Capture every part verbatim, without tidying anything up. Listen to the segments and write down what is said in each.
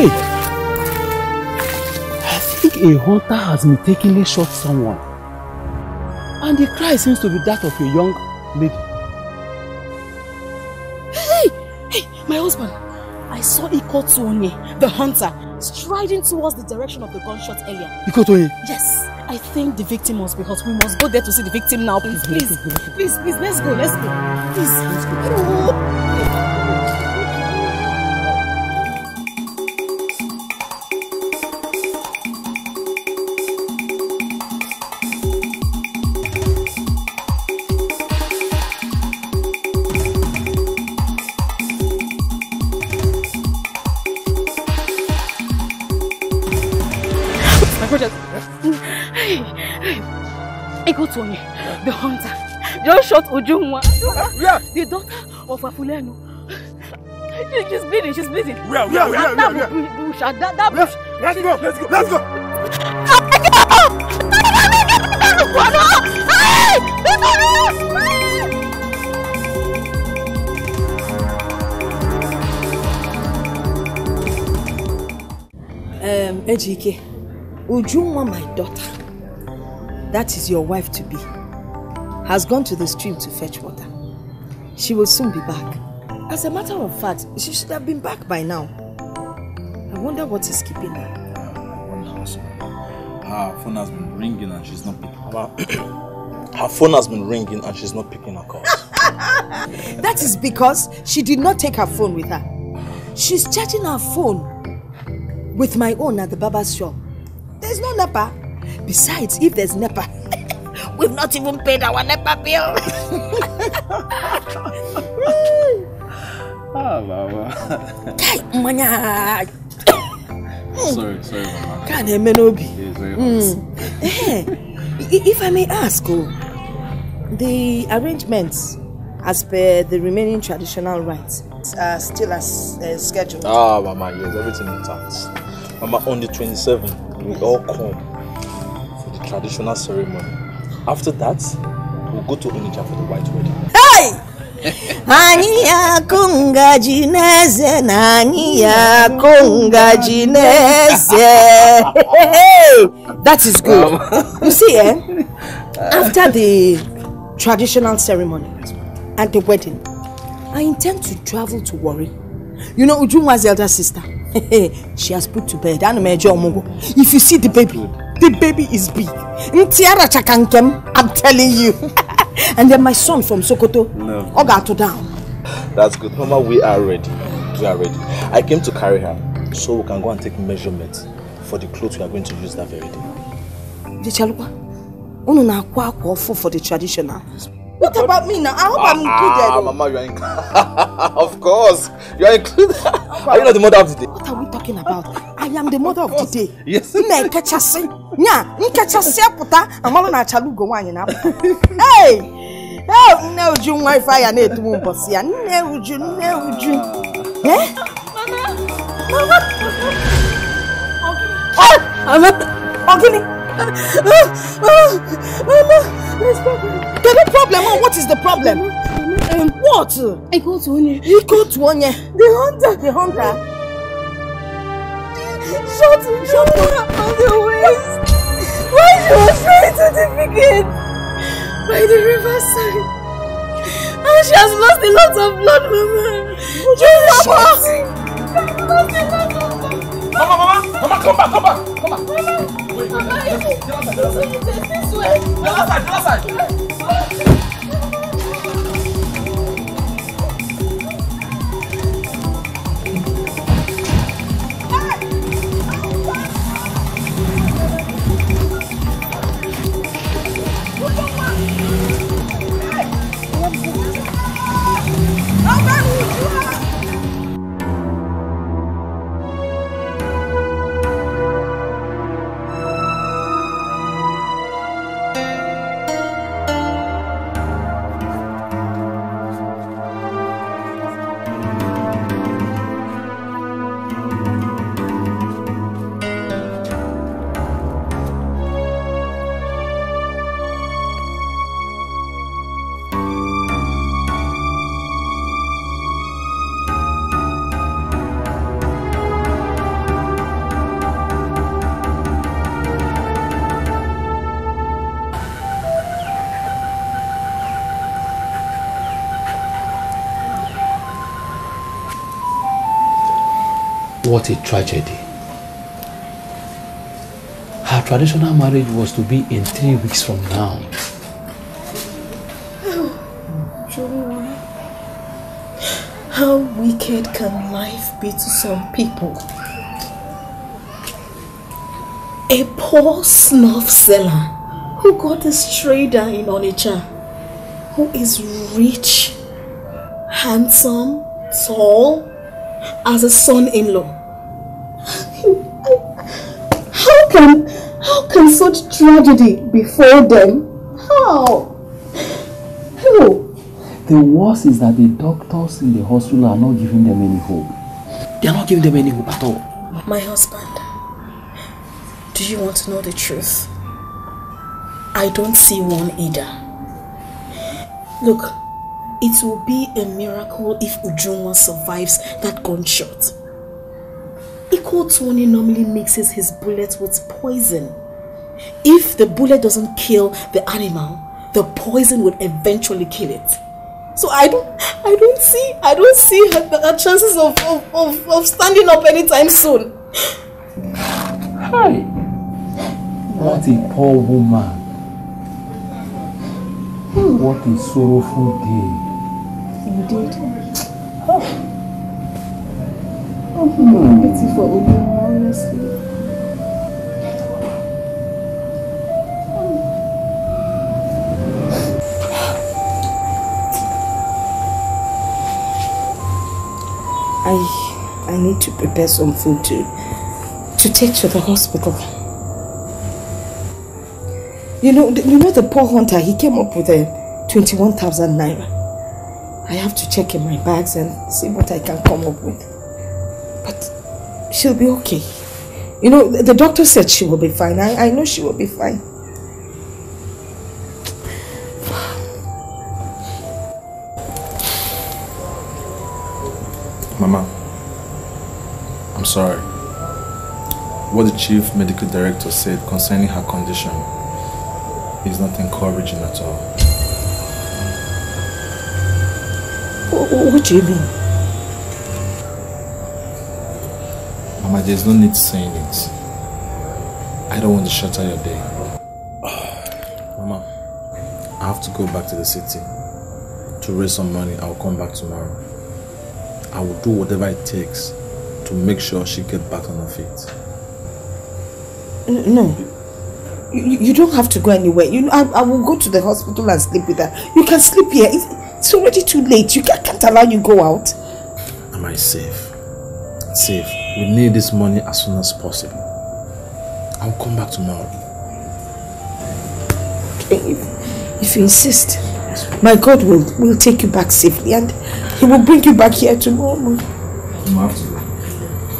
Hey! I think a hunter has mistakenly shot someone. And the cry seems to be that of a young lady. Hey! Hey! My husband! I saw Ikoto Onye, the hunter, striding towards the direction of the gunshot earlier. Ikoto Onye? Yes. I think the victim must be hurt. We must go there to see the victim now. Please, please, please, please, let's go, let's go. Please, let's go. Oh. The hunter just shot Ujumwa, yeah. The daughter of Afulenu. She, she's bleeding, she's bleeding. Where, where, where, that where, where, where? Bush, that, that bush. Let's, let's go, let's go, let's go. Um, Ejike, Ujumwa, my daughter, that is your wife to be, has gone to the stream to fetch water. She will soon be back. As a matter of fact, she should have been back by now. I wonder what is keeping her. Her phone has been ringing and she's not picking up. Her phone has been ringing and she's not picking her calls. That is because she did not take her phone with her. She's charging her phone with my own at the barber's shop. There's no N E P A. Besides, if there's N E P A, we've not even paid our N E P A bill. Ah, Baba. Sorry, sorry, Mama. Can't even If I may ask, oh, the arrangements as per the remaining traditional rites are still as uh, scheduled. Ah, Mama, yes, everything intact. Mama, on the twenty-seventh, we all come. Traditional ceremony. After that, we'll go to Onitsha for the white wedding. Hey! Aniya kunga jineze, aniya kunga jineze. That is good. You see, eh? After the traditional ceremony and the wedding, I intend to travel to Warri. You know, Ujumwa's elder sister, she has put to bed. If you see the baby, the baby is big. Ntiara Chakankem, I'm telling you. And then my son from Sokoto, Ogato down. That's good. Mama, we are ready. We are ready. I came to carry her so we can go and take measurements for the clothes we are going to use that very day. The Chalukwa, unu na akwa akwa for the traditional. What about me now? I hope ah, I'm included. Ah, Mama, you are included. Of course. You are included. Are you not the mother of the day? What are we talking about? I am the mother of, of the day. Yes. Hey! Oh, no, June Wi-Fi and it won't pass. No, June, no, June. Eh? Mama! The problem, oh, what is the problem? Um, what? I go to Onye. He go to Onye. The hunter. The hunter. Shot him, shot him on the waist. Why she was trying to defecate by the riverside. And she has lost a lot of blood, Mama. Just Mama, Mama, Mama, come back, come back, come back. Mama. Wait, Mama, wait, wait, wait, wait, wait, wait, wait, wait, wait, wait, What a tragedy. Her traditional marriage was to be in three weeks from now. Oh, Joy. How wicked can life be to some people? A poor snuff seller who got this trader in Onitsha, who is rich, handsome, tall, as a son-in-law. How can, how can such tragedy befall them? How? How? The worst is that the doctors in the hospital are not giving them any hope. They are not giving them any hope at all. My husband, do you want to know the truth? I don't see one either. Look, it will be a miracle if Ujunwa survives that gunshot. Ikotoni normally mixes his bullet with poison. If the bullet doesn't kill the animal, the poison would eventually kill it. So I don't, I don't see, I don't see her, her chances of, of, of, of standing up anytime soon. Hi. What a poor woman. Hmm. What a sorrowful day. Indeed. Oh, oh hmm. Pity for Obi, honestly. I I need to prepare some food to to take to the hospital. You know, you know the poor hunter, he came up with a twenty-one thousand naira. I have to check in my bags and see what I can come up with. But she'll be okay. You know, the doctor said she will be fine. I, I know she will be fine. Mama, I'm sorry. What the chief medical director said concerning her condition is not encouraging at all. What do you mean? Mama, there's no need saying it. I don't want to shatter your day. Mama, I have to go back to the city to raise some money. I'll come back tomorrow. I will do whatever it takes to make sure she gets back on her feet. No. You, you don't have to go anywhere. You know, I, I will go to the hospital and sleep with her. You can sleep here. It's, it's already too late. You can't, can't allow you go out. Am I safe? Safe. We need this money as soon as possible. I'll come back tomorrow. Okay, if, if you insist, yes, my God will, will take you back safely and He will bring you back here tomorrow. You have to.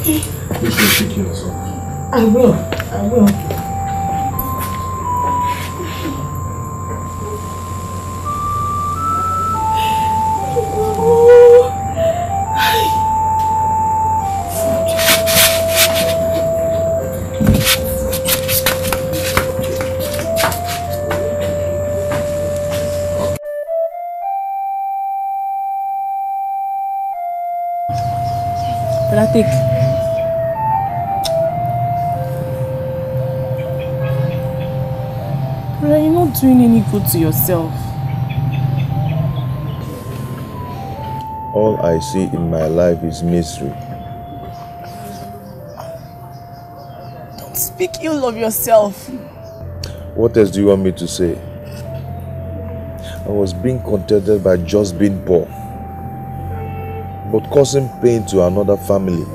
Please take care of yourself. I will. I will. Doing any good to yourself. All I see in my life is misery. Don't speak ill of yourself. What else do you want me to say? I was being contented by just being poor, but causing pain to another family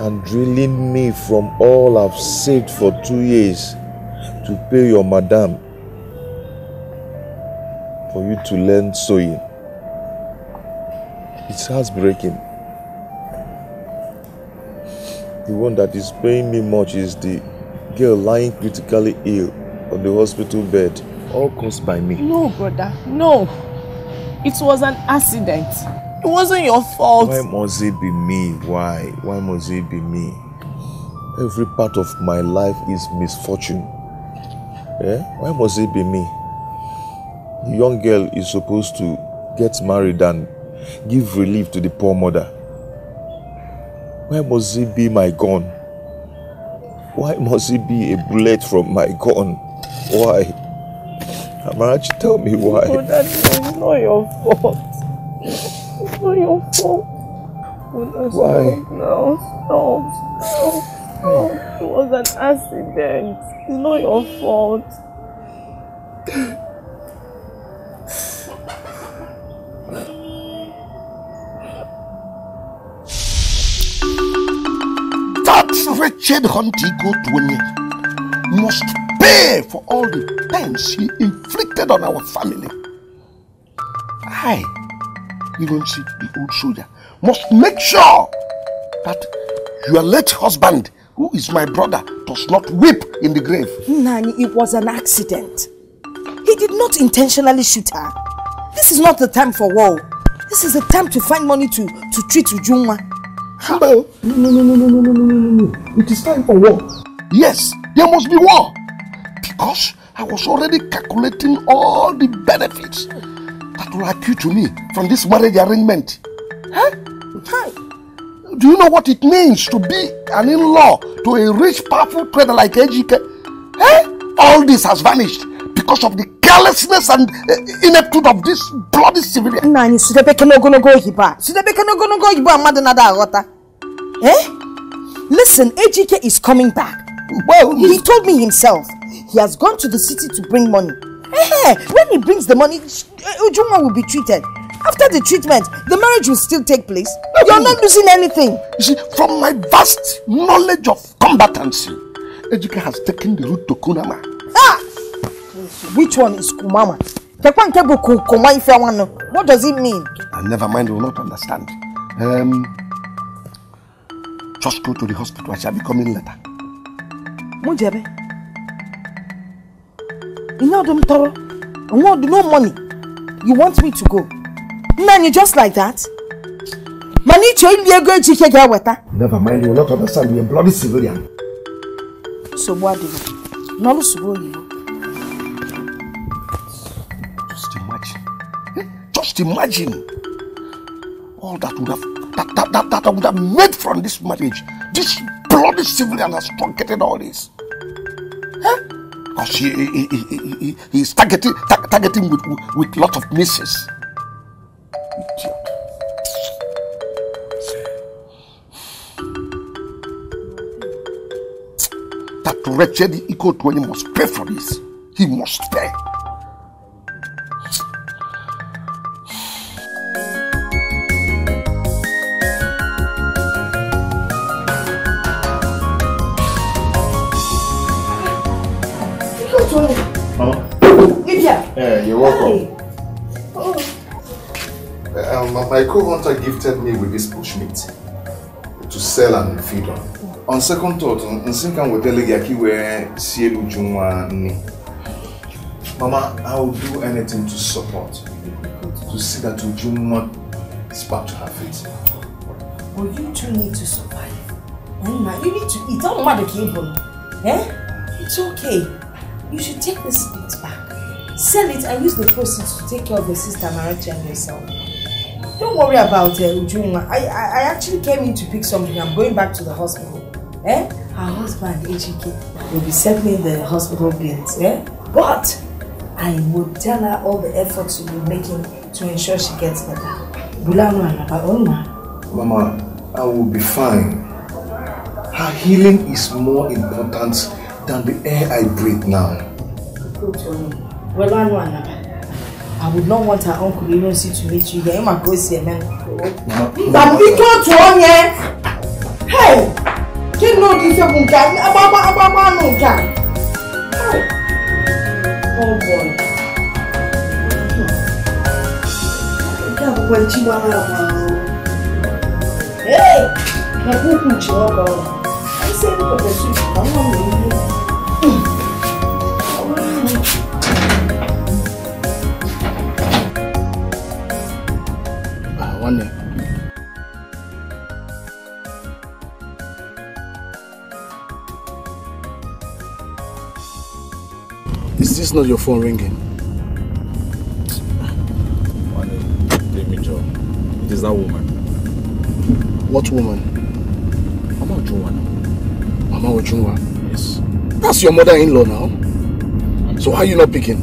and drilling me from all I've saved for two years to pay your madam for you to learn sewing. It's heartbreaking. The one that is paying me much is the girl lying critically ill on the hospital bed, all caused by me. No, brother, no. It was an accident. It wasn't your fault. Why must it be me? Why? Why must it be me? Every part of my life is misfortune. Eh? Why must it be me? The young girl is supposed to get married and give relief to the poor mother. Why must it be my gun? Why must it be a bullet from my gun? Why? Amarachi, tell me why. Oh, that's not your fault. It's not your fault. Oh, that's why? No, no, no, no. It was an accident. It's not your fault. That wretched Huntigo Dwayne must pay for all the pains he inflicted on our family. I, even see the old soldier, must make sure that your late husband, who is my brother, does not weep in the grave. Nani, it was an accident. He did not intentionally shoot her. This is not the time for war. This is the time to find money to, to treat Ujunwa. How? No, no, no, no, no, no, no, no, no. It is time for war. Yes, there must be war. Because I was already calculating all the benefits that will accrue to me from this marriage arrangement. Huh? Hi. Do you know what it means to be an in-law to a rich, powerful trader like A G K? Huh? All this has vanished because of the carelessness and uh, ineptitude of this bloody civilian. Nani, Sudebeke no gono go hiba. Sudebeke no gono go hiba amadenada agota. Eh? Listen, A G K is coming back. Well, he told me himself. He has gone to the city to bring money. Eh? When he brings the money, Ujuma will be treated. After the treatment, the marriage will still take place. You are not losing anything. You see, from my vast knowledge of combatancy, Ejike has taken the route to Kunama. Ah! Which one is Kumama? What does it mean? And never mind, you will not understand. Um, just go to the hospital. I shall be coming later. Mujebe, you know them toro. I want no money. You want me to go? Man, you just like that? Never mind, you will not understand. You are a bloody civilian. So what do you? No, you. Just imagine. Eh? Just imagine all that would have that that that, that I would have made from this marriage. This bloody civilian has truncated all this. Huh? Because he he, he, he, he he is targeting ta targeting with with lot of misses. Idiot. That wretched Iko Dwayne must pay for this. He must pay. Mama? Lydia! Yeah, you're welcome. Um, my co-hunter gifted me with this bush meat to sell and feed on. Yeah. On second thought, I think I will tell you where Sielu Junwa ni. Mama, I will do anything to support, to see that Ujunwa is back to her feet. Well, you two need to survive. Mama, you need to eat. Don't matter the eh? It's okay. You should take this meat back. Sell it and use the proceeds to take care of your sister Marachi and yourself. Don't worry about uh, Ujunwa. I, I I actually came in to pick something. I'm going back to the hospital. Eh? Her husband, H E K, will be settling the hospital bills. Eh? But I will tell her all the efforts you'll be making to ensure she gets better. Mama, I will be fine. Her healing is more important than the air I breathe now. Well, I would not want her uncle even see to meet you here. Mama, go see a man. Hey, can no different. Oh boy. Hey, I said the truth. One day. Is this not your phone ringing? One day, leave me, Joe. It is that woman. What woman? Mama Ujunwa now. Mama Ujunwa? Yes. That's your mother-in-law now. So how are you not picking?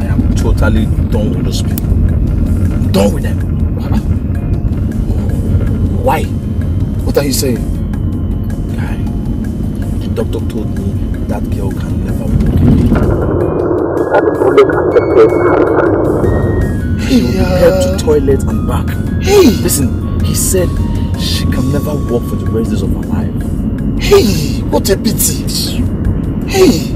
I am totally done with those people. I'm done with them. Why? What are you saying? Guy, the doctor told me that girl can never walk again. Hey, she will head to toilet and back. Hey! Listen, he said she can never walk for the rest of her life. Hey! What a pity! Hey!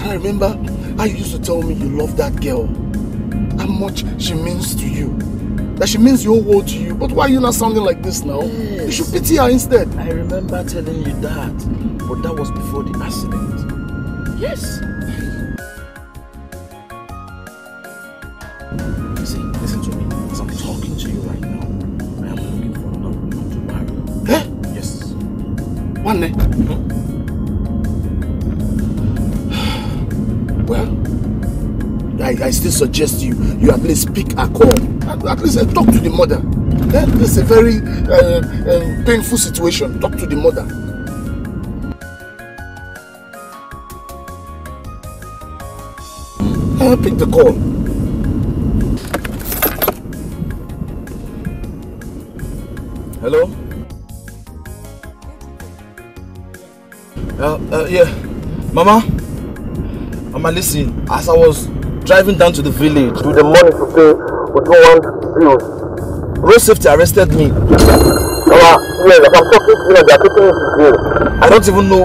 I remember how you used to tell me you love that girl. How much she means to you. That she means the whole world to you. But why are you not sounding like this now? Yes. You should pity her instead. I remember telling you that. But that was before the accident. Yes. See, listen to me. As I'm talking to you right now, I am looking for another woman to marry. Eh? Yes. One day. Huh? Well, I, I still suggest you, you at least pick a call. At, at least uh, talk to the mother. Eh? This is a very uh, um, painful situation. Talk to the mother. Uh, pick the call. Hello? Uh, uh, yeah. Mama? Mama, listen, as I was driving down to the village with the money to pay with no one bills, road safety arrested me. Mama, yes, I'm talking to you, they are taking me to jail. I don't even know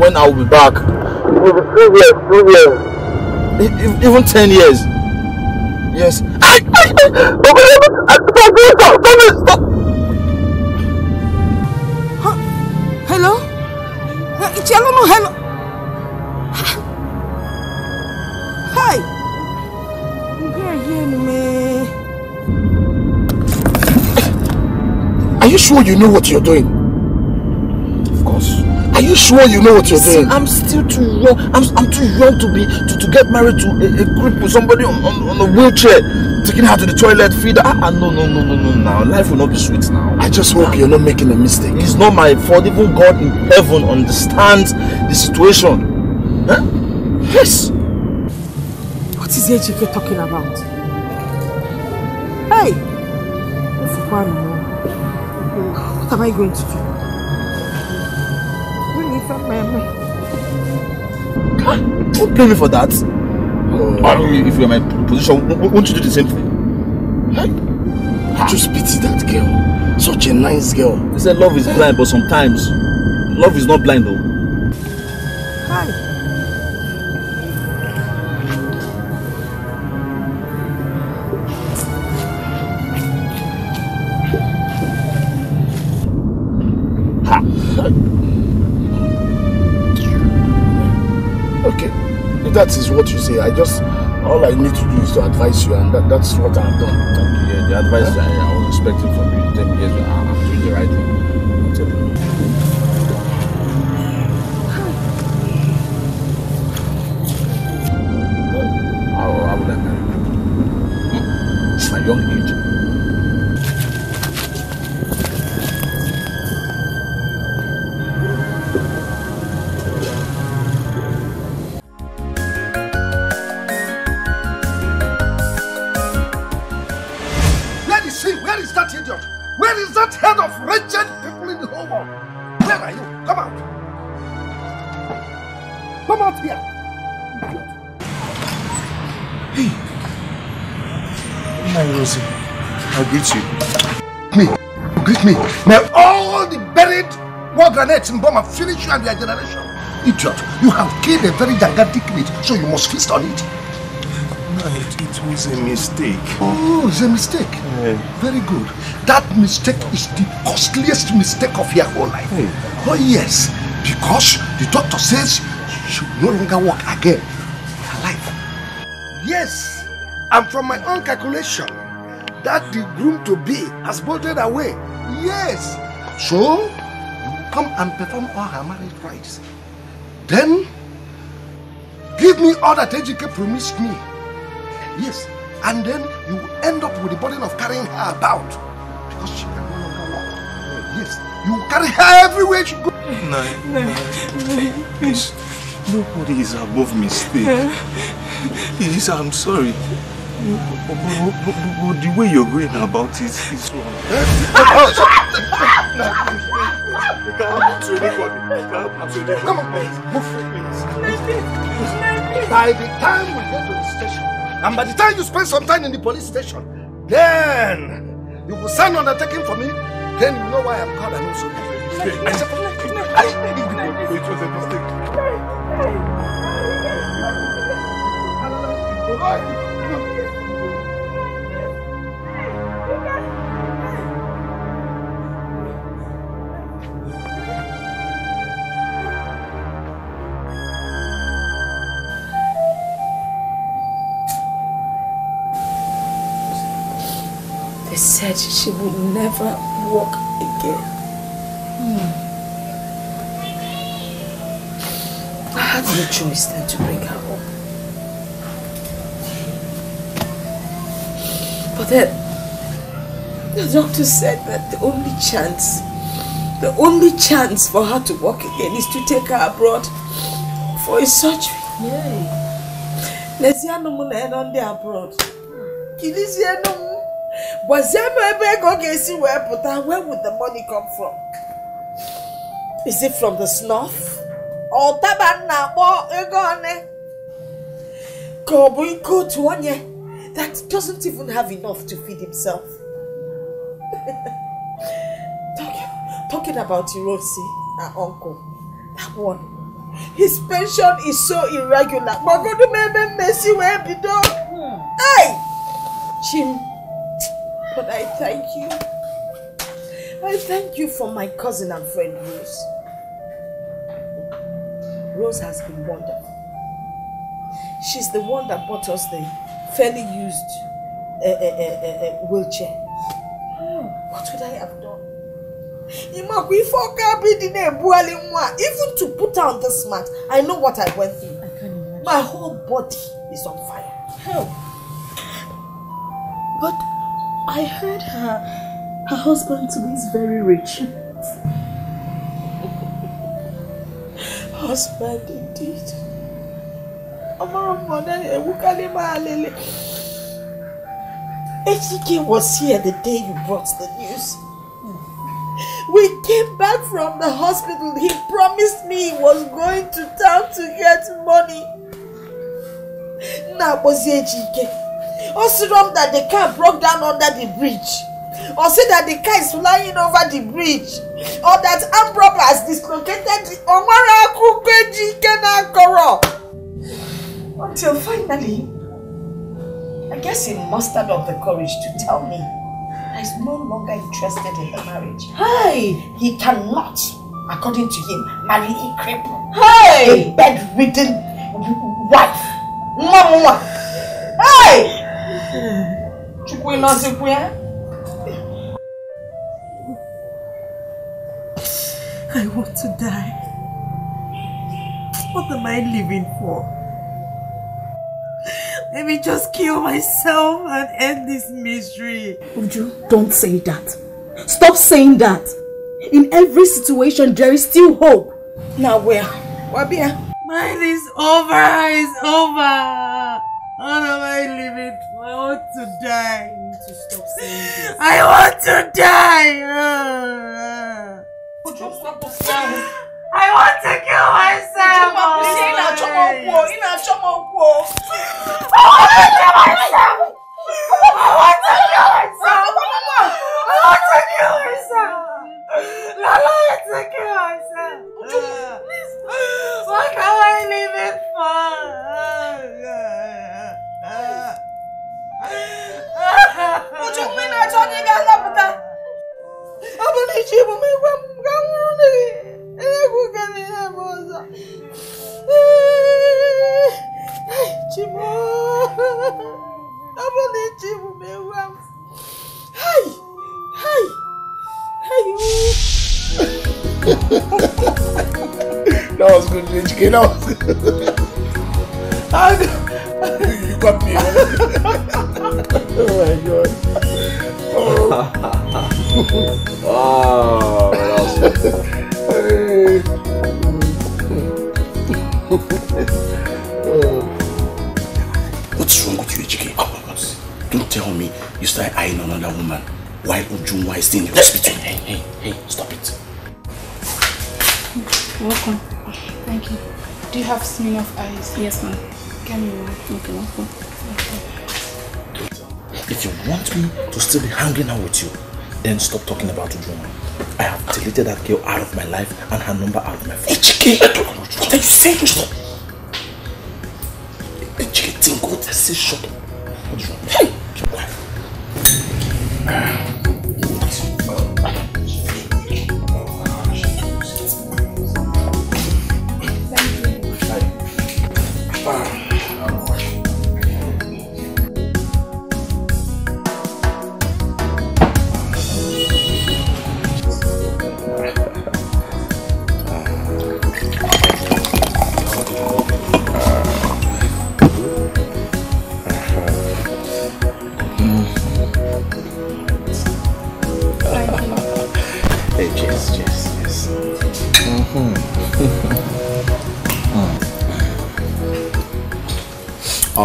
when I will be back. It will be three years, two years. Even ten years. Yes. I, I, I, I, stop, huh? Hello? It's yellow, no, hello. Are you sure you know what you're doing? Of course. Are you sure you know what you're See, doing? I'm still too young. I'm I'm too young to be to, to get married to a, a group with somebody on, on, on a wheelchair, taking her to the toilet, feed her. Ah, no, no, no, no, no. Now life will not be sweet. Now I just hope now, you're not making a mistake. It's not my fault. Even God in heaven understands the situation. Huh? Yes. What is Ejike talking about? Hey. What am I going to do? We need some memory. Don't blame me for that. Oh. I don't know if you're in my position. Won't you do the same thing? Huh? I just pity that girl. Such a nice girl. They said love is blind, but sometimes love is not blind though. Hi. That is what you say. I just, all I need to do is to advise you, and that, that's what I've done. Thank you. Yeah, the advice yeah. I, I was expecting from you, ten years, I'm doing the right thing. How I would like that. It's my young age. Me. May all the buried war grenades in Burma finish you and your generation. Idiot, you have killed a very gigantic meat, so you must feast on it. No, it, it was a mistake. Oh, it's a mistake. Hey. Very good. That mistake is the costliest mistake of your whole life. Hey. Oh, yes, because the doctor says you should no longer walk again. Alive. Yes, and from my own calculation, that the groom to be has bolted away. Yes. So, you come and perform all her marriage rites. Then, give me all that Ejike promised me. Yes, and then you end up with the burden of carrying her about. Because she can no longer walk. Yes, you will carry her everywhere she goes. No, no, no. Please, nobody is above mistake. Please, I'm sorry. But, but, but, but the way you're going about it is wrong. You can't happen to anybody. You can't happen to anybody. Come on, please. Move, please. By the time we get to the station, and by the time you spend some time in the police station, then you will sign undertaking for me. Then you know why I'm called and also. I said, I it was a mistake. They said she would never walk again. Hmm. I had no choice than to bring her up. But then the doctor said that the only chance, the only chance for her to walk again is to take her abroad for a surgery. Yay. Let's hear no more on the abroad. Let's hear no more. But where would the money come from? Is it from the snuff? Or that doesn't even have enough to feed himself. talking, talking about Irosi, our uncle, that one. His pension is so irregular. Hey! Jim. But I thank you. I thank you for my cousin and friend Rose. Rose has been wonderful. She's the one that bought us the fairly used uh, uh, uh, uh, wheelchair. Hmm. What would I have done? Even to put on this mat, I know what I went through. I can't imagine. My whole body is on fire. Hmm. But I heard her, her husband to be very rich. Husband indeed. Ejike was here the day you brought the news. We came back from the hospital. He promised me he was going to town to get money. Now was Ejike. Or see that the car broke down under the bridge. Or see that the car is flying over the bridge. Or that armed robber has dislocated the Omara Kukeji Kenakoro. Until finally, I guess he mustered up the courage to tell me that he's no longer interested in the marriage. Hey! He cannot, according to him, marry a cripple. Hey! A bedridden wife. Mama! Hey! I want to die. What am I living for? Let me just kill myself and end this misery. Uju, don't say that. Stop saying that. In every situation, there is still hope. Now where? Wabia? Mine is over. It's over. What am I living for? I want to die. You need to stop saying this. I want to die. Uh, stop I want to kill myself. I want to kill myself. What am I living for? What you mean? I told you guys that. I believe you, but me, I'm going to That was good, H K. That was good. You got me. Oh my god. Oh. Oh, that was good. What's wrong with you, H K? Oh, don't tell me you start eyeing another woman while Ujunwa is in the hospital. Hey, hey, hey, stop it. Welcome. Thank you. Do you have smear of eyes? Yes, ma'am. Can you? Okay, welcome. Okay. If you want me to still be hanging out with you, then stop talking about Ujunwa. I have deleted that girl out of my life and her number out of my phone. H K, what are you saying? H K, think what I say, shut up. What's wrong? Hey!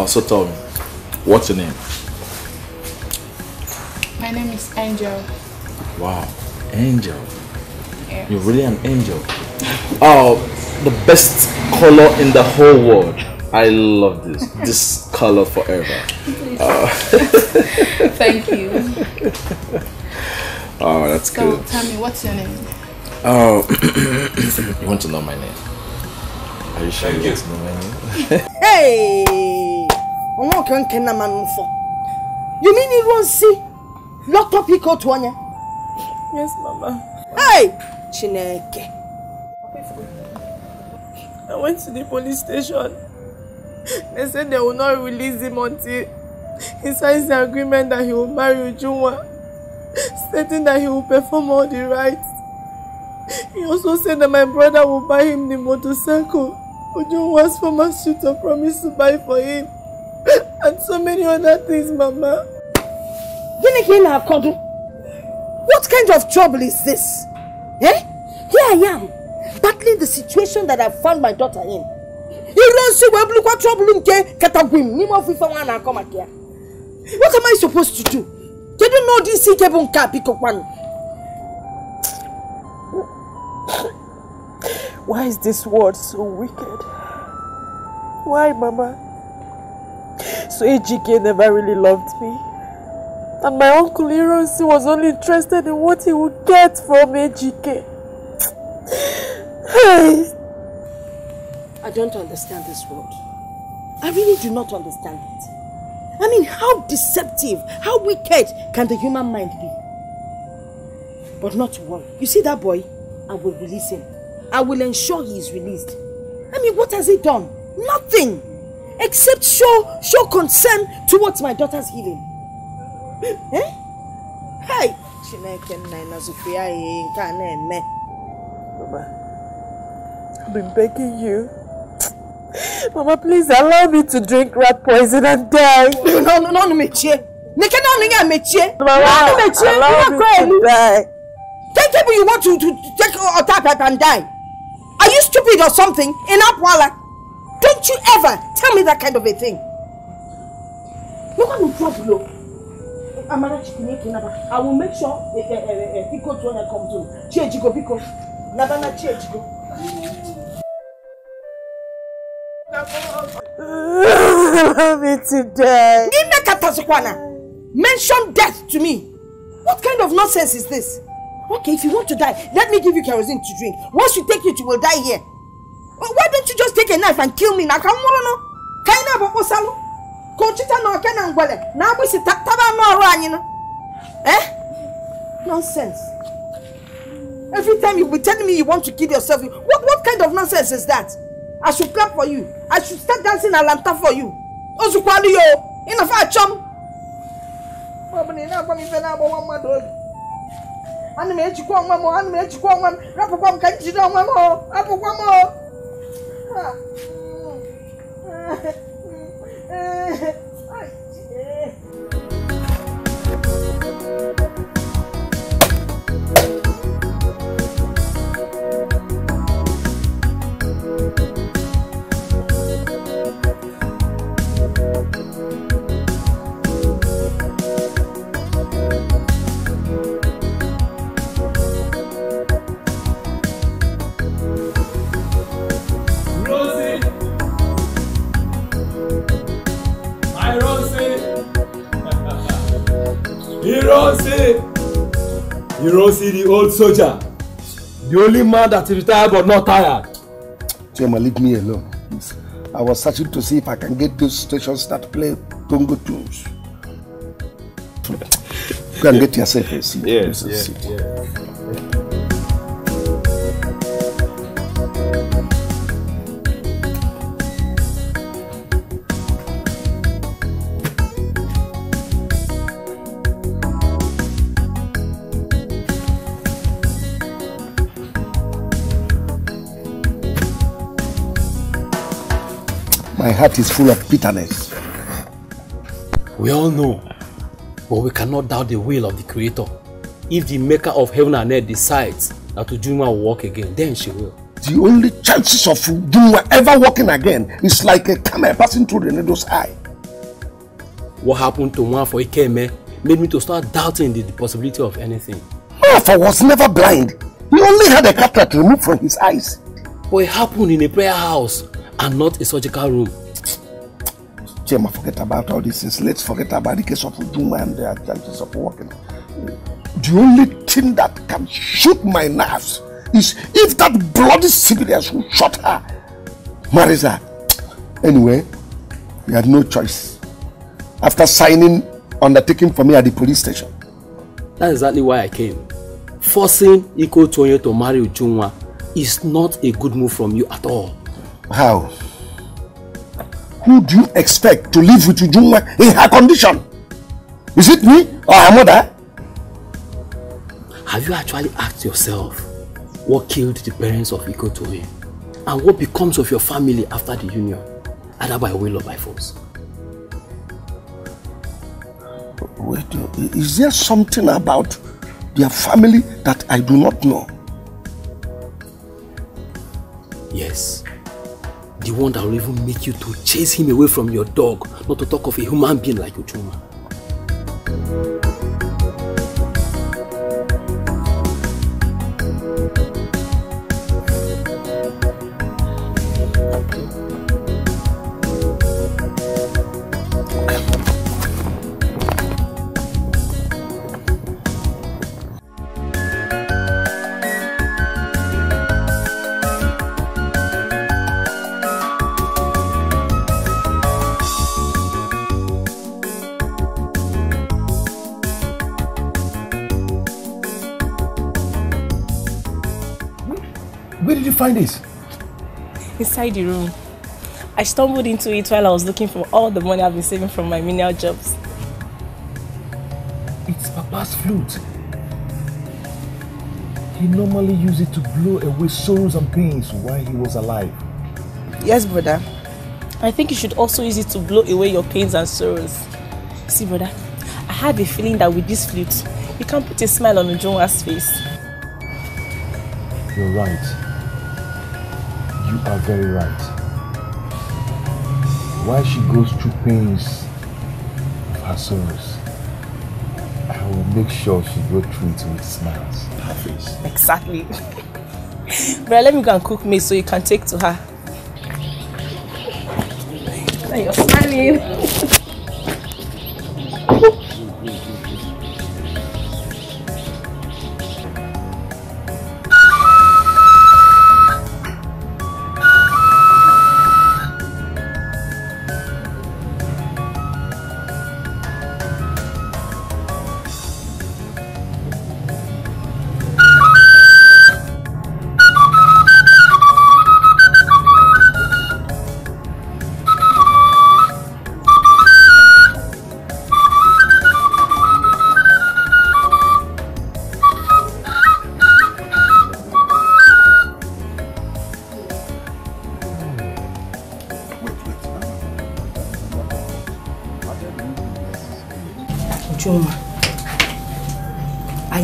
So tell me, what's your name? My name is Angel. Wow, Angel. Yes. You're really an angel. Oh, the best color in the whole world. I love this. This color forever. Uh, Thank you. Oh, that's so good. Tell me, what's your name? Oh, you want to know my name? Are you sure you want to know my name? Hey! You mean you won't see? Locked up, you go to one. Yes, Mama. Hey! Chineke. I went to the police station. They said they will not release him until he signs the agreement that he will marry Ujunwa, stating that he will perform all the rites. He also said that my brother will buy him the motorcycle Ujunwa's former suitor promised to buy for him. And so many other things, Mama. What kind of trouble is this? Eh? Here I am, battling the situation that I found my daughter in. You don't see what trouble is. What am I supposed to do? They don't know this is one. Why is this world so wicked? Why, Mama? So H K never really loved me. And my uncle Ironsi was only interested in what he would get from H K. I don't understand this world. I really do not understand it. I mean, how deceptive, how wicked can the human mind be? But not to worry. You see that boy? I will release him. I will ensure he is released. I mean, what has he done? Nothing! Except show show concern towards my daughter's healing. Eh? Hey! Mama, I've been begging you. Mama, please allow me to drink rat poison and die. No, no, no, no, Mechie. No, no, Mechie. Mama, allow me to die. Tell people you want to, to take a tap and die. Are you stupid or something? In Apwala? Don't you ever tell me that kind of a thing. Look at the problem. I will make sure Pico Tona comes to. Change go Pico. Nabana change go. Love today. Nina Katasukwana. Mention death to me. What kind of nonsense is this? Okay, if you want to die, let me give you kerosene to drink. Once you take it, you will die here. Why don't you just take a knife and kill me? Now, come on, no. Kaina boko salu. Kochita no kena ngwale. Na abisi taba no arani no. Eh? Nonsense. Every time you be telling me you want to kill yourself, what what kind of nonsense is that? I should clap for you. I should start dancing alanta for you. Ozu kwalu yo. Ina fa chum. Mama ni na kwa mi fena bo mama dog. I'm an edge one more, I'm an edge one, Rapper one can't sit down one more, Apple one more. Hirozi, the old soldier, the only man that is retired but not tired. Chema, leave me alone. I was searching to see if I can get those stations that play Tongo tunes. Go and get yourself a seat. Yes, yes, yes. My heart is full of bitterness. We all know, but we cannot doubt the will of the Creator. If the Maker of heaven and earth decides that Ujunwa will walk again, then she will. The only chances of Ujunwa ever walking again is like a camel passing through the needle's eye. What happened to Mwafo Ikeme made me to start doubting the possibility of anything. Mwafo was never blind. He only had a cataract removed from his eyes. But it happened in a prayer house and not a surgical room. Chema, forget about all these things. Let's forget about the case of Ujunwa and their chances of walking. The only thing that can shoot my nerves is if that bloody civilian who shot her marries her. Anyway, we had no choice. After signing undertaking for me at the police station. That's exactly why I came. Forcing Iko Toye to marry Ujunwa is not a good move from you at all. How? Who do you expect to live with Ujunwa in her condition? Is it me or her mother? Have you actually asked yourself what killed the parents of Iko Toye and what becomes of your family after the union, either by will or by force? Wait, is there something about their family that I do not know? Yes. The one that will even make you to chase him away from your dog, not to talk of a human being like Ujunwa. Find this? Inside the room. I stumbled into it while I was looking for all the money I've been saving from my menial jobs. It's Papa's flute. He normally used it to blow away sorrows and pains while he was alive. Yes, brother. I think you should also use it to blow away your pains and sorrows. See, brother, I had a feeling that with this flute, you can put a smile on Ujunwa's face. You're right. You are very right. While she goes through pains of her sorrows, I will make sure she goes through it with smiles. Perfect. Exactly. But let me go and cook me so you can take to her. You're smiling.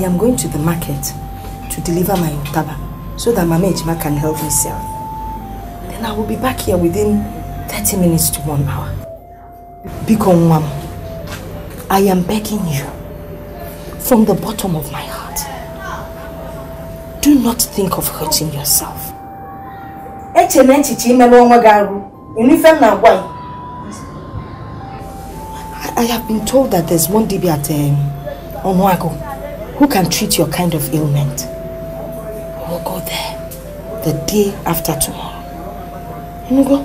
am going to the market to deliver my otaba so that Mama Ejima can help me sell. Then I will be back here within thirty minutes to one hour. Biko Nwam, I am begging you from the bottom of my heart. Do not think of hurting yourself. I, I have been told that there's one Dibia at um, Onwago who can treat your kind of ailment. I will go there the day after tomorrow. You go?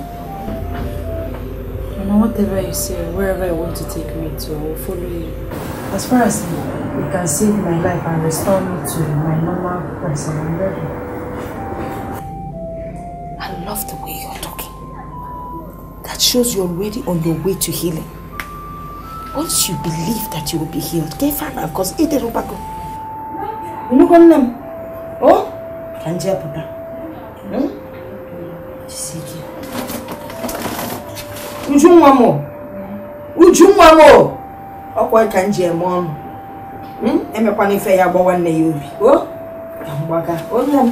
Whatever you say, wherever you want to take me to, I will follow you. As far as you can save my life and restore me to my normal person, I'm ready. I love the way you're talking. That shows you're already on your way to healing. Once you believe that you will be healed, get far now, because it's a rubago. You know what I'm Oh? Kanjia Papa. Hmm? Just take it. Ujumwamo, Ujumwamo, Okwa kanji emon. Hmm, eme pani fe ya bawa na yubi. Oh, ambaga. Oh yam.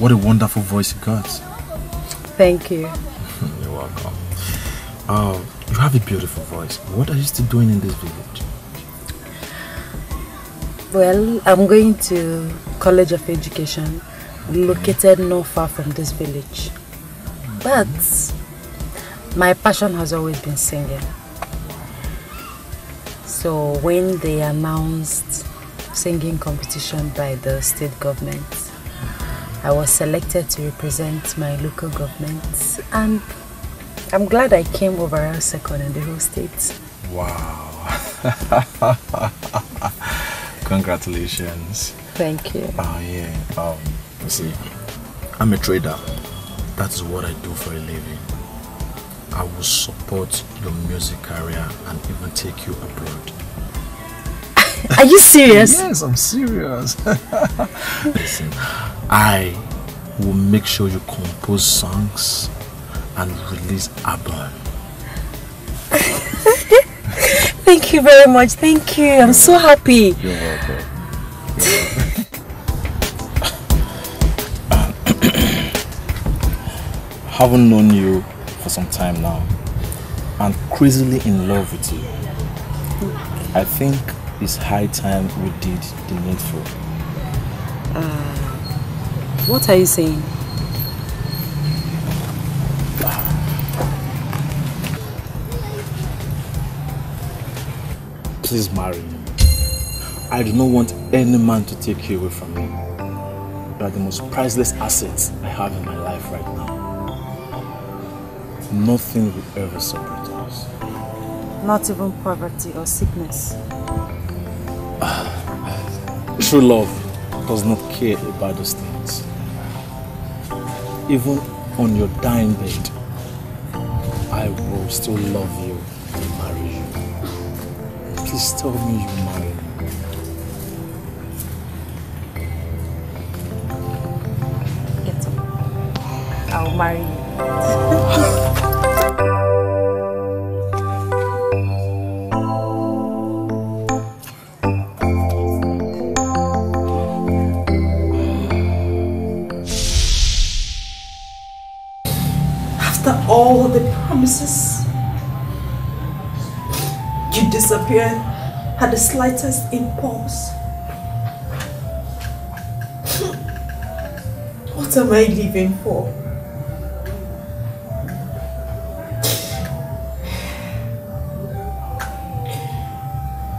What a wonderful voice you got. Thank you. You're welcome. Uh, you have a beautiful voice. What are you still doing in this village? Well, I'm going to College of Education, okay, located not far from this village. But my passion has always been singing. So when they announced singing competition by the state government, I was selected to represent my local government, and I'm glad I came overall second in the whole state. Wow! Congratulations! Thank you. Oh uh, yeah. Um, you see, I'm a trader. That's what I do for a living. I will support your music career and even take you abroad. Are you serious? Yes, I'm serious. Listen, I will make sure you compose songs and release album. Thank you very much. Thank you. I'm so happy. You're welcome. You're welcome. Haven't known you for some time now. I'm crazily in love with you. I think it's high time we did the needful. Uh, what are you saying? Please marry me. I do not want any man to take you away from me. You are the most priceless asset I have in my life right now. Nothing will ever separate us. Not even poverty or sickness. True love does not care about those things. Even on your dying bed, I will still love you and marry you. Please tell me you marry me. Get up. I'll marry you. All the promises, you disappeared at the slightest impulse. What am I living for?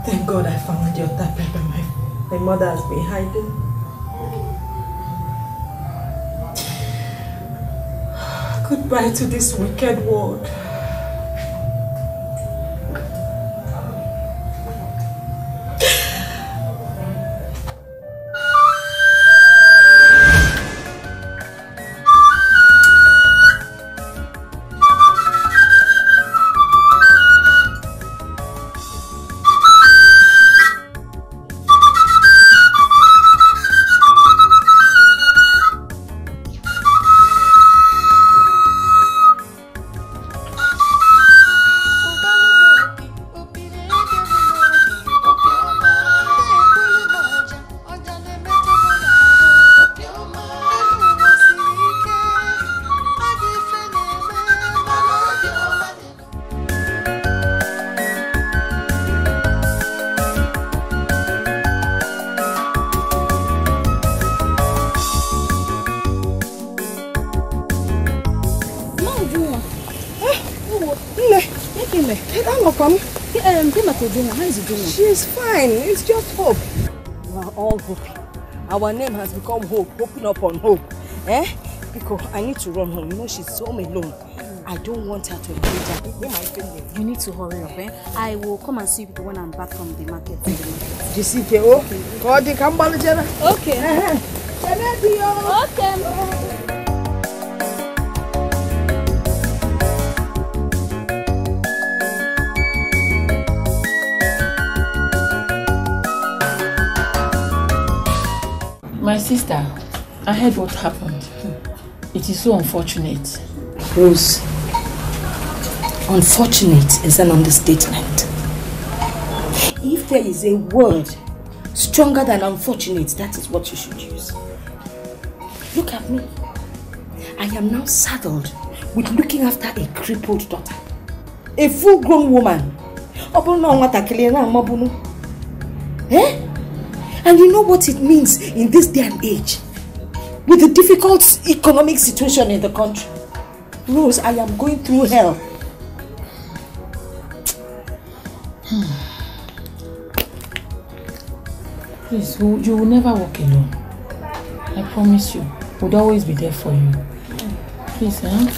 Thank God I found your tap that my, my mother has been hiding. Goodbye to this wicked world. welcome. Um, how is it doing? She's fine. It's just hope. We are all hoping. Our name has become hope, hoping upon hope. Eh? Because I need to run home. You know, she's so alone. I don't want her to engage. You need to hurry up, eh? I will come and see you when I'm back from the market. G C K O? Okay. Okay. Okay. My sister, I heard what happened. It is so unfortunate. Rose, unfortunate is an understatement. If there is a word stronger than unfortunate, that is what you should use. Look at me. I am now saddled with looking after a crippled daughter. A full-grown woman. Eh? And you know what it means in this day and age, with the difficult economic situation in the country. Rose, I am going through hell. Hmm. Please, you will never walk alone. I promise you, we'll always be there for you. Please, huh?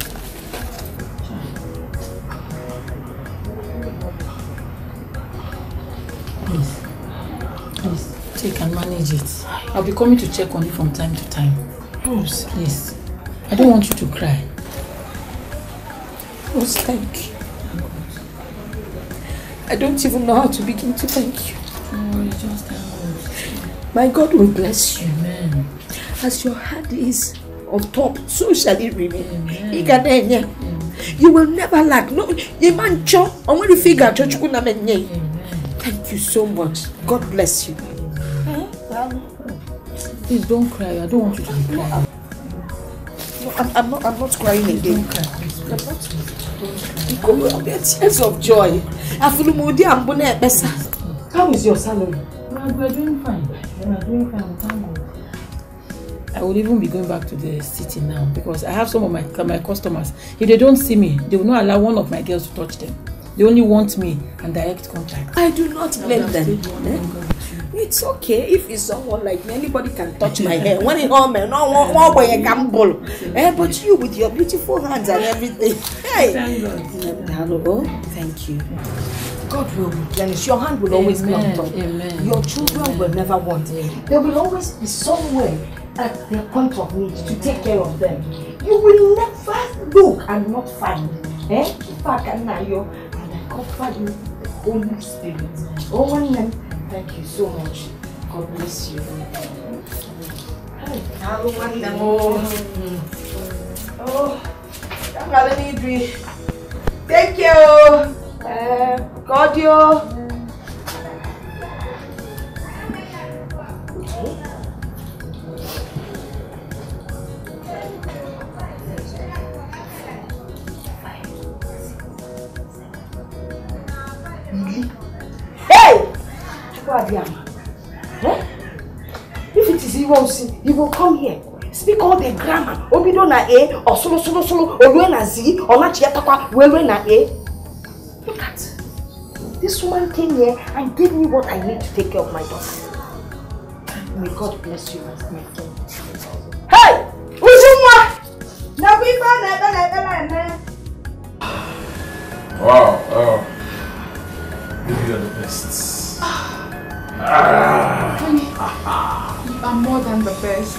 Can manage it. I'll be coming to check on you from time to time. Rose, please. I don't want you to cry. Rose, thank you. I don't even know how to begin to thank you. Oh, it's just that. My God will bless you. Amen. As your heart is on top, so shall it remain. Amen. You will never lack. No, Amen. Thank you so much. God bless you. Please don't cry. I don't want you to be crying. No, I'm, I'm not. I'm not crying again. Don't cry. Please, please. I'm not. Because there are tears of joy. How is your salary? We are doing fine. We are doing fine. I will even be going back to the city now because I have some of my my customers. If they don't see me, they will not allow one of my girls to touch them. They only want me and direct contact. I do not blame them. It's okay if it's someone like me. Anybody can touch my hair. When it's home, no one boy can bowl. Eh, but you with your beautiful hands and everything. Hey. Thank God. Hello. Thank you. God will replenish. Your hand will always come up. Amen. Your children Amen. Will never want. Amen. There will always be somewhere at their point of need to take care of them. You will never look and not find. Eh? If I can now you and I comfort you with the Holy Spirit. Oh, and thank you so much. God bless you. Thank you. God, you. Hey! Eh? If it is he won't see, he will come here. Speak all the grammar. Obido na A or solo solo solo or na Z or na Chiatakwa Welwe na A. Look at this woman came here and gave me what I need to take care of my daughter. May God bless you, my friend. Hey! Uzuma! Wow, wow. You are the best. Ah. Honey, you are more than the best.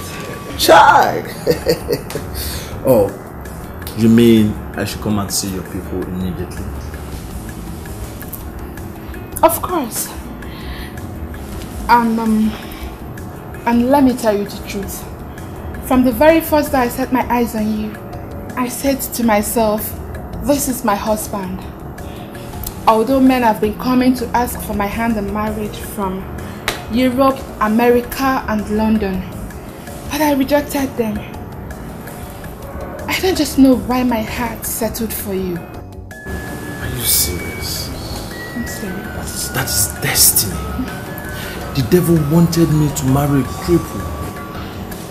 Child! Oh, you mean I should come and see your people immediately? Of course. And, um, and let me tell you the truth. From the very first day I set my eyes on you, I said to myself, this is my husband. Although men have been coming to ask for my hand in marriage from Europe, America, and London, but I rejected them. I don't just know why my heart settled for you. Are you serious? I'm serious. That is destiny. The devil wanted me to marry a cripple.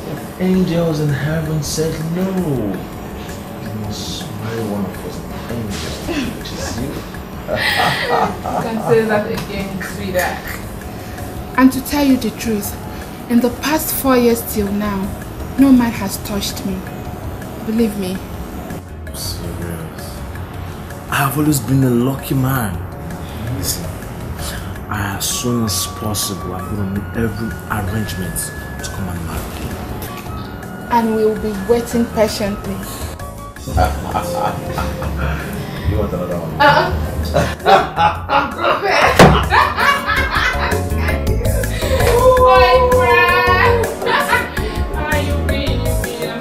The angels in heaven said no. You must marry one of us angels, which is you. Consider that again, sweetheart. And to tell you the truth, in the past four years till now, no man has touched me. Believe me. I'm serious. I have always been a lucky man. Listen, as soon as possible, I'm going to make every arrangement to come and marry you. And we'll be waiting patiently. You want another one? Uh-uh. No, I'm prepared. Boyfriend! Ah, you mean, you mean, I'm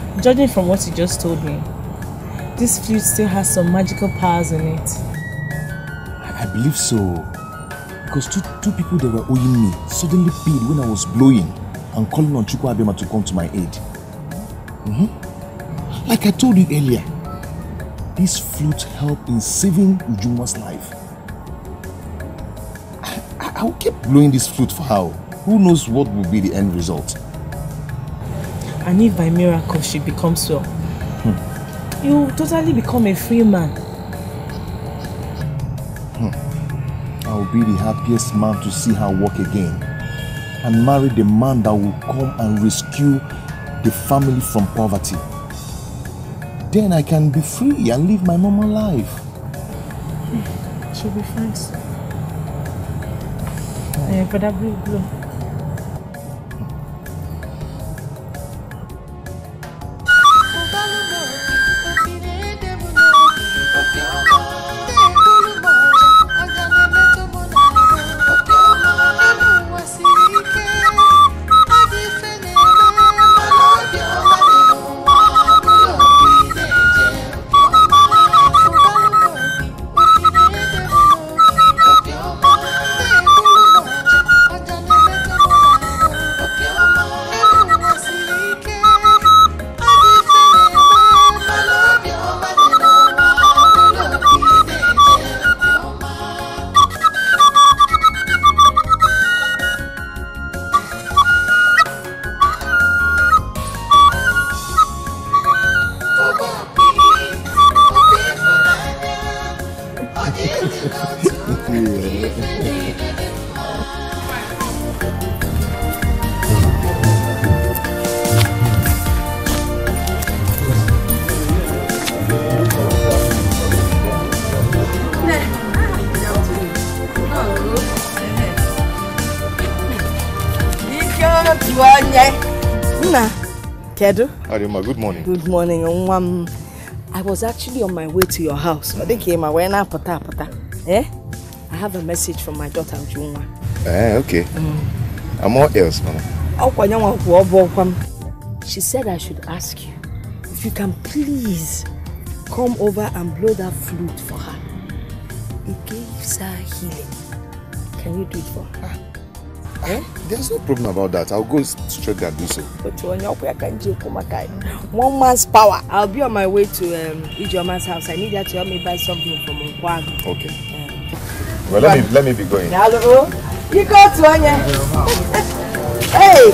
sorry. Judging from what you just told me, this flute still has some magical powers in it. I believe so. Because two, two people that were owing me suddenly paid when I was blowing and calling on Chukwu Abema to come to my aid. Mm-hmm. Like I told you earlier, this flute helped in saving Ujuma's life. I, I, I will keep blowing this flute for how? Who knows what will be the end result? And if by miracle she becomes well, hmm. you totally become a free man. Hmm. I'll be the happiest man to see her walk again and marry the man that will come and rescue the family from poverty. Then I can be free and live my normal life. She'll be fine, sir. Yeah, but that blue glow. Good morning. Good morning. Um, I was actually on my way to your house. I think came away now. Pata pata. Eh? I have a message from my daughter Ujunwa. Eh, okay. Mm. And what else, mama? She said I should ask you if you can please come over and blow that flute for her. It gives her healing. Can you do it for her? Eh? There's no problem about that. I'll go straight there and do so. One man's power. I'll be on my way to um, Ijeoma's house. I need her to help me buy something from Nkwagu. Okay. Um, well, let me let me be going. Hello. You go to Onye. Hey.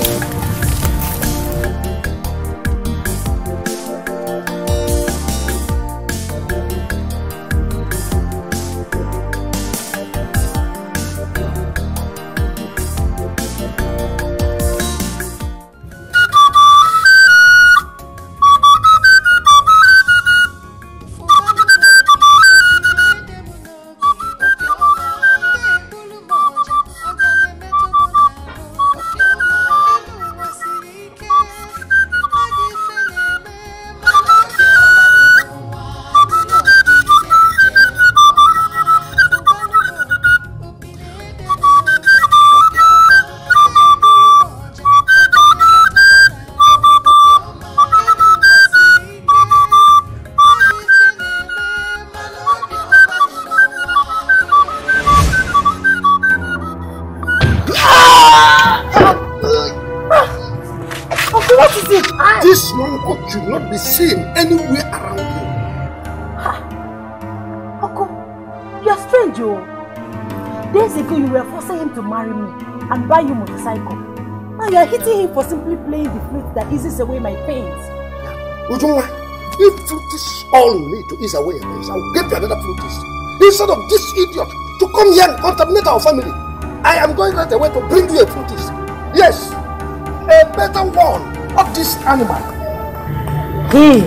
This man should not be seen anywhere around you. Ha! Joe. Days ago, you were forcing him to marry me and buy you a motorcycle. Now you are hitting him for simply playing the flute that eases away my pains. Ujungwa, if flute is all you need to ease away your pains, I will get you another flutist. Instead of this idiot to come here and contaminate our family, I am going right away to bring you a flutist. Yes, a better one of this animal. He.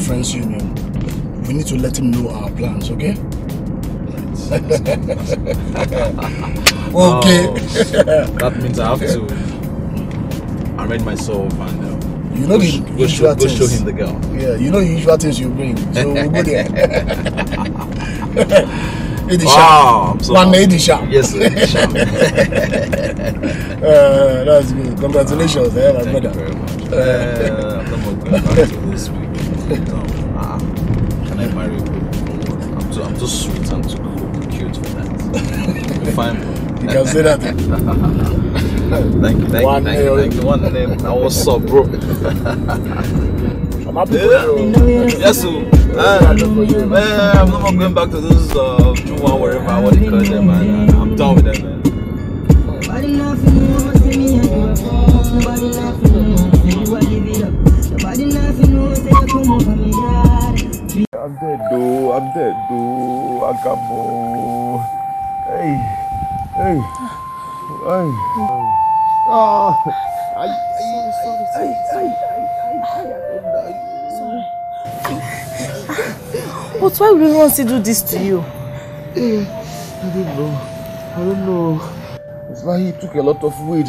Friends Union. We need to let him know our plans, okay? Right. Okay. Oh, that means I have to arrange myself and uh, you know go, the go, show, go show him the girl. Yeah, you know the usual things you bring, so we'll go there. Wow, I'm so one happy. Yes, sir. uh, that's good. Congratulations, eh, my brother. Thank you very much. Uh, I'm not going back to this week. No, ah, can I marry you? I'm too, I'm too sweet and too cool, cute for that. You're fine. You can say that. Thank you, thank you, thank you, thank you. One name. What's up, bro? I'm happy for you. Yes, sir. Man, I'm not going back to those uh, Juma, wherever I want to call them, man. I'm done with them, man. Nobody love you, nobody love you, nobody love you. I'm dead though, I'm dead though, I can't move. Hey, hey, hey. Oh, I, sorry, sorry, sorry, sorry. But why would Nancy do this to you? I don't know, I don't know. It's like he took a lot of weed.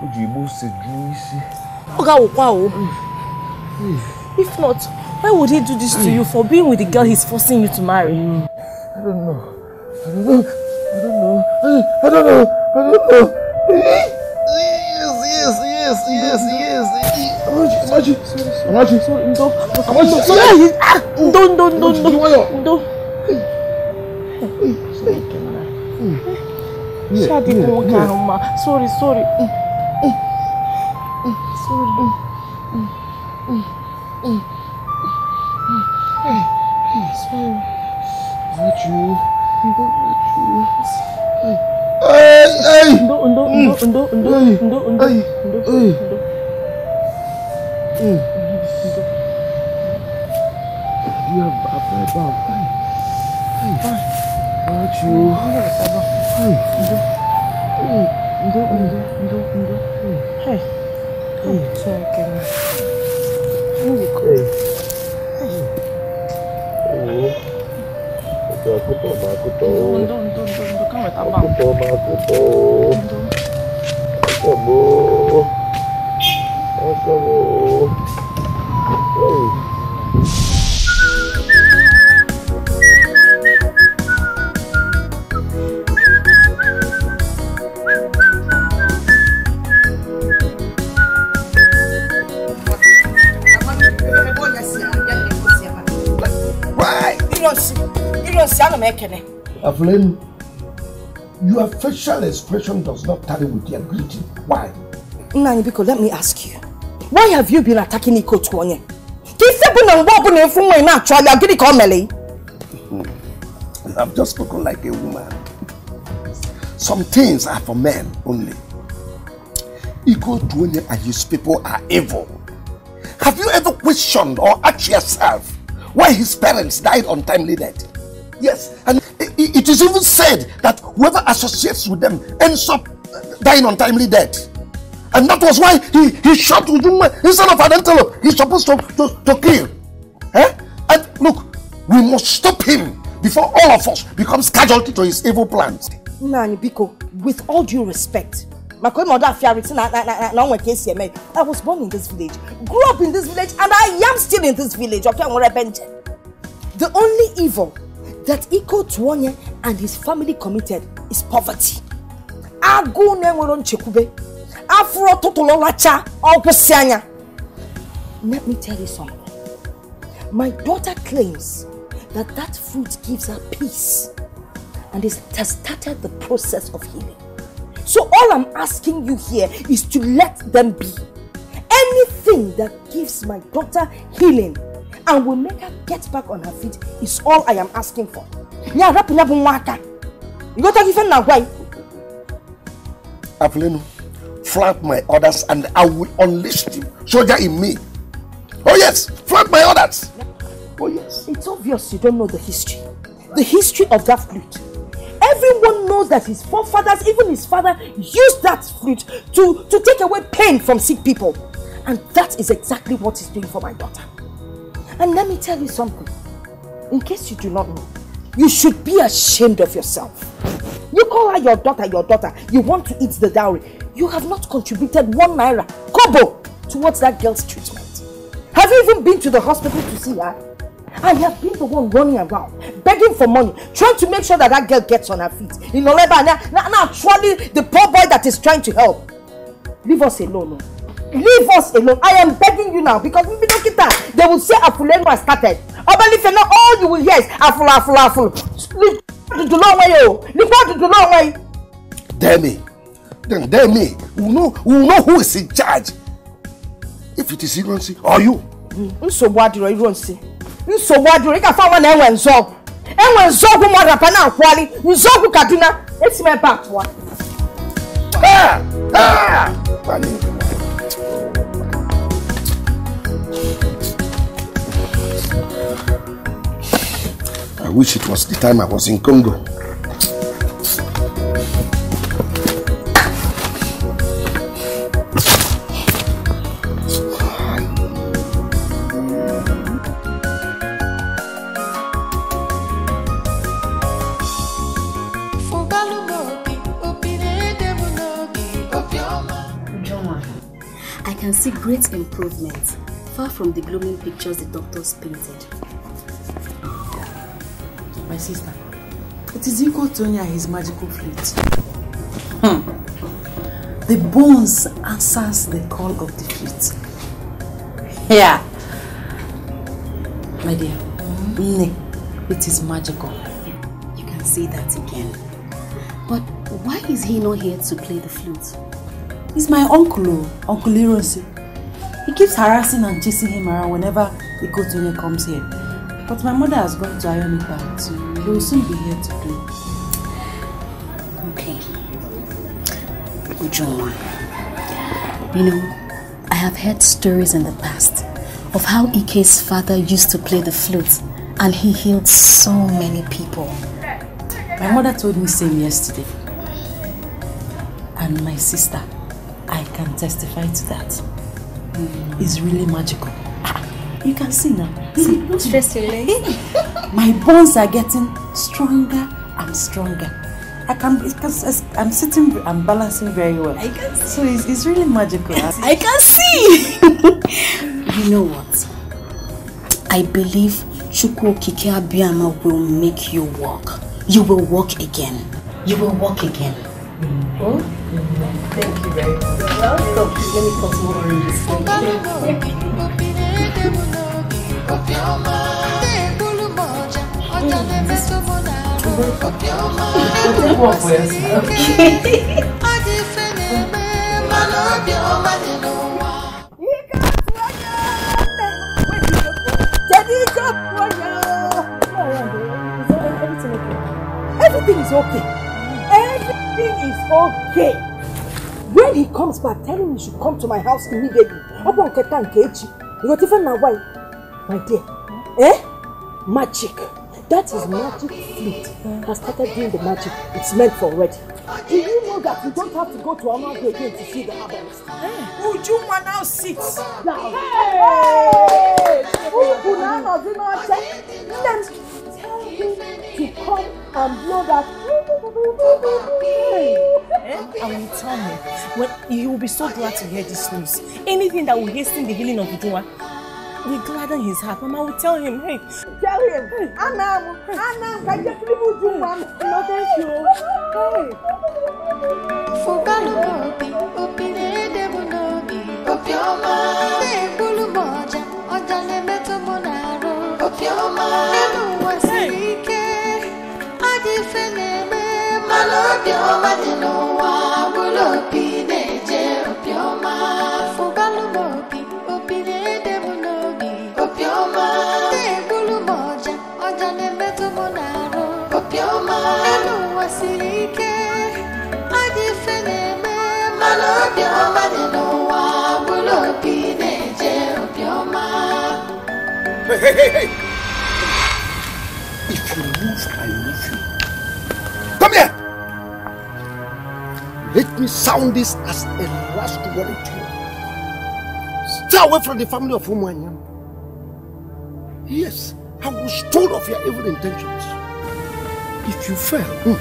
Would you move the juice? If not, why would he do this to you for being with the girl he's forcing you to marry? I don't know. I don't know. I don't know. I don't know. I don't know. Yes, yes, yes, yes, yes. Imagine. Imagine. Sorry, sorry. Don't, don't, don't, don't. Don't. Sorry, sorry. Sorry. Mm. Mm. Mm. Mm. Mm. Sorry. Not you. Not you. Hey, hey. Undo, undo, undo, undo, undo, undo, undo, undo. You have a bad bum. Not you. Undo, undo, undo, undo. Hey. Come check it. Hey. Hey. Hey. Evelyn, your facial expression does not tally with your greeting. Why? Nani, because let me ask you. Why have you been attacking Nico Twonye? He said, "But no, but no, from my natural, you're going to call Melly." I've just spoken like a woman. Some things are for men only. Ego Duane and his people are evil. Have you ever questioned or asked yourself why his parents died untimely death? Yes, and it is even said that whoever associates with them ends up dying untimely death. And that was why he, he shot Uduma instead of an antelope. He's supposed to, to, to kill. Eh? And look, we must stop him before all of us becomes casualty to his evil plans. Nani Biko, with all due respect, I was born in this village, grew up in this village, and I am still in this village. The only evil that Iko Duane and his family committed is poverty. Let me tell you something. My daughter claims that that fruit gives her peace and it has started the process of healing. So all I'm asking you here is to let them be. Anything that gives my daughter healing and will make her get back on her feet is all I am asking for. Aflenu, flood my orders and I will unleash the soldier in me. Oh yes, flood my orders. Oh yes. It's obvious you don't know the history. The history of that flute. Everyone knows that his forefathers, even his father, used that flute to, to take away pain from sick people. And that is exactly what he's doing for my daughter. And let me tell you something. In case you do not know, you should be ashamed of yourself. You call her your daughter, your daughter. You want to eat the dowry. You have not contributed one naira, kobo, towards that girl's treatment. Have you even been to the hospital to see her? I have been the one running around, begging for money, trying to make sure that that girl gets on her feet. In Oleba, now, now, actually, the poor boy that is trying to help. Leave us alone. Leave us alone. I am begging you now, because we don't get that. They will say Afulenu has started. All you will hear is Aful, Aful, Aful. Dare me. Then dare me. We know, we know who is in charge. If it is ignorance, or you? So what do you say? So what do you found when I Zog? And when Zog Rapana Quali, Zogu Kaduna, it's my back one. Ah! Ah! I wish it was the time I was in Congo. I can see great improvements, far from the gloomy pictures the doctors painted. My sister, it is Iko Duane and his magical flute. Hmm. The bones answers the call of the flute. Yeah. My dear, mm-hmm. It is magical. You can see that again. But why is he not here to play the flute? He's my uncle, Uncle Ironsi. He keeps harassing and chasing him around whenever Iko Duane comes here. But my mother has gone to iron it out, so he will soon be here to play. Okay. Ujoma, you know, I have heard stories in the past of how Ike's father used to play the flute and he healed so many people. My mother told me same yesterday. And my sister, I can testify to that. Mm. It's really magical. You can see now. See, don't stress your legs. My bones are getting stronger and stronger. I can, I'm sitting, I'm balancing very well. I can see. So it's, it's really magical. I can see. You know what? I believe Chukwu Okike Abiyama will make you walk. You will walk again. You will walk again. Mm. Oh? Thank you very much. Welcome. Let me cut more on this. Thank you. Okay. Everything is okay. Everything is okay. When he comes back, tell him he should come to my house immediately. Upon Keta and Kechi, you got even now why? My dear, eh? Magic. That is magic flute that started doing the magic. It's meant for already. Do you know that you don't have to go to Amadu again to see the harvest? Would you want now sit down? Hey! Tell him to come and blow that. And will tell me, when you will be so glad to hear this news. Anything that will hasten the healing of Uduwa will gladden his heart. Mama will tell him, hey. Tell him, Anam, Anam, can you please do one? No, thank you. Hey, hey, hey, hey! If you move, I move you. Come here! Let me sound this as a last word to you. Stay away from the family of whom I am. Yes, I was told of your evil intentions. If you fail, hmm,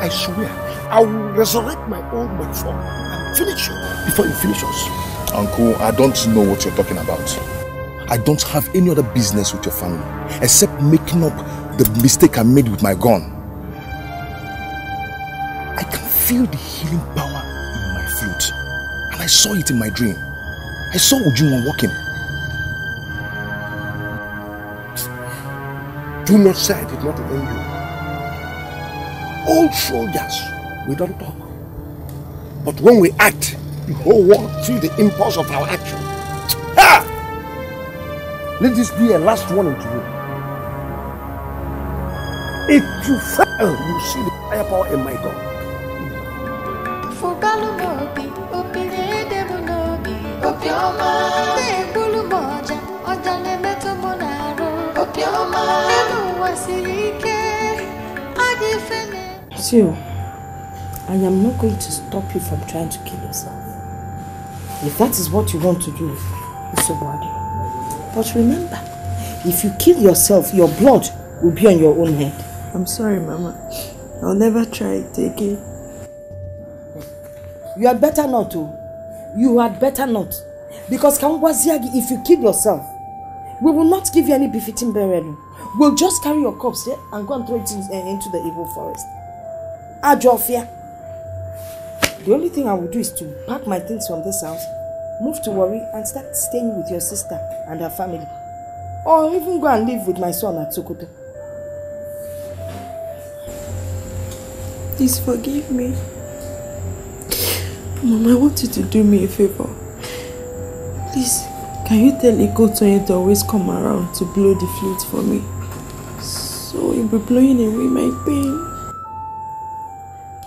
I swear, I will resurrect my old man form and finish you before you finish us. Uncle, I don't know what you're talking about. I don't have any other business with your family, except making up the mistake I made with my gun. I can feel the healing power in my flute, and I saw it in my dream. I saw Ujunwa walking. Do not say I did not warn you. Old soldiers, we don't talk. But when we act, the whole world feels the impulse of our action. Ha! Let this be a last warning to you. If you fail, you see the fire power in my God. So, I am not going to stop you from trying to kill yourself. If that is what you want to do, it's about you. But remember, if you kill yourself, your blood will be on your own head. I'm sorry, Mama. I'll never try it again. You had better not to. You had better not. Because Kangwaziagi, if you kill yourself, we will not give you any befitting burial. We'll just carry your corpse there and go and throw it into the evil forest. Ajofia. The only thing I will do is to pack my things from this house, move to Warri and start staying with your sister and her family. Or even go and live with my son at Sokoto. Please forgive me. Mom, I want you to do me a favor. Please, can you tell Ikotoye to always come around to blow the flute for me? So he'll be blowing away my pain.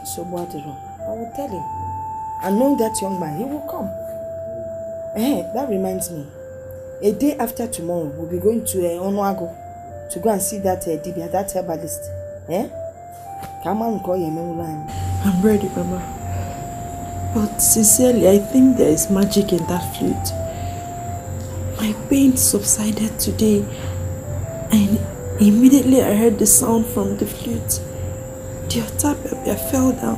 So what is wrong? I will tell him. And knowing that young man, he will come. Eh, that reminds me. A day after tomorrow, we'll be going to uh, Onuago to go and see that uh, Dibia, that herbalist. Eh? Come on, call your man. I'm ready, Mama. But sincerely, I think there is magic in that flute. My pain subsided today, and immediately I heard the sound from the flute. The altar baby, I fell down.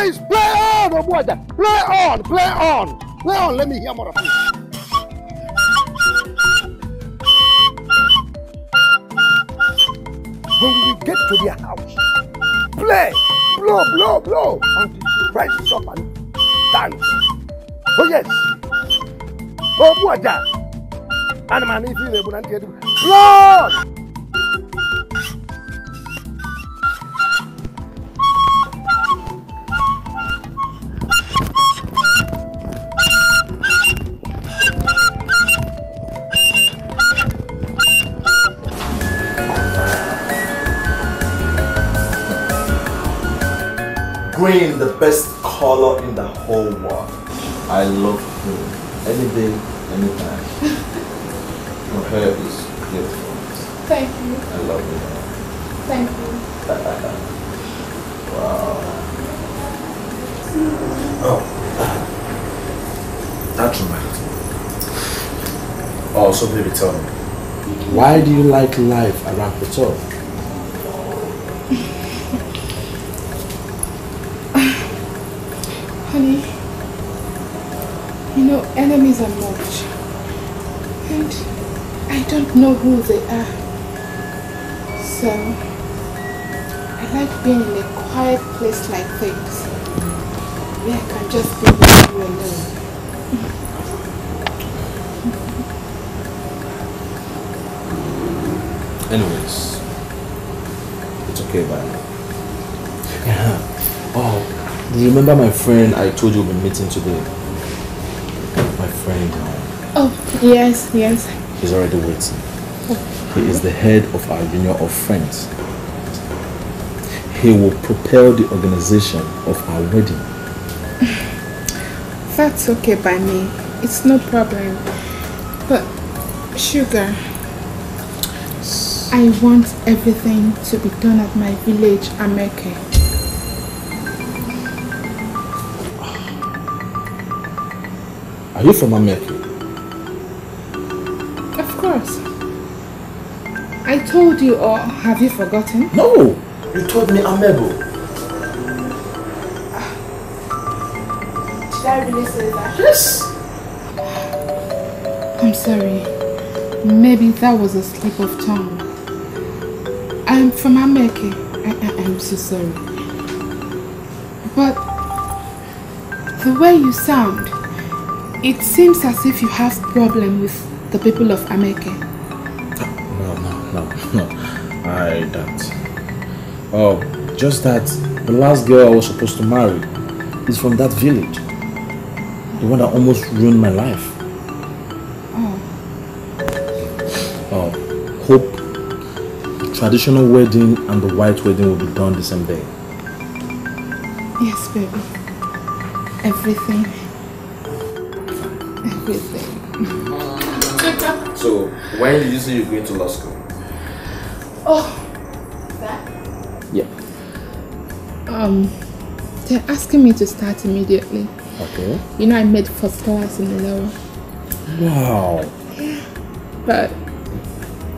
Guys, play on, oh boy. Play on, play on, play on. Let me hear more of you. When we get to their house, play, blow, blow, blow, until you rise up and dance. Oh yes. Oh boy, that. And man, if you never did, blow. Green, the best color in the whole world. I love green. Any day, anytime. Your hair is beautiful. Thank you. I love it. Thank you. Wow. Oh. That reminds me. Oh, so baby, tell me. Why do you like life around the top? Honey, you know, enemies are much, and I don't know who they are, so I like being in a quiet place like this, where I can just be with you alone. Anyways, it's okay, bye. Yeah. Oh. Do you remember my friend I told you we'll be meeting today? My friend. Oh, yes, yes. He's already waiting. He is the head of our union of friends. He will propel the organization of our wedding. That's okay by me. It's no problem. But, Sugar, I want everything to be done at my village, Ameke. Are you from America? Of course. I told you, or have you forgotten? No! You told me Amebo. Did I really say that? Yes! I'm sorry. Maybe that was a slip of tongue. I'm from Ameke. I, I am so sorry. But the way you sound, it seems as if you have problem with the people of Ameke. No, no, no, no. I don't. Oh, just that the last girl I was supposed to marry is from that village. The one that almost ruined my life. Oh. Oh, hope the traditional wedding and the white wedding will be done the same day. Yes, baby. Everything. Everything. So, when did you say you're going to law school? Oh, that? Yeah. Um, they're asking me to start immediately. Okay. You know, I made first class in the law. Wow. Yeah. But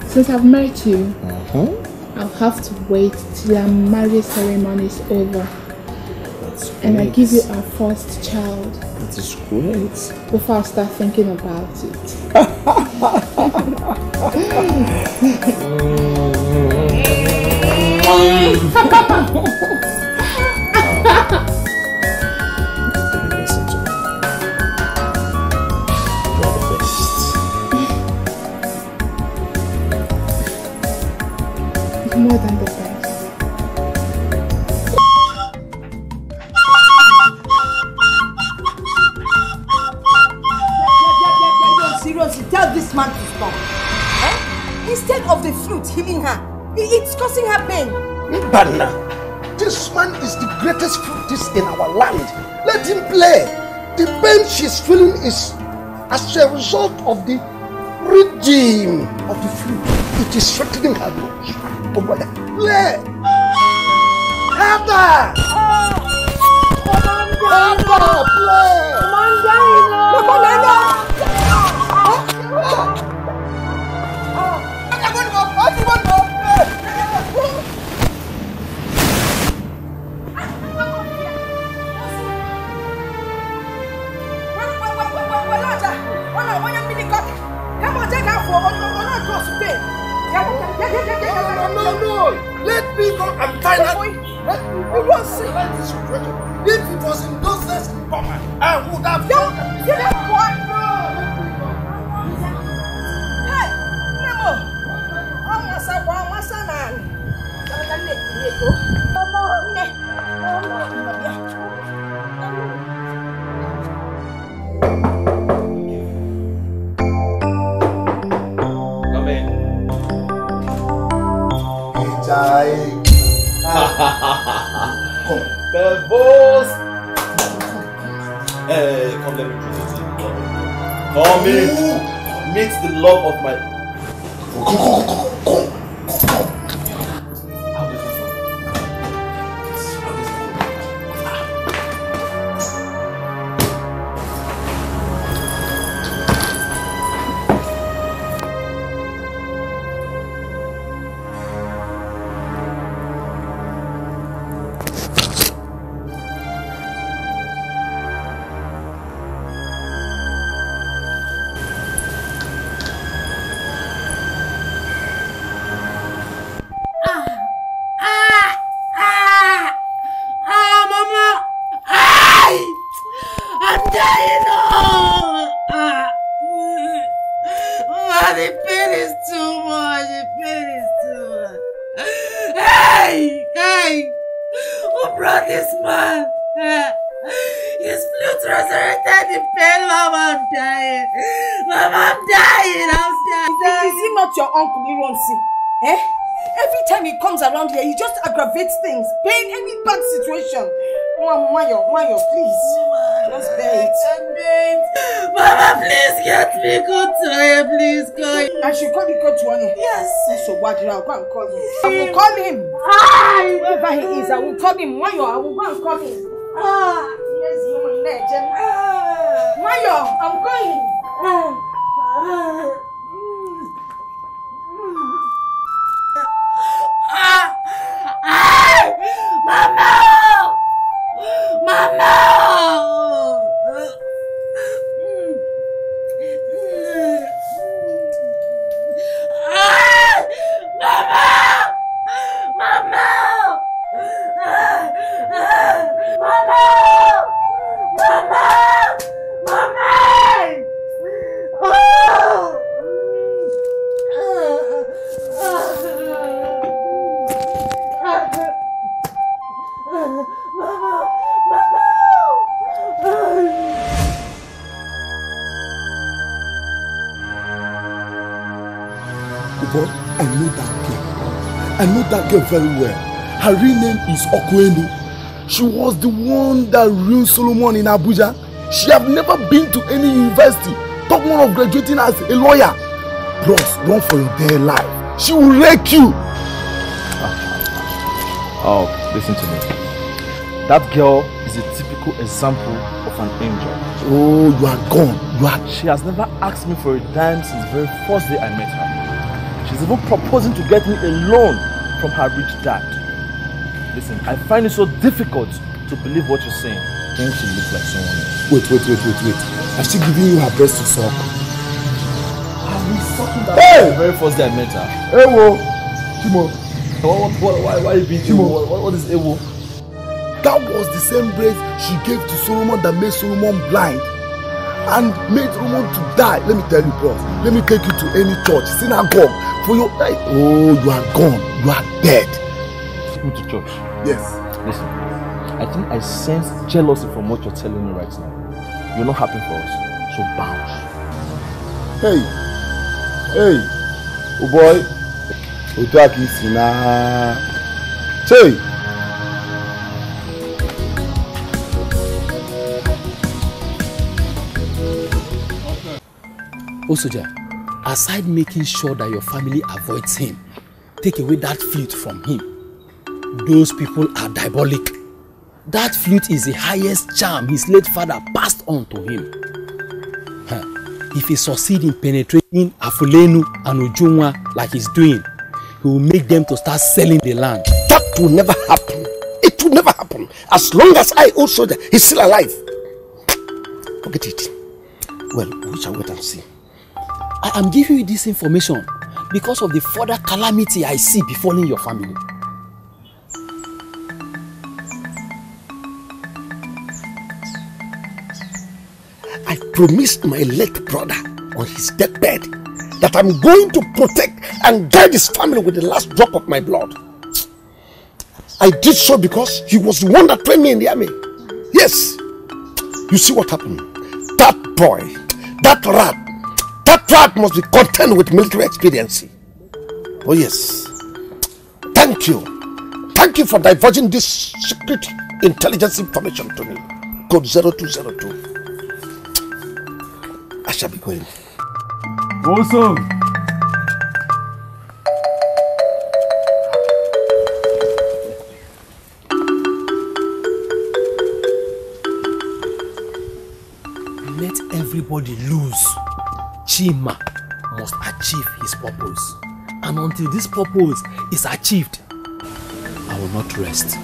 since I've met you, uh-huh, I'll have to wait till our marriage ceremony is over. That's great. And I give you our first child. That is great. Before I start thinking about it. Listen to me. You are the best. More than the best. Man is born. Eh? Instead of the fruit healing her, it's causing her pain. Banna, this man is the greatest fruitist in our land. Let him play. The pain she's feeling is as a result of the regime of the fruit. It is threatening her. Oh, brother, play. Abba! Abba, play. Let me go and find out. I was situation. If it was in those days, I would have done that. You know what? Hey, Nemo. I'm not saying I'm not saying I'm not saying I'm Like, ah, come. The boss. Hey, come, let me introduce you. Come in. Meet the love of my. How does it very well. Her real name is Okwenu. She was the one that ruined Solomon in Abuja. She have never been to any university. Talk more of graduating as a lawyer. Bros, run for your dear life. She will wreck you. Oh, listen to me. That girl is a typical example of an angel. Oh, you are gone. You are. She has never asked me for a dime since the very first day I met her. She's even proposing to get me a loan from her rich dad. Listen, I find it so difficult to believe what you're saying. Then she looks like someone else. Wait, wait, wait, wait, wait. Has she given you her breast to suck? I've been sucking that hey! The very first day I met her. Ewo! Timo! What, what, why, why you being Timo? Timo? What, what is Ewo? That was the same breast she gave to Solomon that made Solomon blind and made Solomon to die. Let me tell you, bro. Let me take you to any church, synagogue, for your life. Oh, you are gone. You are dead. Take me to church. Yes. Listen, I think I sense jealousy from what you're telling me right now. You're not happy for us, so bounce. Hey, hey, oh boy. Otaki Sina. Hey. Osoja, aside making sure that your family avoids him, take away that flute from him. Those people are diabolic. That flute is the highest charm his late father passed on to him. Huh. If he succeeds in penetrating Afulenu and Ujumwa like he's doing, he will make them to start selling the land. That will never happen. It will never happen. As long as I also he's still alive. Forget it. Well, we shall wait and see. I am giving you this information because of the further calamity I see befalling your family. promised my late brother on his deathbed that I'm going to protect and guide his family with the last drop of my blood. I did so because he was the one that trained me in the army. Yes. You see what happened? That boy, that rat, that rat must be content with military expediency. Oh yes. Thank you. Thank you for diverging this secret intelligence information to me. Code zero two zero two. I shall be going. Awesome. Let everybody lose. Chima must achieve his purpose. And until this purpose is achieved, I will not rest.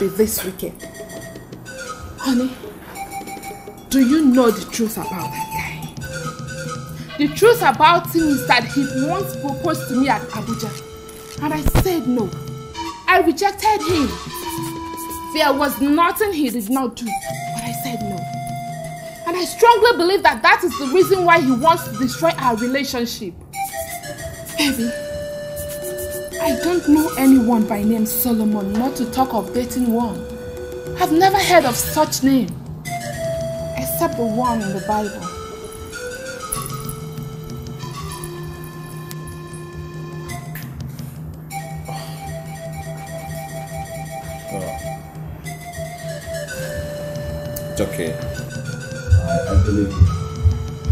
Be this wicked. Honey, do you know the truth about that guy? The truth about him is that he once proposed to me at Abuja and I said no. I rejected him. There was nothing he did not do, but I said no. And I strongly believe that that is the reason why he wants to destroy our relationship. Baby, I don't know anyone by name Solomon, not to talk of dating one. I've never heard of such name, except the one in the Bible. Oh. It's okay. I, I believe you.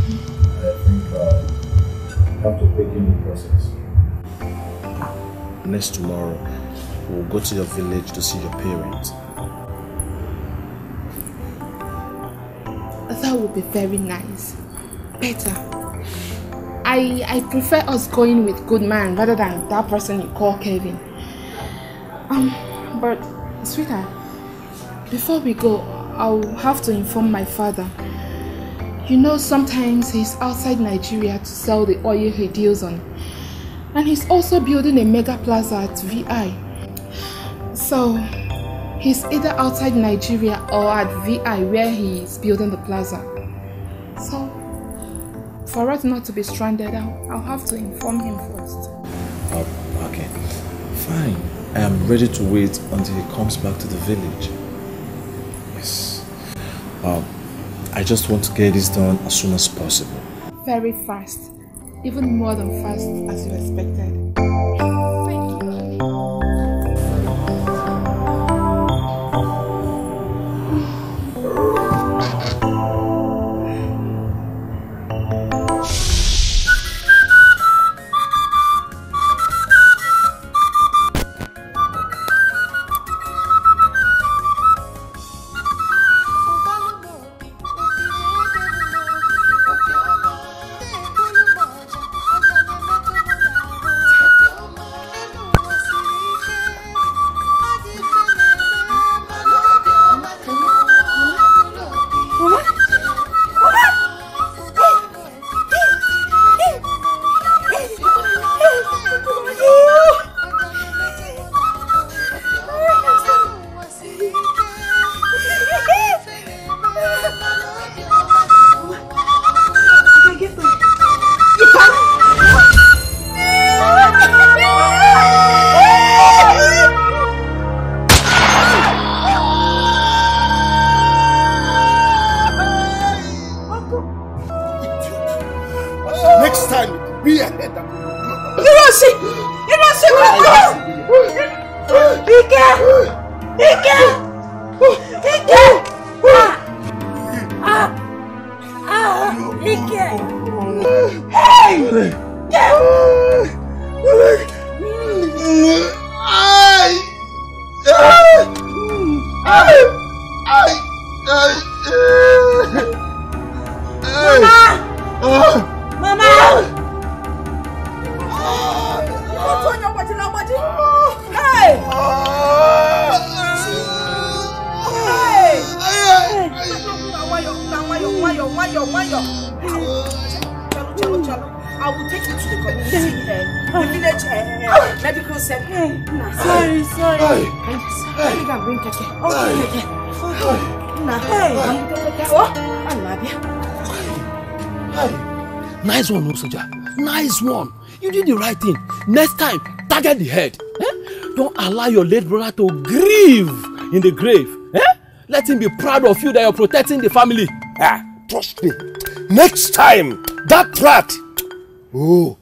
Hmm. I think uh, you have to begin the process. Next tomorrow, we'll go to your village to see your parents. That would be very nice. Better. I I prefer us going with good man rather than that person you call Kevin. Um, but sweetheart, before we go, I'll have to inform my father. You know, sometimes he's outside Nigeria to sell the oil he deals on. And he's also building a mega plaza at V I. So he's either outside Nigeria or at V I where he's building the plaza. So for us not to be stranded, I'll, I'll have to inform him first. Oh, okay. Fine. I am ready to wait until he comes back to the village. Yes. Um, I just want to get this done as soon as possible. Very fast. Even more than fast as you expected. Thank you, honey. One, you did the right thing. Next time, target the head. Eh? Don't allow your late brother to grieve in the grave. Eh? Let him be proud of you that you're protecting the family. Ah, trust me. Next time, that rat, oh,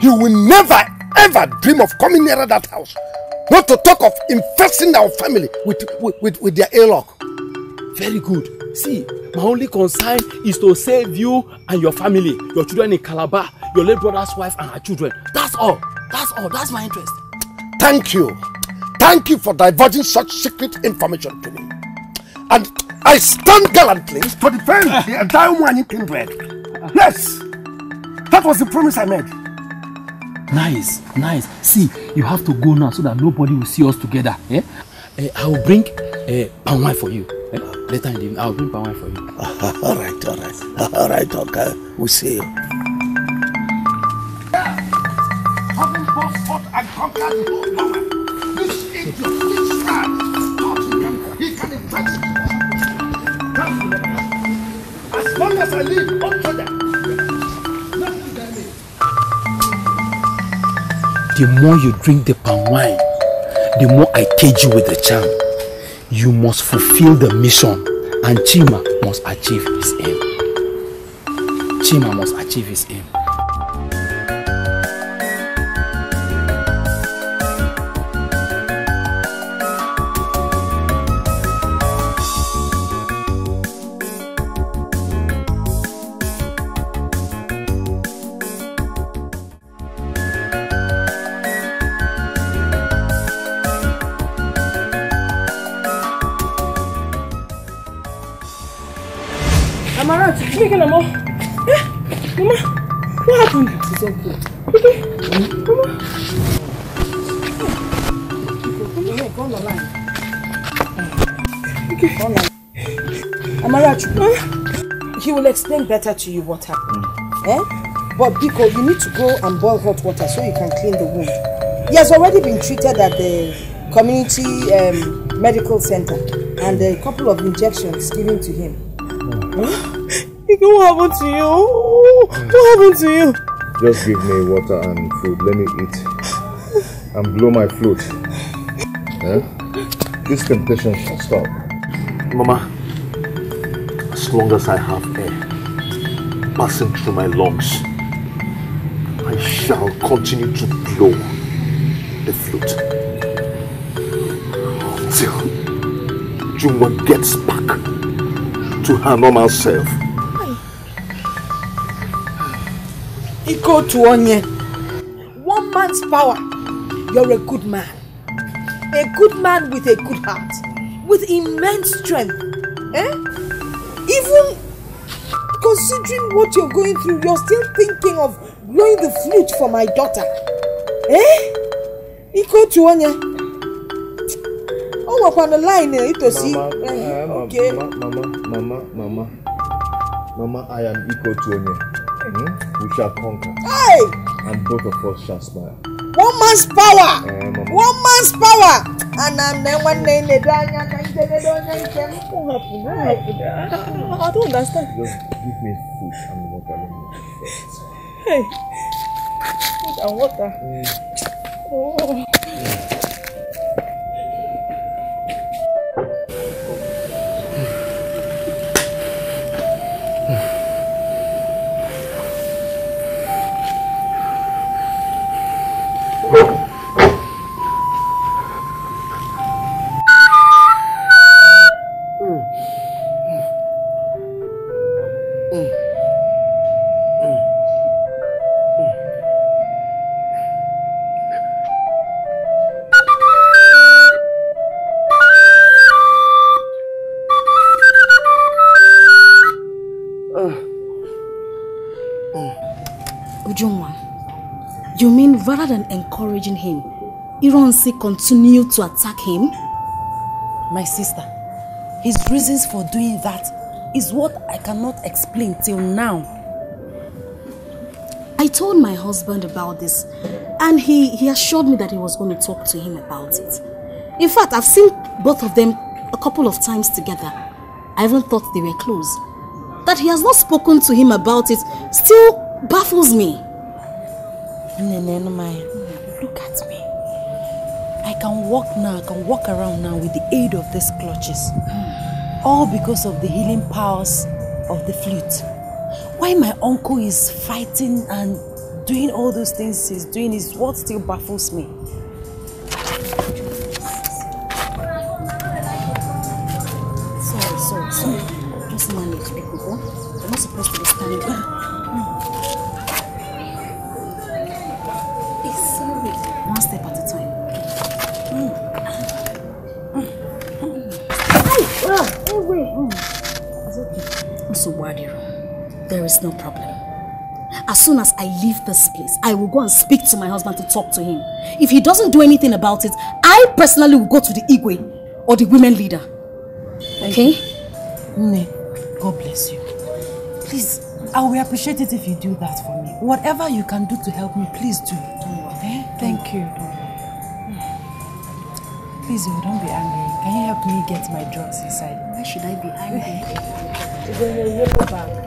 he will never ever dream of coming nearer that house. Not to talk of infesting our family with, with, with, with their airlock. Very good. See, my only concern is to save you and your family, your children in Calabar, your late brother's wife and her children. That's all. That's all. That's my interest. Thank you. Thank you for divulging such secret information to me. And I stand gallantly to defend the entire Umani kindred. Yes. That was the promise I made. Nice. Nice. See, you have to go now so that nobody will see us together. Eh? Uh, I will bring uh, palm wine for you. Eh? Later in the evening, I will bring palm wine for you. all right. All right. All right. Okay. We'll see you. This idiot, this rat, he can infect me. As long as I live, up to them. The more you drink the palm wine, the more I cage you with the charm. You must fulfill the mission, and Chima must achieve his aim. Chima must achieve his aim. Explain better to you what happened. Mm. Eh? But Biko, you need to go and boil hot water so you can clean the wound. He has already been treated at the community um, medical center and a couple of injections given to him. Mm. Biko, what happened to you? What happened to you? Just give me water and food. Let me eat and blow my flute. Eh? This temptation shall stop. Mama, as long as I have air passing through my lungs, I shall continue to blow the flute until Juma gets back to her normal self. Iko Tuonye, one man's power, you're a good man. A good man with a good heart, with immense strength. Eh? Even considering what you're going through, you're still thinking of blowing the flute for my daughter. Eh? Iko Tuonye. Oh, I'm on the line. Okay. Mama, mama, mama, mama, I am Iko Tuonye. Hmm? We shall conquer. Hey! And both of us shall smile. One man's power! Eh, one man's power! And I'm the one name the Danya can say they don't like them. I don't understand. Just give me food and water. Hey. Food and water. Mm. Oh. Ujungwa, you mean rather than encouraging him, Ironsi continued to attack him? My sister, his reasons for doing that is what I cannot explain till now. I told my husband about this and he, he assured me that he was going to talk to him about it. In fact, I've seen both of them a couple of times together. I even thought they were close. That he has not spoken to him about it still baffles me. Nene, Maya, look at me. I can walk now, I can walk around now with the aid of these clutches. Mm. All because of the healing powers of the flute. Why my uncle is fighting and doing all those things he's doing is what still baffles me. Sorry, sorry, sorry. Just manage, people. I'm not supposed to be standing there. There is no problem. As soon as I leave this place, I will go and speak to my husband to talk to him. If he doesn't do anything about it, I personally will go to the Igwe or the women leader. Okay? Nne, God bless you. Please, I will appreciate it if you do that for me. Whatever you can do to help me, please do. Don't worry. Okay? Thank you. Please, you don't be angry. Can you help me get my drugs inside? Why should I be angry? It's in your yellow bag.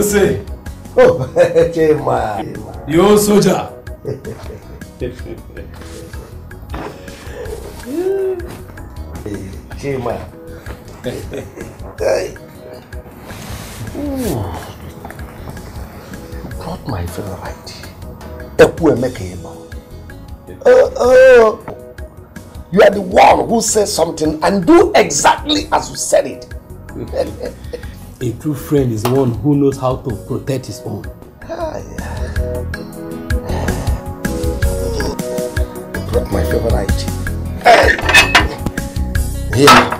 Say. Oh, Chema. Chema. Yo, soldier. Chema. Not my favorite. Oh, oh. You are the one who says something and do exactly as you said it. A true friend is one who knows how to protect his own. Ah, yeah. I brought my favorite. Yeah.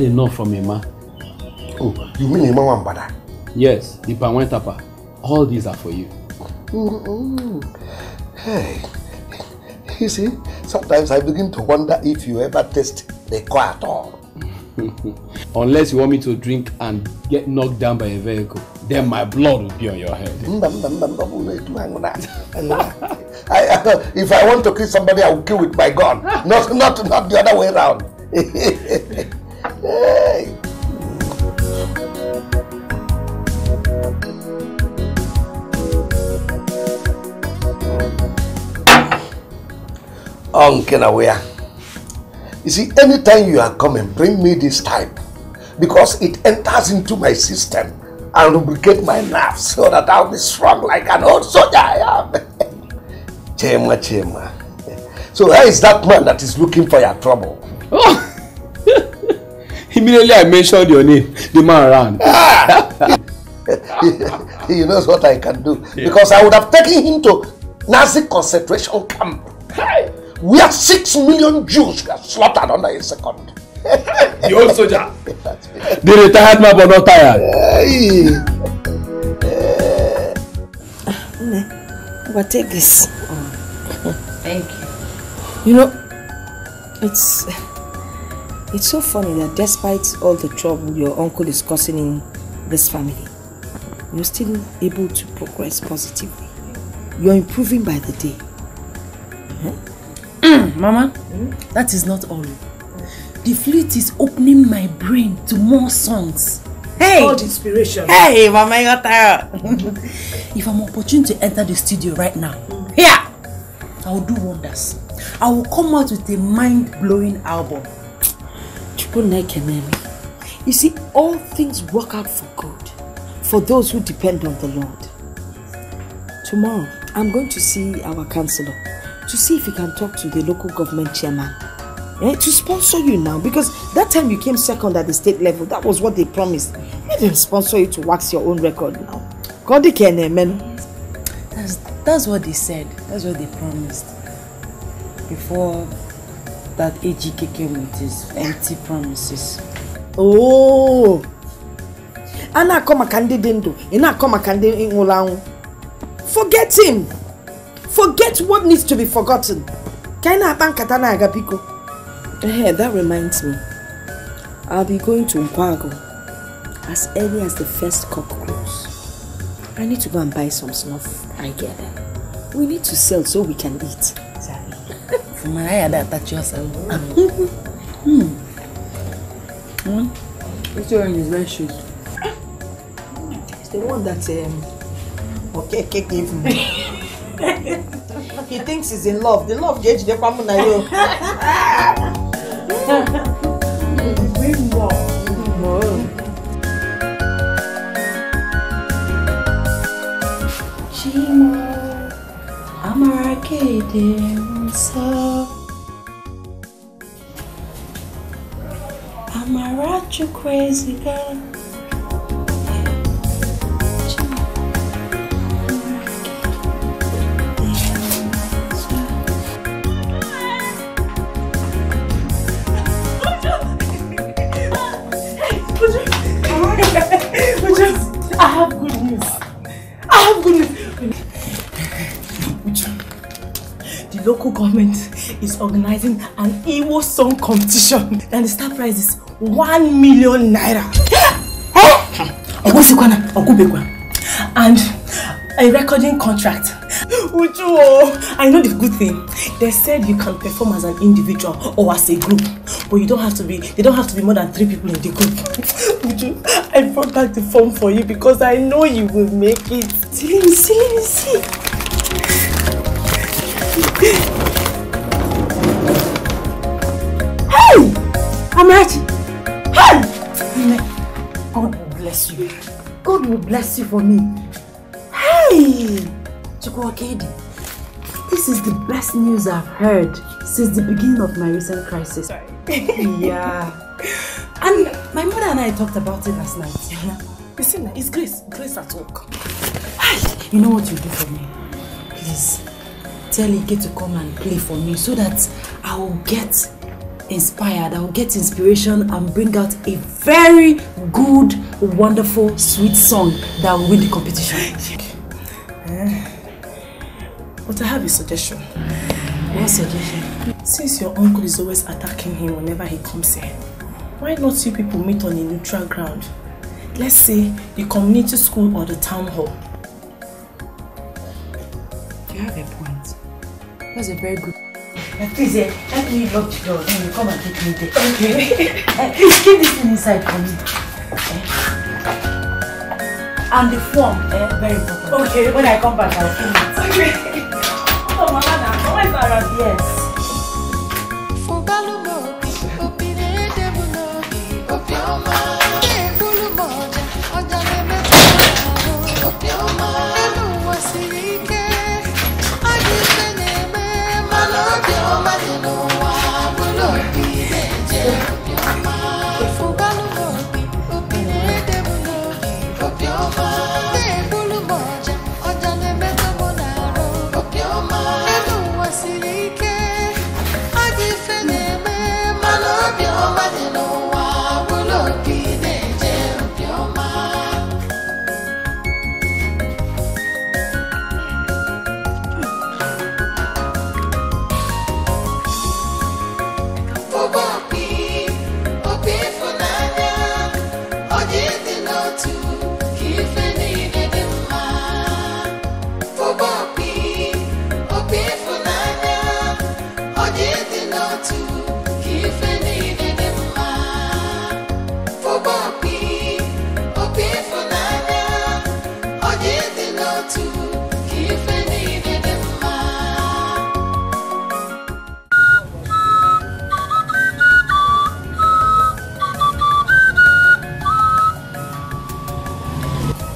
Enough from Emma. Oh, you mean Emma Wambada? Yes, the Panwentapa. All these are for you. Mm-hmm. Hey, you see, sometimes I begin to wonder if you ever taste the car at all. Unless you want me to drink and get knocked down by a vehicle, then my blood will be on your head. I, uh, if I want to kill somebody, I will kill with my gun. Not, not, not the other way around. Hey! Uncle Aware, you see, anytime you are coming, bring me this type because it enters into my system and lubricate my nerves so that I'll be strong like an old soldier I am. Chema, Chema. So where is that man that is looking for your trouble? Oh. Immediately I mentioned your name, the man ran. Ah. He knows what I can do. Yeah. Because I would have taken him to Nazi concentration camp. Hey. We have six million Jews were slaughtered under a second. The old soldier. The retired man but not tired. Uh, but take this. Oh. Thank you. You know, it's it's so funny that despite all the trouble your uncle is causing in this family, you're still able to progress positively. You're improving by the day. Mm-hmm. Mama, mm-hmm. That is not all. Mm-hmm. The flute is opening my brain to more songs. Hey! Old inspiration. Hey, Mama, you got tired. If I'm opportune to enter the studio right now, mm-hmm. Here, I will do wonders. I will come out with a mind-blowing album. You see, all things work out for good for those who depend on the Lord. Tomorrow, I'm going to see our counselor to see if you can talk to the local government chairman, eh, to sponsor you now, because that time you came second at the state level, that was what they promised. Let them sponsor you to wax your own record now. God can, amen. That's, that's what they said, that's what they promised. Before that A G K came with his empty promises. Oh! Forget him! Forget what needs to be forgotten. Hey, that reminds me. I'll be going to Nkwago as early as the first cock crows. I need to go and buy some snuff. I get it. We need to sell so we can eat. Sorry. Hmm. Hmm. Which one is that shit? It's the one that um okay cake gave me. He thinks he's in love. The love gauge the family. Chimo, I'm a kid, so I'm a ratchet crazy girl. Local government is organizing an Igbo song competition and the star prize is one million naira. And a recording contract. I know the good thing. They said you can perform as an individual or as a group, but you don't have to be they don't have to be more than three people in the group. I brought back the form for you because I know you will make it. See, see, see. Hey! I'm ready. Hey! God will bless you. God will bless you for me. Hey! This is the best news I've heard since the beginning of my recent crisis. Yeah. And my mother and I talked about it last night. Listen, it's grace. Grace at work. Hey! You know what you do for me? Please. Tell Ike to come and play for me so that I will get inspired, I will get inspiration and bring out a very good, wonderful, sweet song that will win the competition. But I have a suggestion. What suggestion? Since your uncle is always attacking him whenever he comes here, why not you people meet on a neutral ground? Let's say the community school or the town hall. You have a point. That's a very good. Please, let me lock the door and you come and take me there. Okay. Please keep this thing inside for me. Okay. And the form, eh, very important. Okay. When I come back, I'll fill it. Okay. Oh, Mama, now, always around. Yes. If you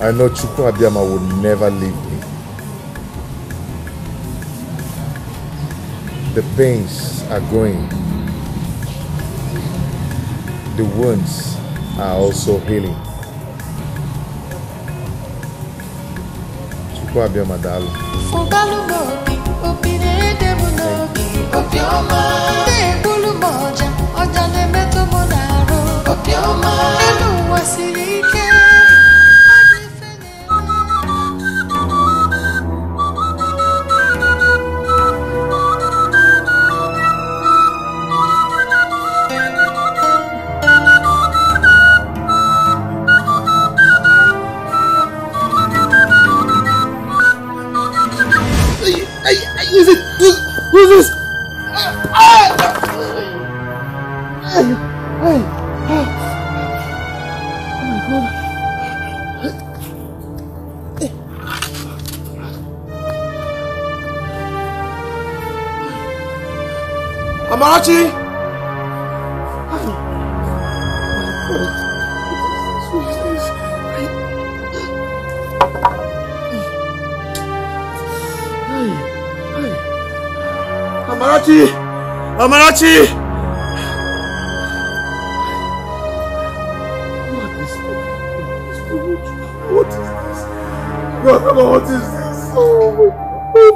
I know Chukwu Abiyama will never leave me. The pains are going. The wounds are also healing. Chukwu Abiyama Dalu. Amarachi! What is this? What is this? God, what is this? Oh my God!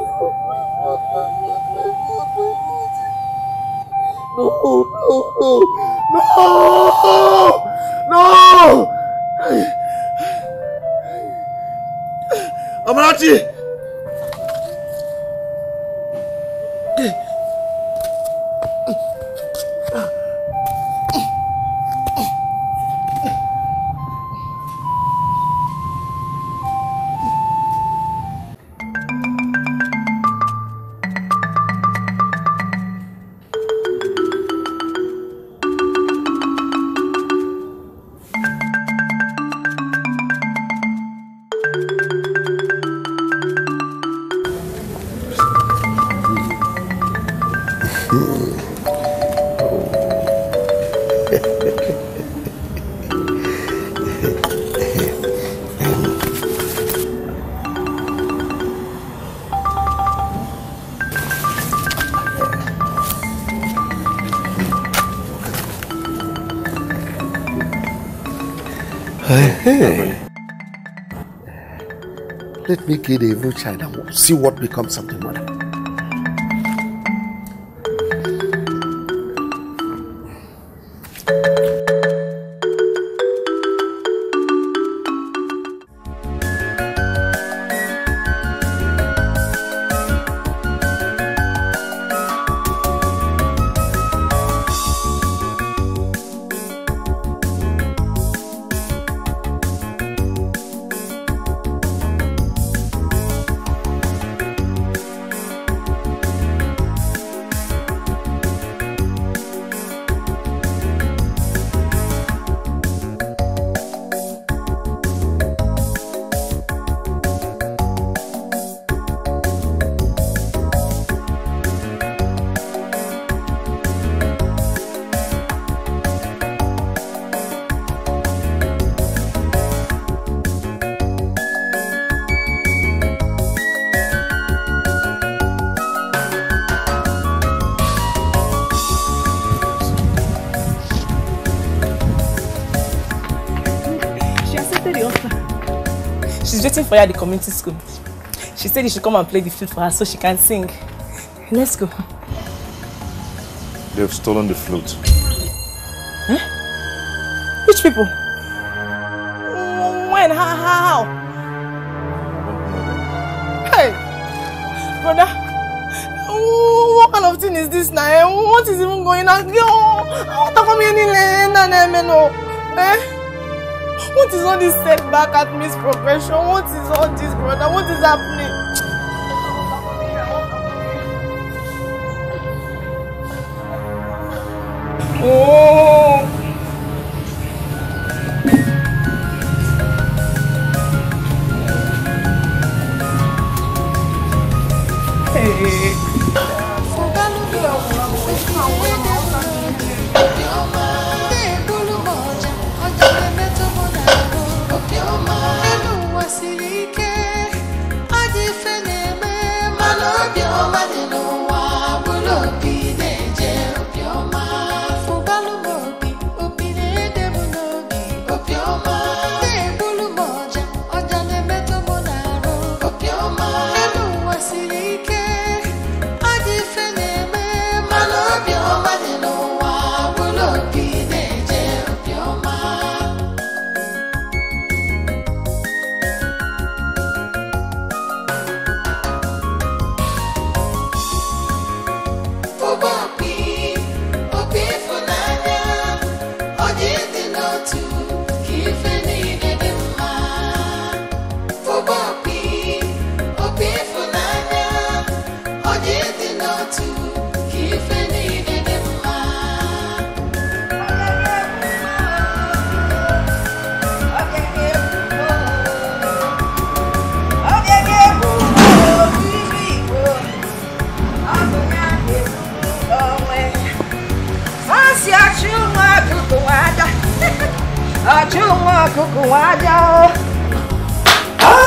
No, no, no! No! No! Amarachi! Let me get a evil child and we'll see what becomes of the mother. For her at the community school. She said you should come and play the flute for her so she can sing. Let's go. They've stolen the flute. Huh? Which people? When? How? How? How? Hey! Brother! What kind of thing is this now? What is even going on? Eh? What is all this setback at Miss Profession? What is all this, brother? What is happening? Oh! Hey! se achuma cucuada, achuma cucuada,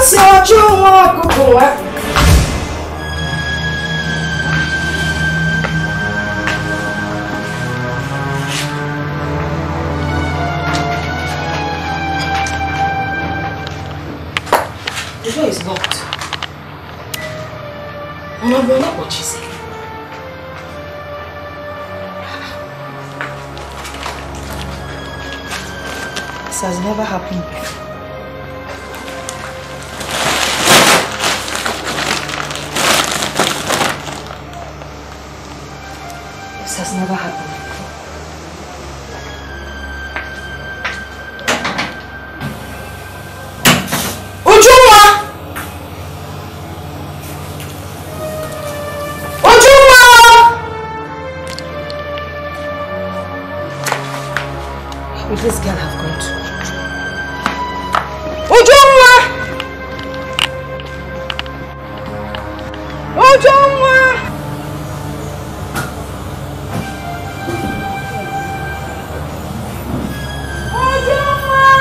se achuma cucuada. The door is locked. I'm not going to watch it. This has never happened before. This has never happened before. This girl have gone to. Ujumwa! Ujumwa! Ujumwa!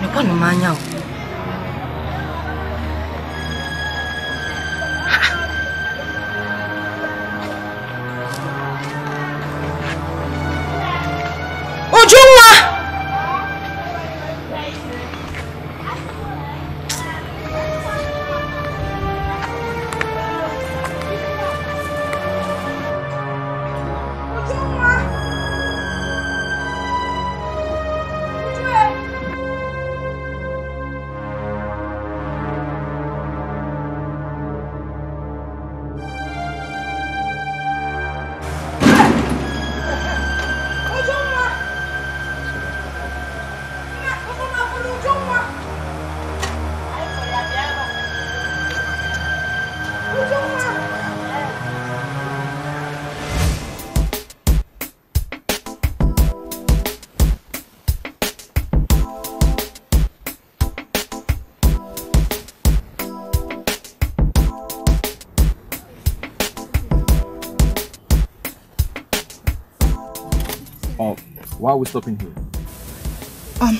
No one manya. Why are we stopping here? Um,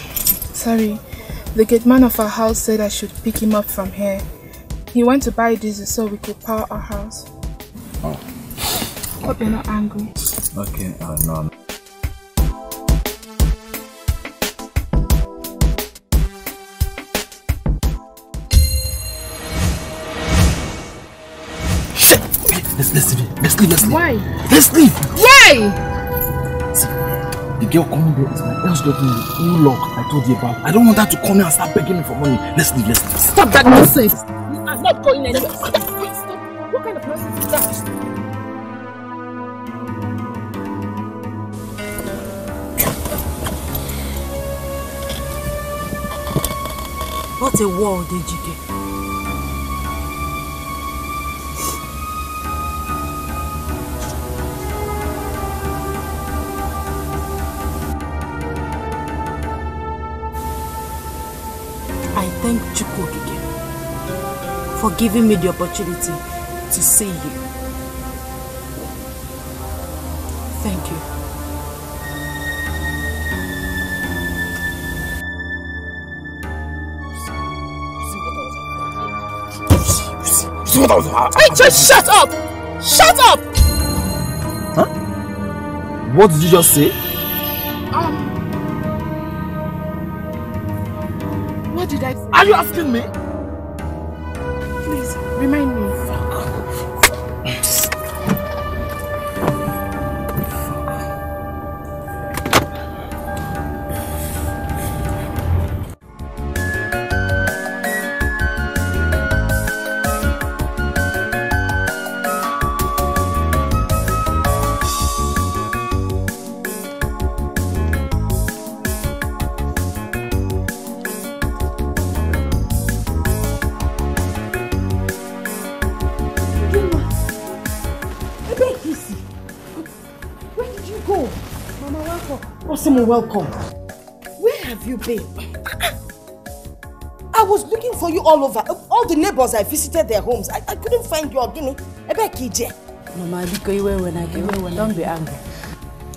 sorry. The gate man of our house said I should pick him up from here. He went to buy diesel so we could power our house. Oh. Hope you're not angry. Okay, uh, no. Shit! Let's, let's leave. Let's leave. Let's leave. Why? Let's leave. Why? The girl coming there is my house got in the new lock I told you about. I don't want her to come here and start begging me for money. Let's leave, let's leave. Stop that nonsense! I'm not going anywhere. Stop, stop. What kind of nonsense is that? What a world, Ejike. Thank Chukwu Okike for giving me the opportunity to see you. Thank you. Hey, just shut up! Shut up! Huh? What did you just say? Um. Did I... Are you asking me? Please, remind me. Welcome. Where have you been? I was looking for you all over. All the neighbors I visited their homes. I, I couldn't find you again. Mama, because when I came, don't be angry.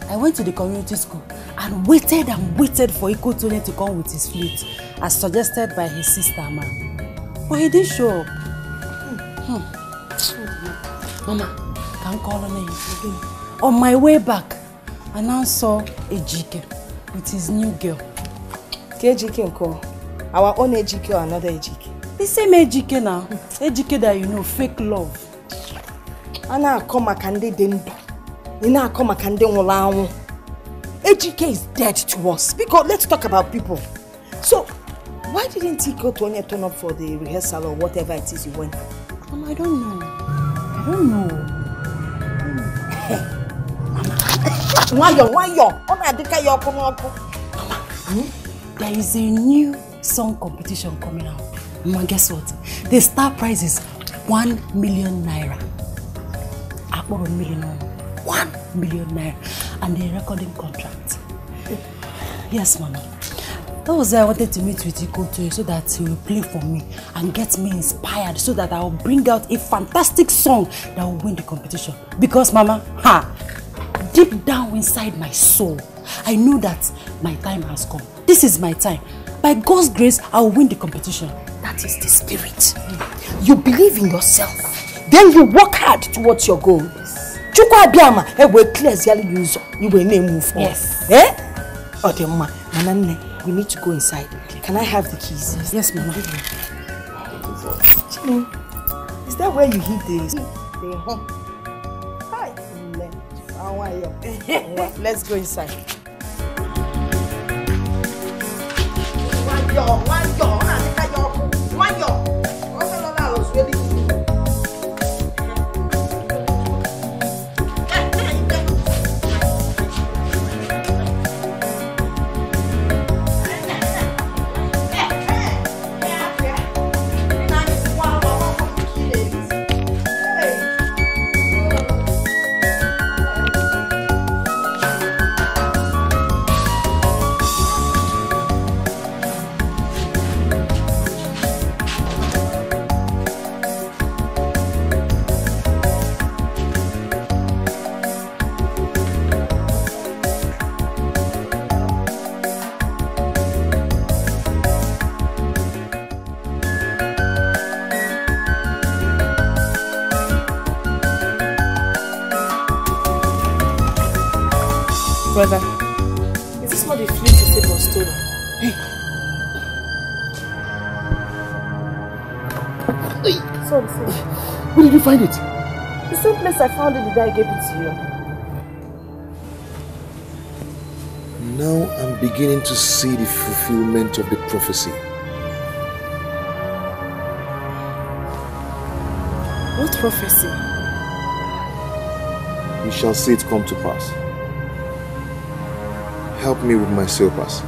I went to the community school and waited and waited for Ikotone to come with his flute, as suggested by his sister, ma'am. But he didn't show up. Hmm. Hmm. Mama, can call her name. Okay. On my way back, I now saw Ejike with his new girl. Ejike Nko, our own Ejike or another Ejike? The same Ejike now. Ejike that you know, fake love. Ana akoma kande demba. Ina akoma kande olawo. Ejike is dead to us. Because let's talk about people. So, why didn't Ikotone turn up for the rehearsal or whatever it is you went for? Mama, I don't know. I don't know. Why yo? Why yo? Mama, there is a new song competition coming out. Mama, guess what? The star prize is one million naira. About a million, one million naira, and a recording contract. Yes, Mama. That was why I wanted to meet with Ikotone so that he will play for me and get me inspired so that I will bring out a fantastic song that will win the competition. Because Mama, ha, deep down inside my soul, I know that my time has come. This is my time. By God's grace, I will win the competition. That is the spirit. You believe in yourself. Then you work hard towards your goal. Yes. Eh? Okay, Mama. We need to go inside. Can I have the keys? Yes, Mama. Is that where you hid this? Hi. Let's go inside. Brother, is this not the flute you said was stolen? Hey! Sorry, sorry. Where did you find it? The same place I found it, the guy gave it to you. Now I'm beginning to see the fulfillment of the prophecy. What prophecy? You shall see it come to pass. Help me with my silvers.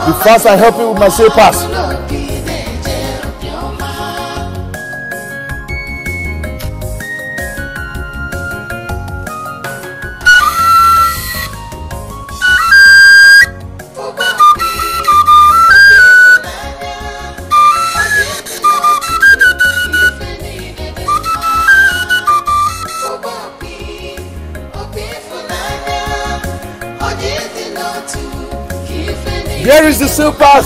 The fast I help you with my say pass. Here is the silk pass.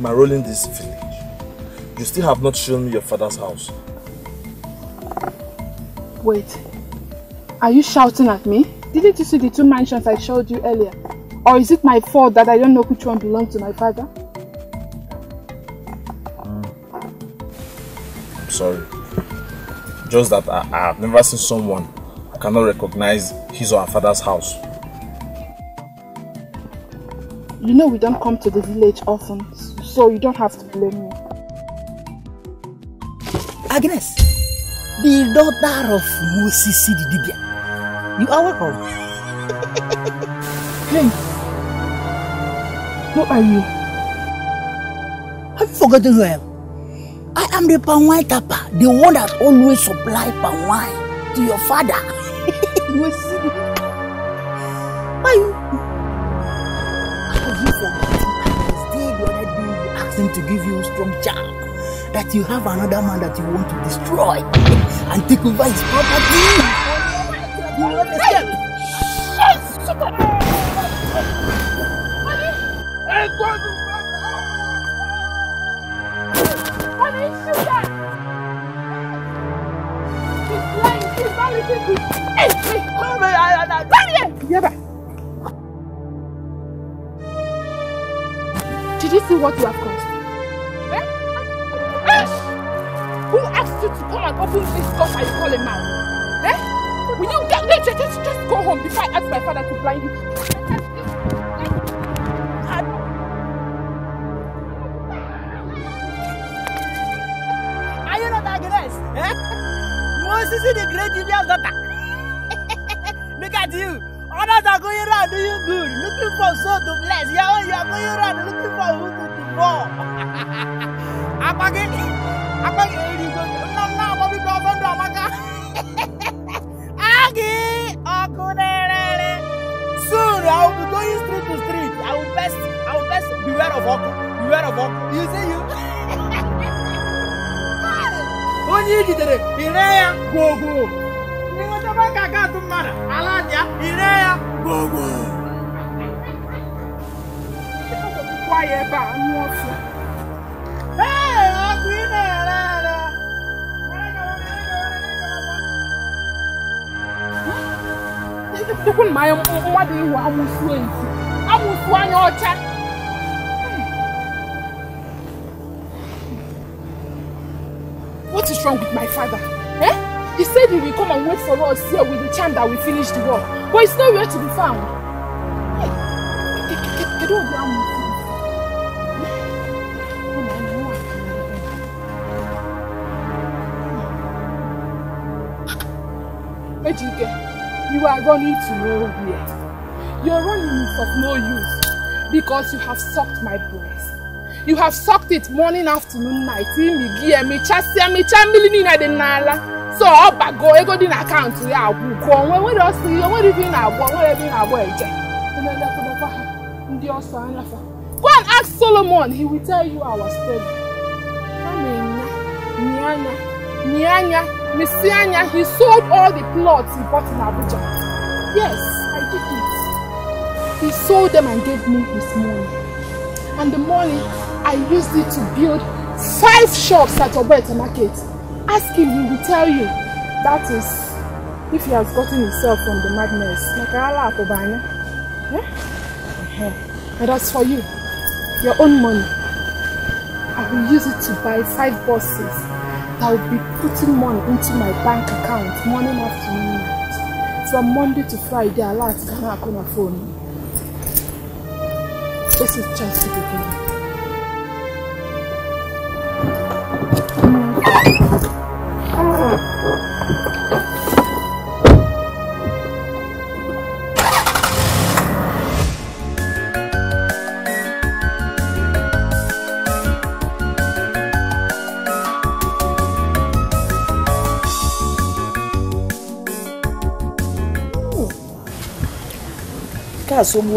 marooning this village, you still have not shown me your father's house. Wait, are you shouting at me? Didn't you see the two mansions I showed you earlier? Or is it my fault that I don't know which one belongs to my father? Mm. I'm sorry. Just that I, I have never seen someone who cannot recognize his or her father's house. You know we don't come to the village often, so you don't have to blame me. Agnes, the daughter of Moses Sidibia, you are welcome. Hey, who are you? Have you forgotten who I am? I am the palm wine tapper, the one that always supplies palm wine to your father. Moses Sidibia. Why you? To give you a strong charm that you have another man that you want to destroy and take over his property. You understand? Yes! Did you see what you have caused? Who asked you to come and open this stuff and you call a man? Eh? Will you get me? Just, just, just go home before I ask my father to blind you. Are you not Agnes? Eh? Moses is the great Indian daughter. Look at you. Others are going around doing good, looking for soul to bless. You are, you are going around looking for who to fall. I'm again. I'm not going to be soon I will be going street to street. I will best, I will best beware of Oku. Beware of Oku. You see you? When you did it, Ireya go go. You want to make a cat to mother? Alanya, Ireya go go. Quiet, but I'm not sure. My own, what do you want? I will swing. I will swing your chat. What is wrong with my father? Eh? He said he will come and wait for us here with the time that we finish the work, but it's nowhere to be found. Hey, don't blame me. You are running to nowhere. Your running is of no use because you have sucked my breath. You have sucked it morning, afternoon, night. So up I go, I go in account. Yeah, we go. When we just, when we even have one, we even have one. Go and ask Solomon. He will tell you our story. Nianya, nianya. Messiania, he sold all the plots he bought in Abuja. Yes, I did it. He sold them and gave me his money. And the money, I used it to build five shops at Oberta Market. Ask him, he will tell you. That is, if he has gotten himself from the madness. Yeah? And as for you, your own money, I will use it to buy five buses. I will be putting money into my bank account morning, afternoon, night. From Monday to Friday, I like to not on my phone. This is just the beginning. So boring.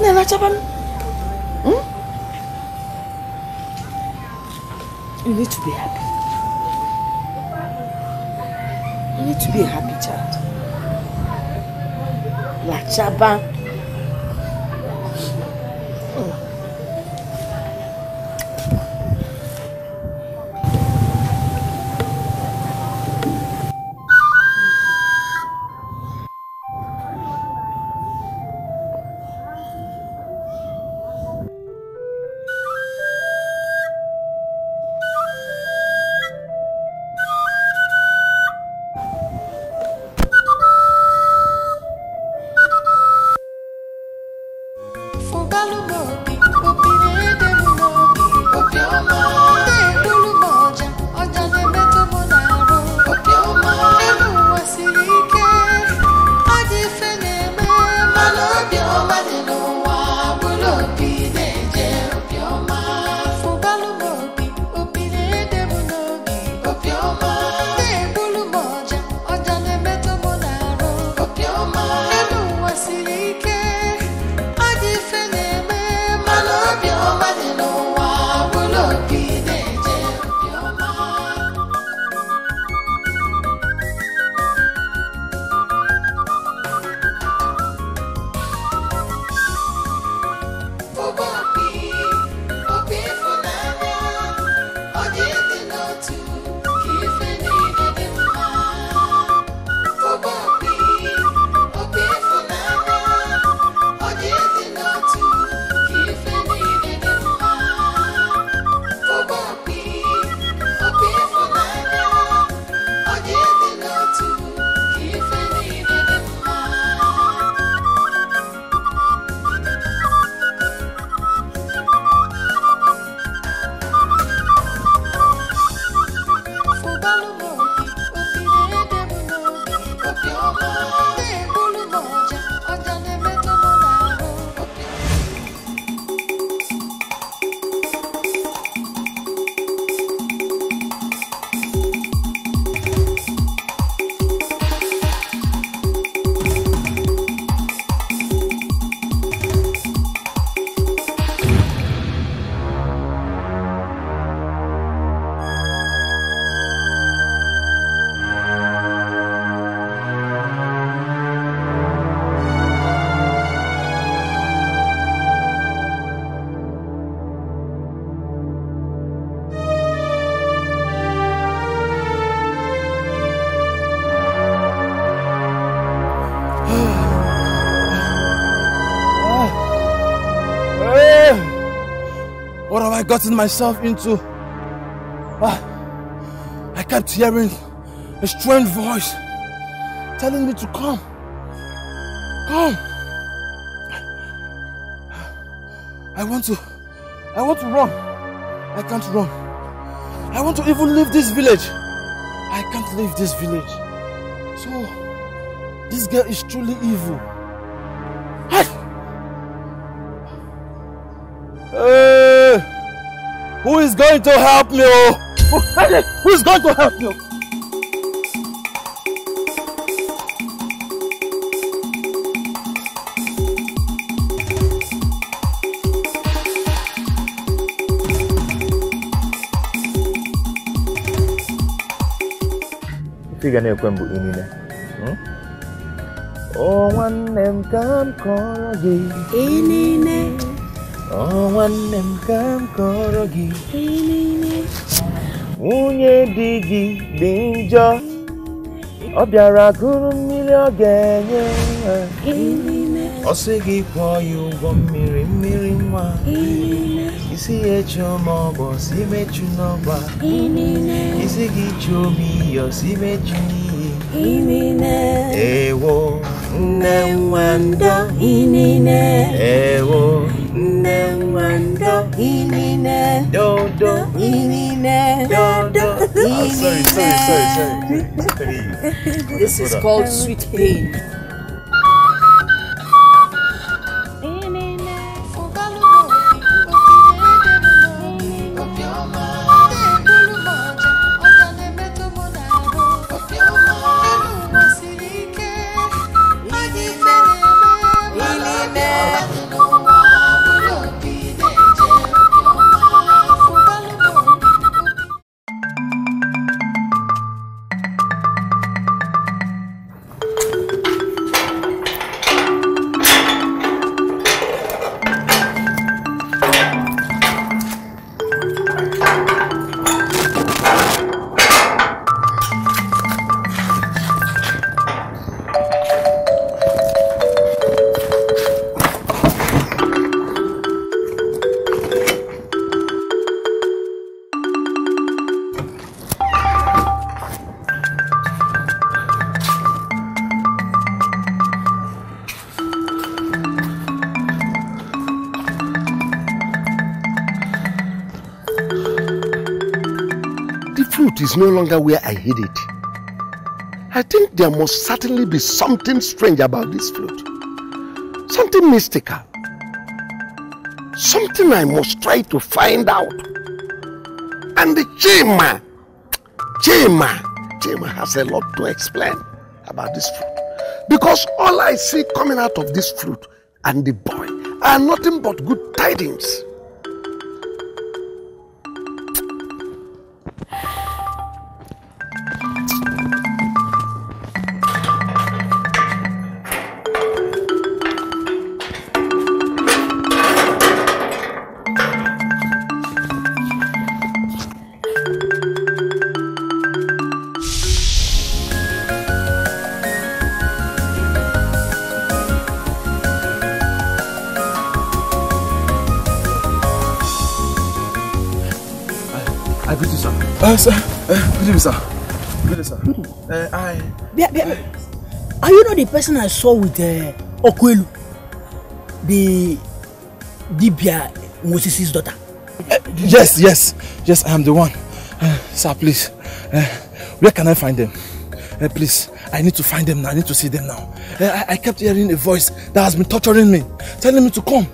Nana Chaban, hmm? You need to be happy. You need to be a happy child. La Chaban. Gotten myself into. Ah, I kept hearing a strange voice telling me to come. Come. I want to. I want to run. I can't run. I want to even leave this village. I can't leave this village. So, this girl is truly evil. Who is going to help me? Who is going to help me? Oh, one name can call again. Oh, one name come korogi. Unye digi danger. Obiara guru mmiri ogenye. Osigi kwa yugo mmiri mmiri nwa. Isi echo mobo si mechu noba. Isi gichobi yo si mechu ni. Ewo nne wanda. Ewo Wanda inine do do inine do do. Oh, sorry, sorry, sorry, sorry. This is called sweet pain. fruit is no longer where I hid it. I think there must certainly be something strange about this fruit. Something mystical. Something I must try to find out. And the Chima, Chima, Chima has a lot to explain about this fruit. Because all I see coming out of this fruit and the boy are nothing but good tidings. Uh, sir, uh, good evening, sir. Good evening, sir. Mm. Uh, I, be, be, I... Are you not the person I saw with uh, Okwelu, the Dibia Moses' daughter? Uh, yes, yes, yes, I am the one. Uh, sir, please, uh, where can I find them? Uh, please, I need to find them now, I need to see them now. Uh, I, I kept hearing a voice that has been torturing me, telling me to come,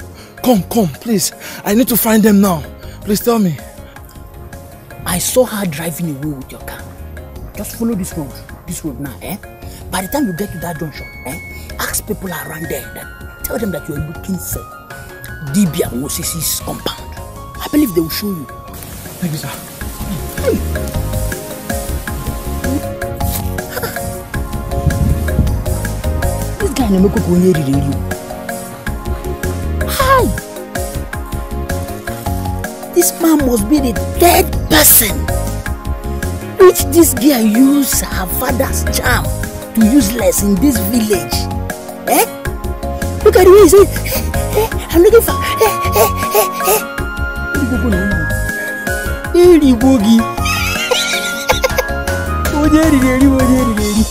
come, come, please. I need to find them now. Please tell me. I saw her driving away with your car. Just follow this road, this road now, eh? By the time you get to that junction, eh? Ask people around there, that, tell them that you are looking for Dibia Moses' compound. I believe they will show you. Thank you, sir. Hey. This guy is not going to you. Hi! This man must be the third person which this girl used her father's charm to useless in this village. Eh? Look at the way he said, hey, hey, I'm looking for, hey, hey, hey, hey. Hey, the bogey. Oh, there he is, oh, there he is.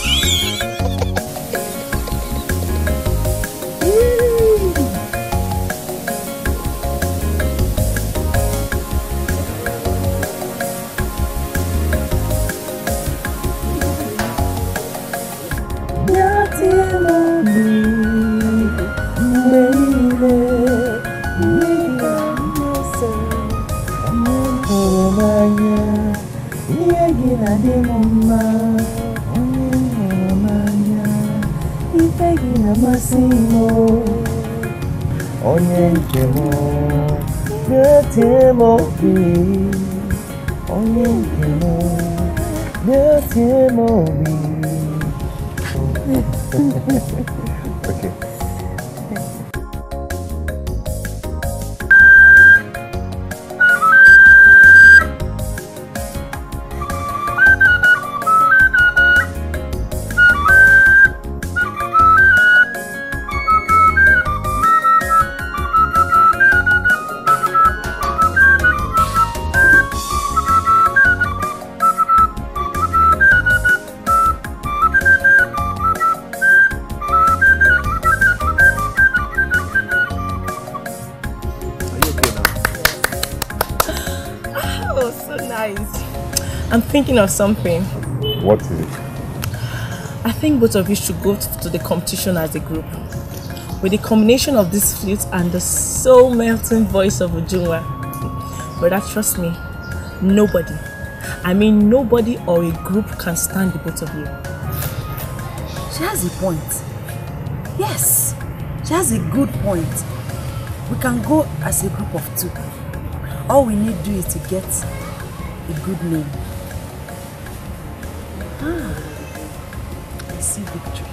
Thinking of something. What is it? I think both of you should go to, to the competition as a group. With the combination of this flute and the soul melting voice of Ujungwa. But that, trust me, nobody, I mean nobody or a group can stand the both of you. She has a point. Yes, she has a good point. We can go as a group of two. All we need to do is to get a good name. Victory.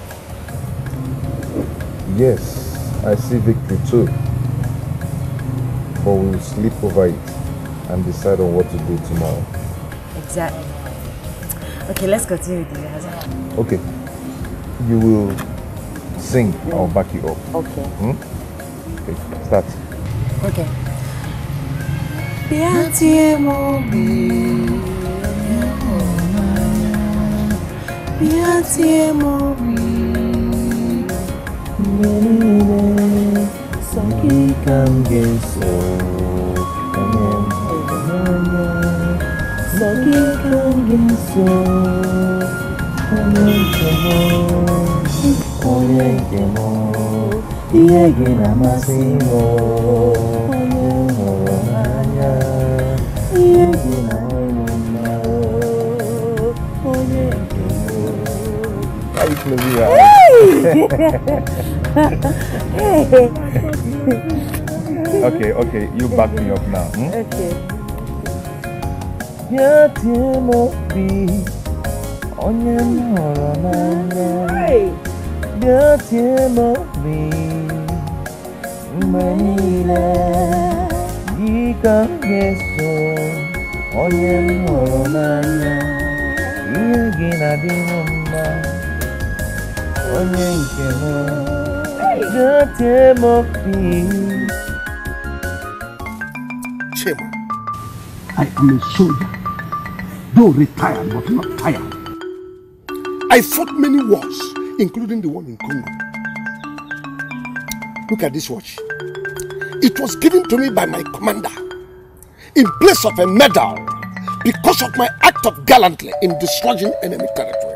Yes, I see victory too. But we'll sleep over it and decide on what to do tomorrow. Exactly. Okay, let's continue with the rehearsal. Okay. You will sing, yeah. I'll back you up. Okay. Hmm? Okay, start. Okay. Beatty Biatie mobi Menine Sanki kangenso Amen Sanki Okay, okay, you back me up now. Hmm? Okay. Yet you must be on your own. Yet you must be Manila. You can't get so on your own. You're gonna be on your own. Yet you must be. Chemo. I am a soldier. Though retired, but not tired. I fought many wars, including the one in Congo. Look at this watch. It was given to me by my commander in place of a medal because of my act of gallantry in dislodging enemy territory.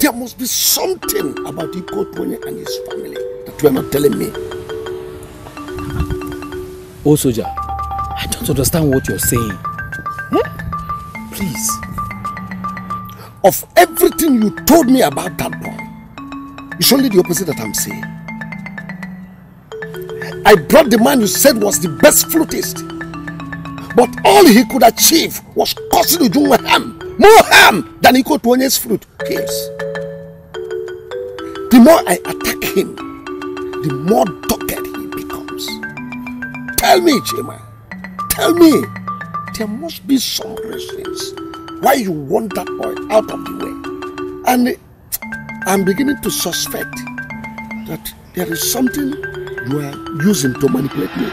There must be something about Ikotwene and his family that you are not telling me. Oh, soldier, I don't understand what you're saying. Please. Of everything you told me about that boy, it's only the opposite that I'm saying. I brought the man you said was the best flutist, but all he could achieve was causing Ujungwe harm, more harm than Ikotwene's flute kills. The more I attack him, the more dogged he becomes. Tell me, Chima, tell me. There must be some reasons why you want that boy out of the way. And I'm beginning to suspect that there is something you are using to manipulate me.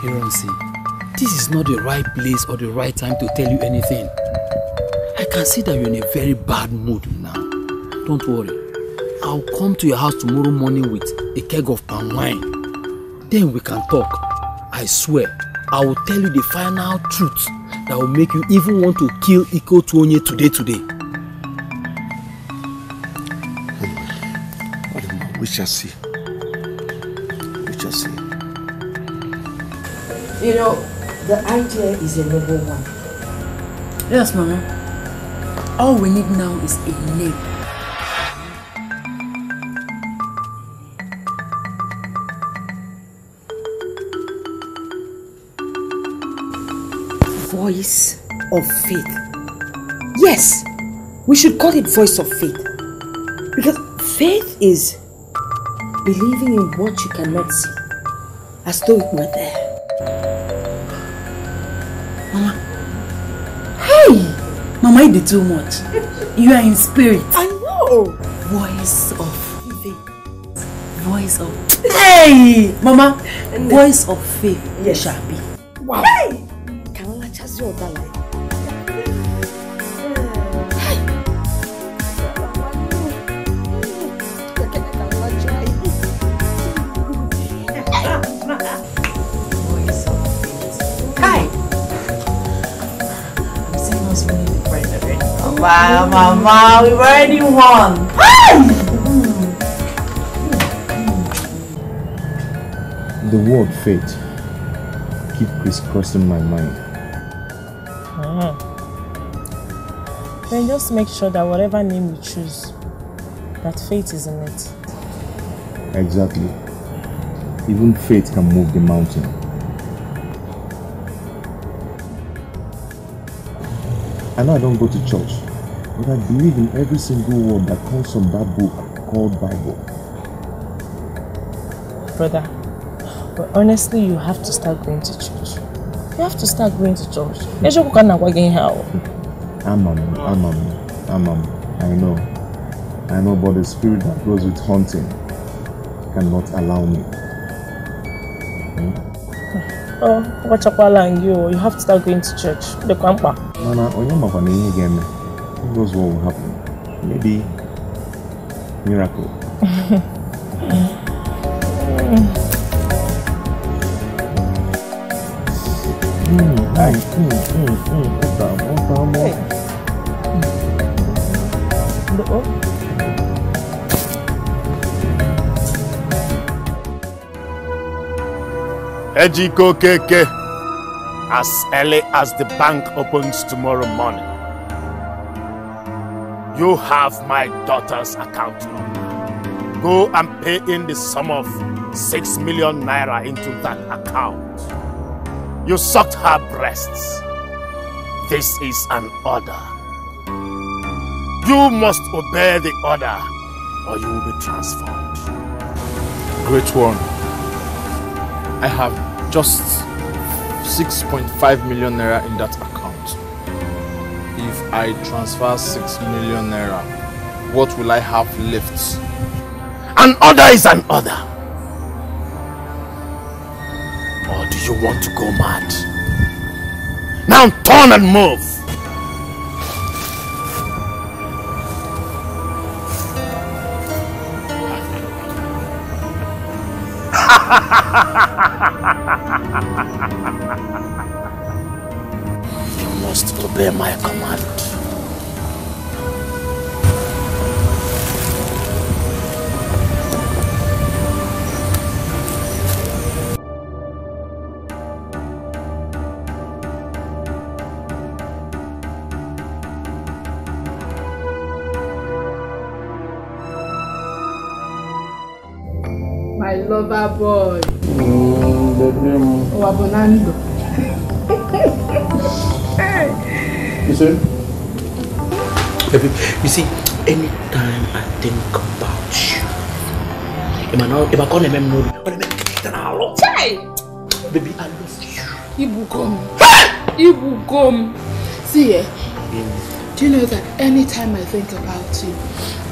Hiransi, this is not the right place or the right time to tell you anything. I can see that you're in a very bad mood now. Don't worry. I'll come to your house tomorrow morning with a keg of palm wine. Then we can talk. I swear. I will tell you the final truth that will make you even want to kill Ikotwene today today. I don't know. We shall see. We shall see. You know, the idea is a noble one. Yes, Mama. All we need now is a name. Voice of faith. Yes, we should call it voice of faith. Because faith is believing in what you cannot see, as though it were there. Mama. Hey! Mama, you did too much. You are in spirit. I know. Voice of faith. Voice of... Hey! Mama, and voice of faith. Yes, shall be. Wow. Hey! Your life. Hi. I'm seeing us winning the prize already. Oh, wow, Mama, we've already won. The word fate keeps crisscrossing my mind. Then just make sure that whatever name you choose, that fate is in it. Exactly. Even fate can move the mountain. I know I don't go to church, but I believe in every single word that comes from that book called Bible. Brother, but honestly, you have to start going to church. You have to start going to church. Mm-hmm. Amam, Amam, Amam, I know, I know, but the spirit that goes with hunting cannot allow me. Hmm? Oh, watch up and you, you have to start going to church. The Kwampa. Nana, Onyamapani again, who knows what will happen? Maybe miracle. mm. Ejiko Keke, as early as the bank opens tomorrow morning, you have my daughter's account number. Go and pay in the sum of six million naira into that account. You sucked her breasts. This is an order. You must obey the order or you will be transformed. Great one. I have just six point five million naira in that account. If I transfer six million naira, what will I have left? An order is an order. Or do you want to go mad? Now turn and move! You must obey my command. Lover boy. Mm, oh, Abonando. You see? You see, anytime I think about you, if I know, if I can't remember, baby, I love you. Ibu come. Ibu come. See, eh? Mm. Do you know that anytime I think about you,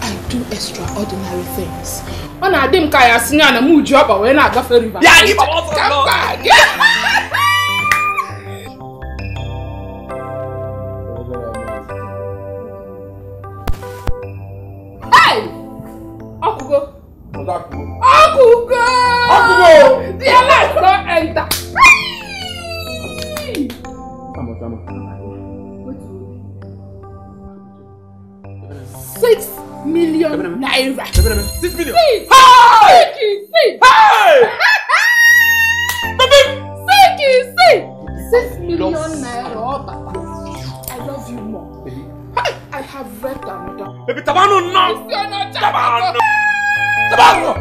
I do extraordinary things? On a dim kaya singer and a mood job when I got a river. Yeah, it's all come back. Hey! Akugo! Akugo! Akugo! The alarm don't enter. Come on, come on. Six million naira. Six million. Six. Hey! Six. Six. Hey! Six. Six. Six million naira. I love you more. Baby. Hey! I have read them down. Baby, Tabano, no! Tabano! Tabano!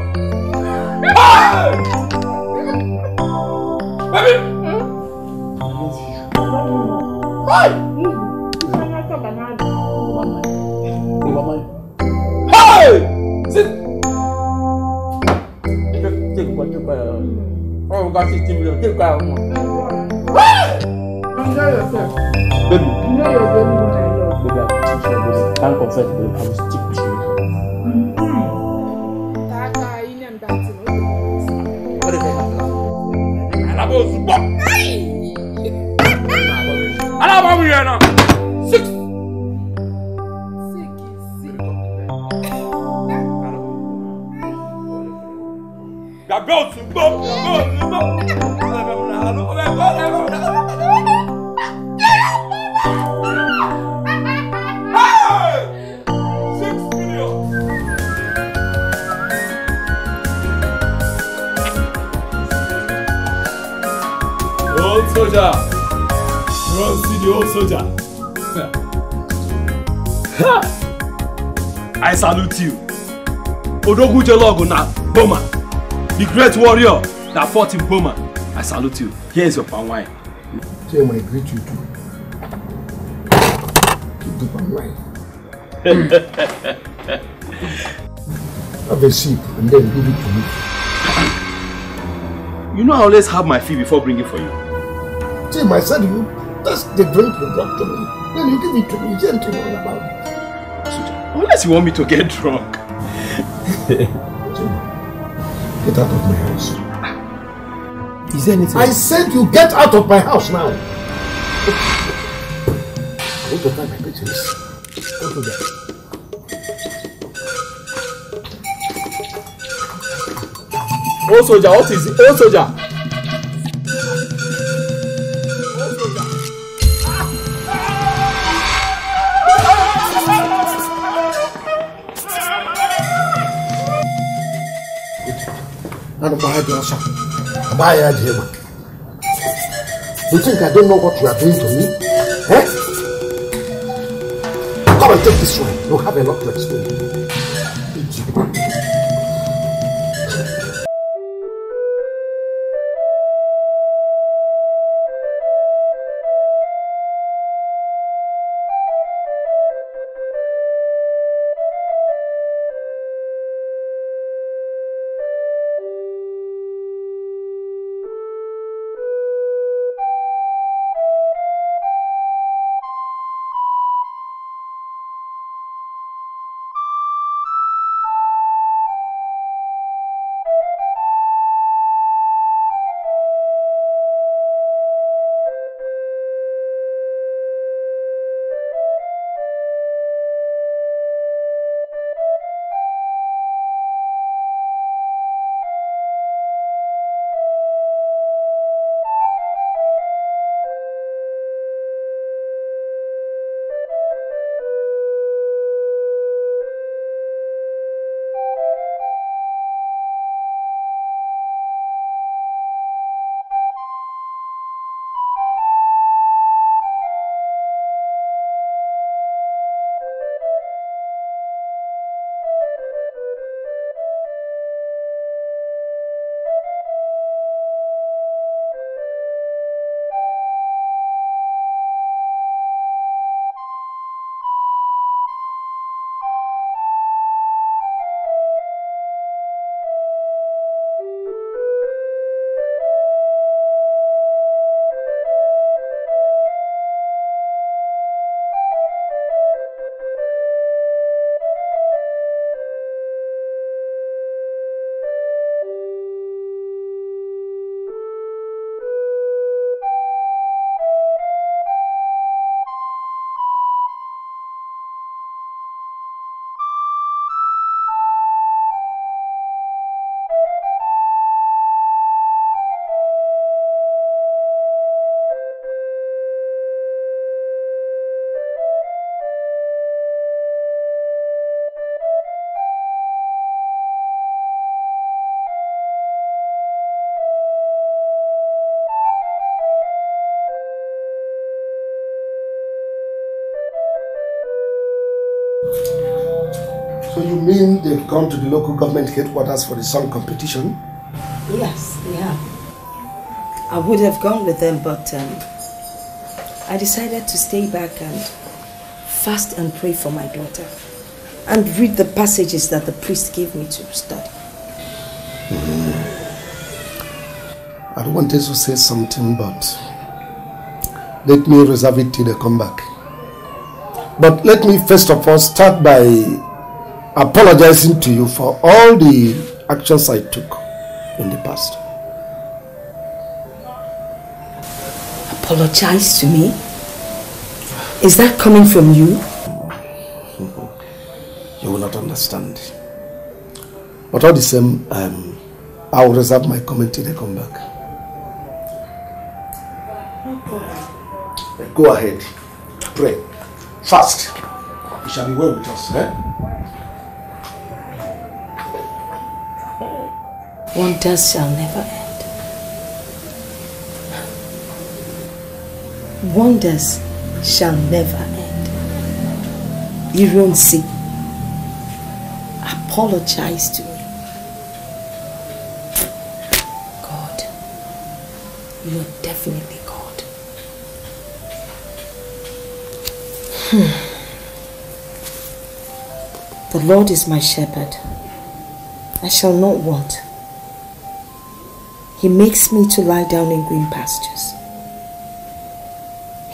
Baby! I love you. Hey! Got sixteen million. Take care of me. Enjoy yourself. Baby. Enjoy your baby. Baby, I teach you this. Can't confess, baby. I will stick to you. That guy, you name that thing. What is it? Alabos. Alabos, you know. Six. Six. The bells, the bells. Soldier. I salute you. Odogwujologu na Boma, the great warrior that fought in Boma. I salute you. Here is your palm wine. Say my great you too. Keep the palm wine. Have a sip and then give it to me. You know I always have my fee before bringing for you. Say my son, you. That's the drink you brought to me. Then you give it to me, gently all about it. Unless you want me to get drunk. Get out of my house. Is there anything? I said you get out of my house now. I want to find my pictures. Go to that. Oh soldier, what is it? Oh soldier. Oh soldier. by yourself. By a dream. You think I don't know what you are doing to me? Eh? Come and take this one. You have a lot to explain. You mean they've gone to the local government headquarters for the song competition? Yes, they have. I would have gone with them, but um, I decided to stay back and fast and pray for my daughter and read the passages that the priest gave me to study. Mm-hmm. I wanted to say something, but let me reserve it till they come back. But let me first of all start by apologizing to you for all the actions I took in the past. Apologize to me? Is that coming from you? You will not understand. But all the same, um, I will reserve my comment till they come back. Okay. Go ahead. Pray. Fast. It shall be well with us. Eh? Wonders shall never end. Wonders shall never end. Ironsi, apologize to me. God, you are definitely God. Hmm. The Lord is my shepherd. I shall not want. He makes me to lie down in green pastures.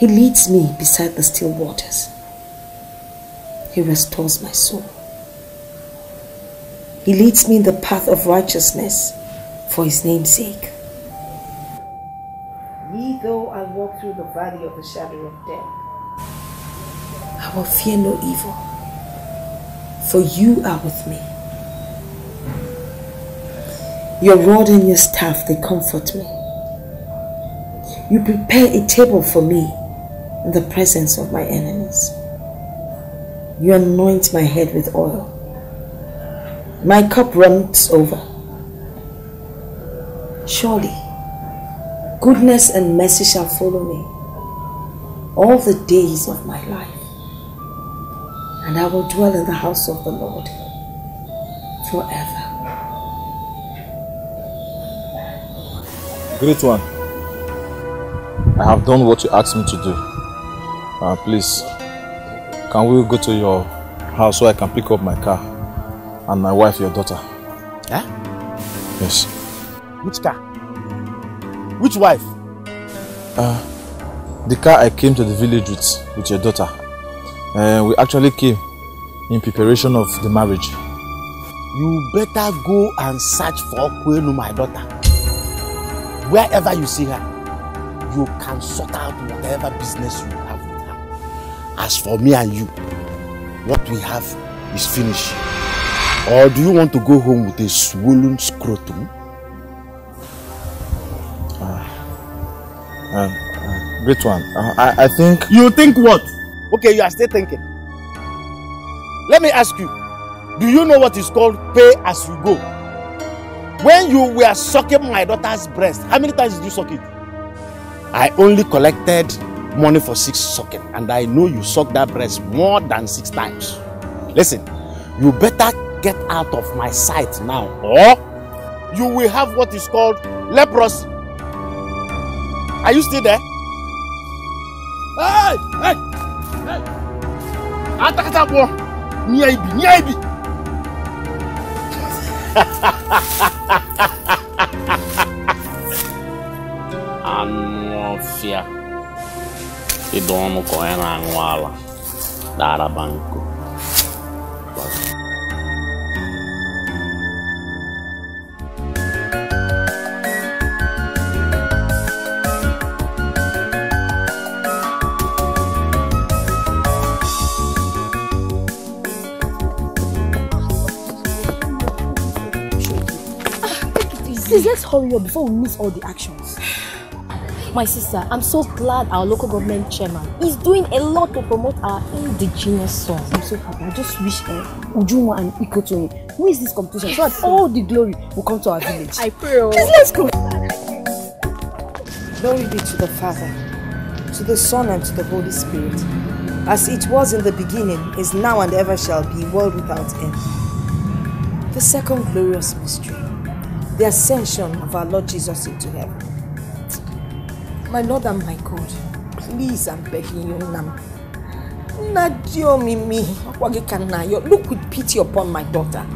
He leads me beside the still waters. He restores my soul. He leads me in the path of righteousness for his name's sake. Yea, though I walk through the valley of the shadow of death, I will fear no evil, for you are with me. Your rod and your staff, they comfort me. You prepare a table for me in the presence of my enemies. You anoint my head with oil. My cup runs over. Surely, goodness and mercy shall follow me all the days of my life, and I will dwell in the house of the Lord forever. Great one, I have done what you asked me to do. Uh, please, can we go to your house so I can pick up my car and my wife, your daughter? Eh? Yes. Which car? Which wife? Uh, the car I came to the village with, with your daughter. Uh, we actually came in preparation of the marriage. You better go and search for Kwenu, my daughter. Wherever you see her, you can sort out whatever business you have with her. As for me and you, what we have is finished. Or do you want to go home with a swollen scrotum? Uh, uh, uh, great one. Uh, I, I think... You think what? Okay, you are still thinking. Let me ask you, do you know what is called pay as you go? When you were sucking my daughter's breast, how many times did you suck it? I only collected money for six sucking, and I know you sucked that breast more than six times. Listen, you better get out of my sight now, or you will have what is called leprosy. Are you still there? Hey! Hey! Hey! Atakatapo! Nyaibi! Nyaibi! Anofia. Idomu koena anwala. Dara banku. Please, let's hurry up before we miss all the actions. My sister, I'm so glad our local government chairman is doing a lot to promote our indigenous songs. I'm so happy. I just wish uh, Ujuma and Ikotoni who is this competition so that all the glory will come to our village. I pray. Please, let's go. Glory be to the Father, to the Son, and to the Holy Spirit, as it was in the beginning, is now, and ever shall be, world without end. The second glorious mystery. The ascension of our Lord Jesus into heaven. My Lord and my God, please, I'm begging you now. Look with pity upon my daughter.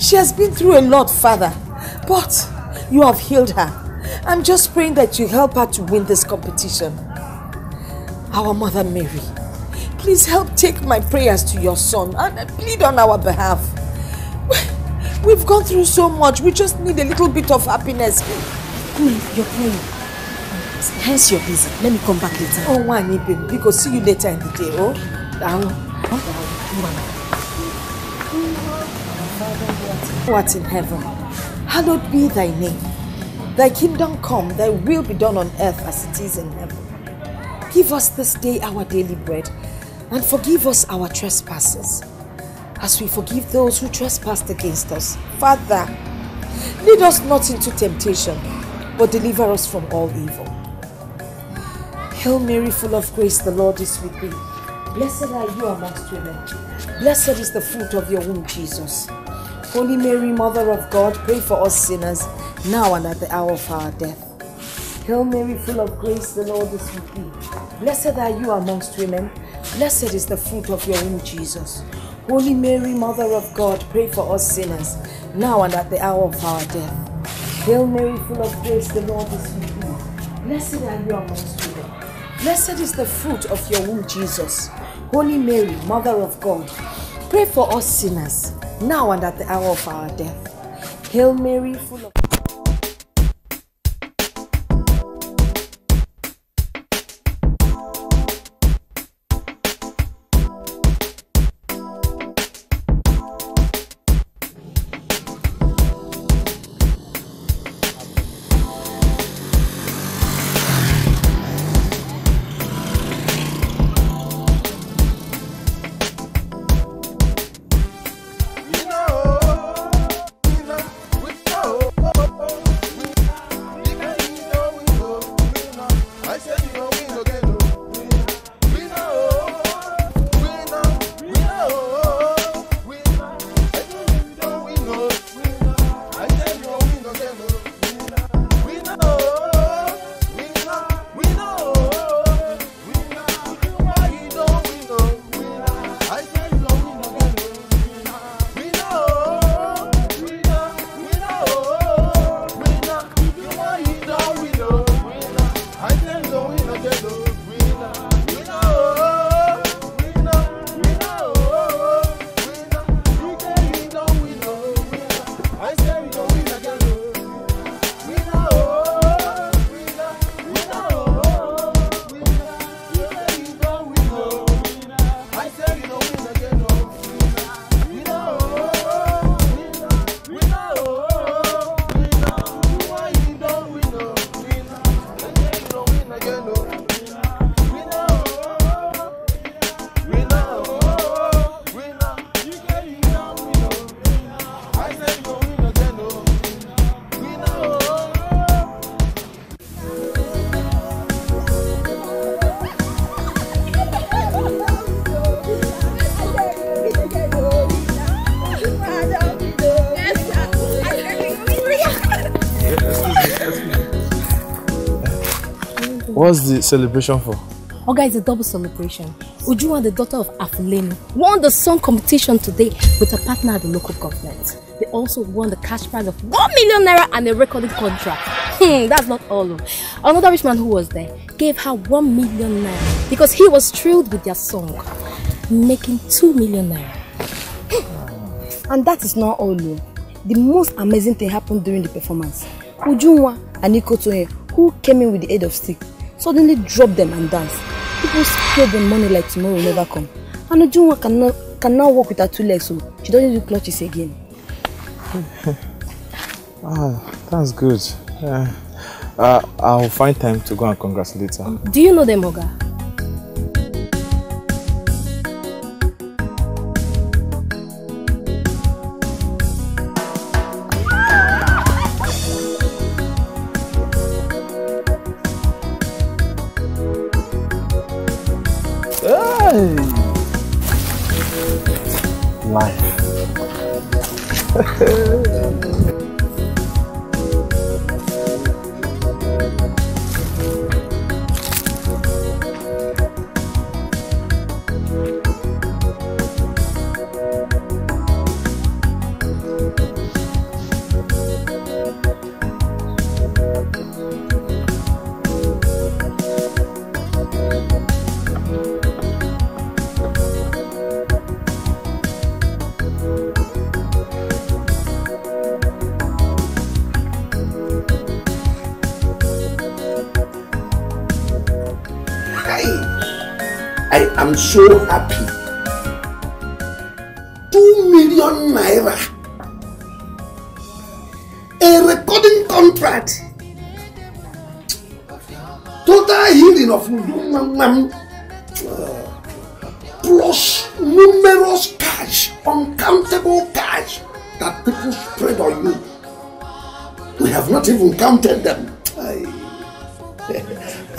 She has been through a lot, Father, but you have healed her. I'm just praying that you help her to win this competition. Our Mother Mary, please help take my prayers to your son and plead on our behalf. We've gone through so much, we just need a little bit of happiness. Cool, you're playing. Hence you're busy. Let me come back later. Oh, one baby, we go see you later in the day, oh? Down. Who art in heaven, hallowed be thy name. Thy kingdom come, thy will be done on earth as it is in heaven. Give us this day our daily bread, and forgive us our trespasses, as we forgive those who trespass against us. Father, lead us not into temptation, but deliver us from all evil. Hail Mary, full of grace, the Lord is with thee. Blessed are you amongst women. Blessed is the fruit of your womb, Jesus. Holy Mary, Mother of God, pray for us sinners, now and at the hour of our death. Hail Mary, full of grace, the Lord is with thee. Blessed are you amongst women. Blessed is the fruit of your womb, Jesus. Holy Mary, Mother of God, pray for us sinners, now and at the hour of our death. Hail Mary, full of grace, the Lord is with you. Blessed are you amongst women. Blessed is the fruit of your womb, Jesus. Holy Mary, Mother of God, pray for us sinners, now and at the hour of our death. Hail Mary, full of... What's the celebration for? Oh guys, it's a double celebration. Ujua, the daughter of Afulemi, won the song competition today with her partner at the local government. They also won the cash prize of one million naira and a recorded contract. Hmm, that's not all. Another rich man who was there gave her one million naira because he was thrilled with their song, making two million naira. And that is not all. The most amazing thing happened during the performance. Ujunwa and Nikotoye, who came in with the aid of stick, suddenly dropped them and danced. People spilled the money like tomorrow will never come. And Ujunwa cannot, cannot walk with her two legs, so she doesn't do clutches again. Ah, that's good. Yeah. Uh, I'll find time to go and congratulate her. Do you know them, Oga? I'm so happy. two million naira. A recording contract. Total healing of Ujunwa. Plus numerous cash, uncountable cash that people spread on you. We have not even counted them.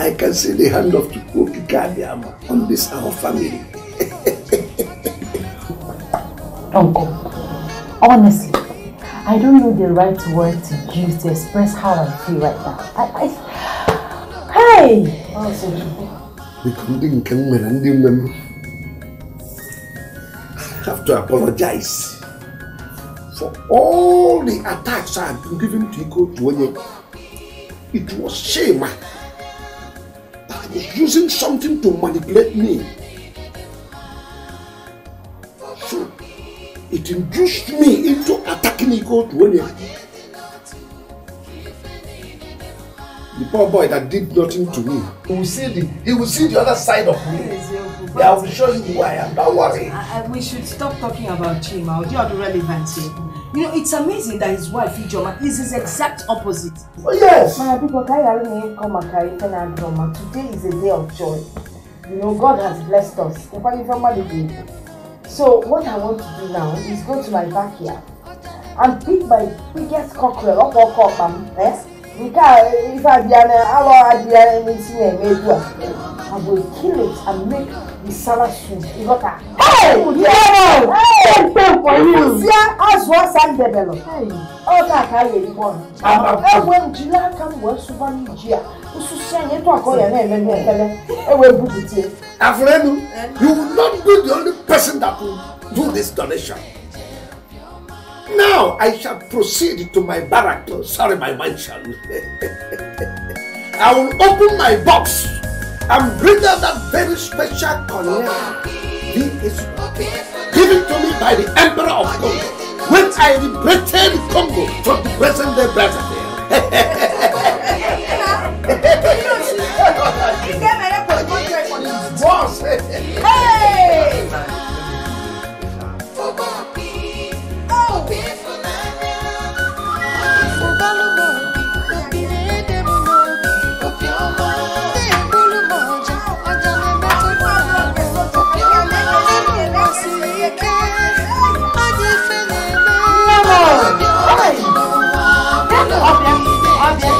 I can see the hand of Chukwuka Kadiama on this our family. Uncle, honestly, I don't know the right word to use to express how I feel right now. I, I, hey! Oh, so I have to apologize for all the attacks I have been given to Iko Tuonye. It was shame. Using something to manipulate me. So it induced me into attacking Iko Tuonye. The poor boy that did nothing to me. He will see the, he will see the other side of me. Yeah, I will show you who I am, don't worry. I, I, we should stop talking about Chima. You are the relevant here. You know, it's amazing that his wife, Ijoma, is his exact opposite. Oh, yes! My people, today is a day of joy. You know, God has blessed us. So, what I want to do now is go to my backyard and pick my biggest cockerel up or cock, eh? If I will kill it and make the salad soup. You got that? Hey! Hey! For you! As was and develop. Hey! Oh, that I really want. I went to July come was super Nigeria. You talk all your name and then Afulemi, you will not be the only person that will do this donation. Now I shall proceed to my barrack. Sorry, my mansion. I will open my box and bring out that very special collar. He is given to me by the Emperor of Congo when I liberated Congo from the present day Brazzaville. Hey! Obvious, obvious.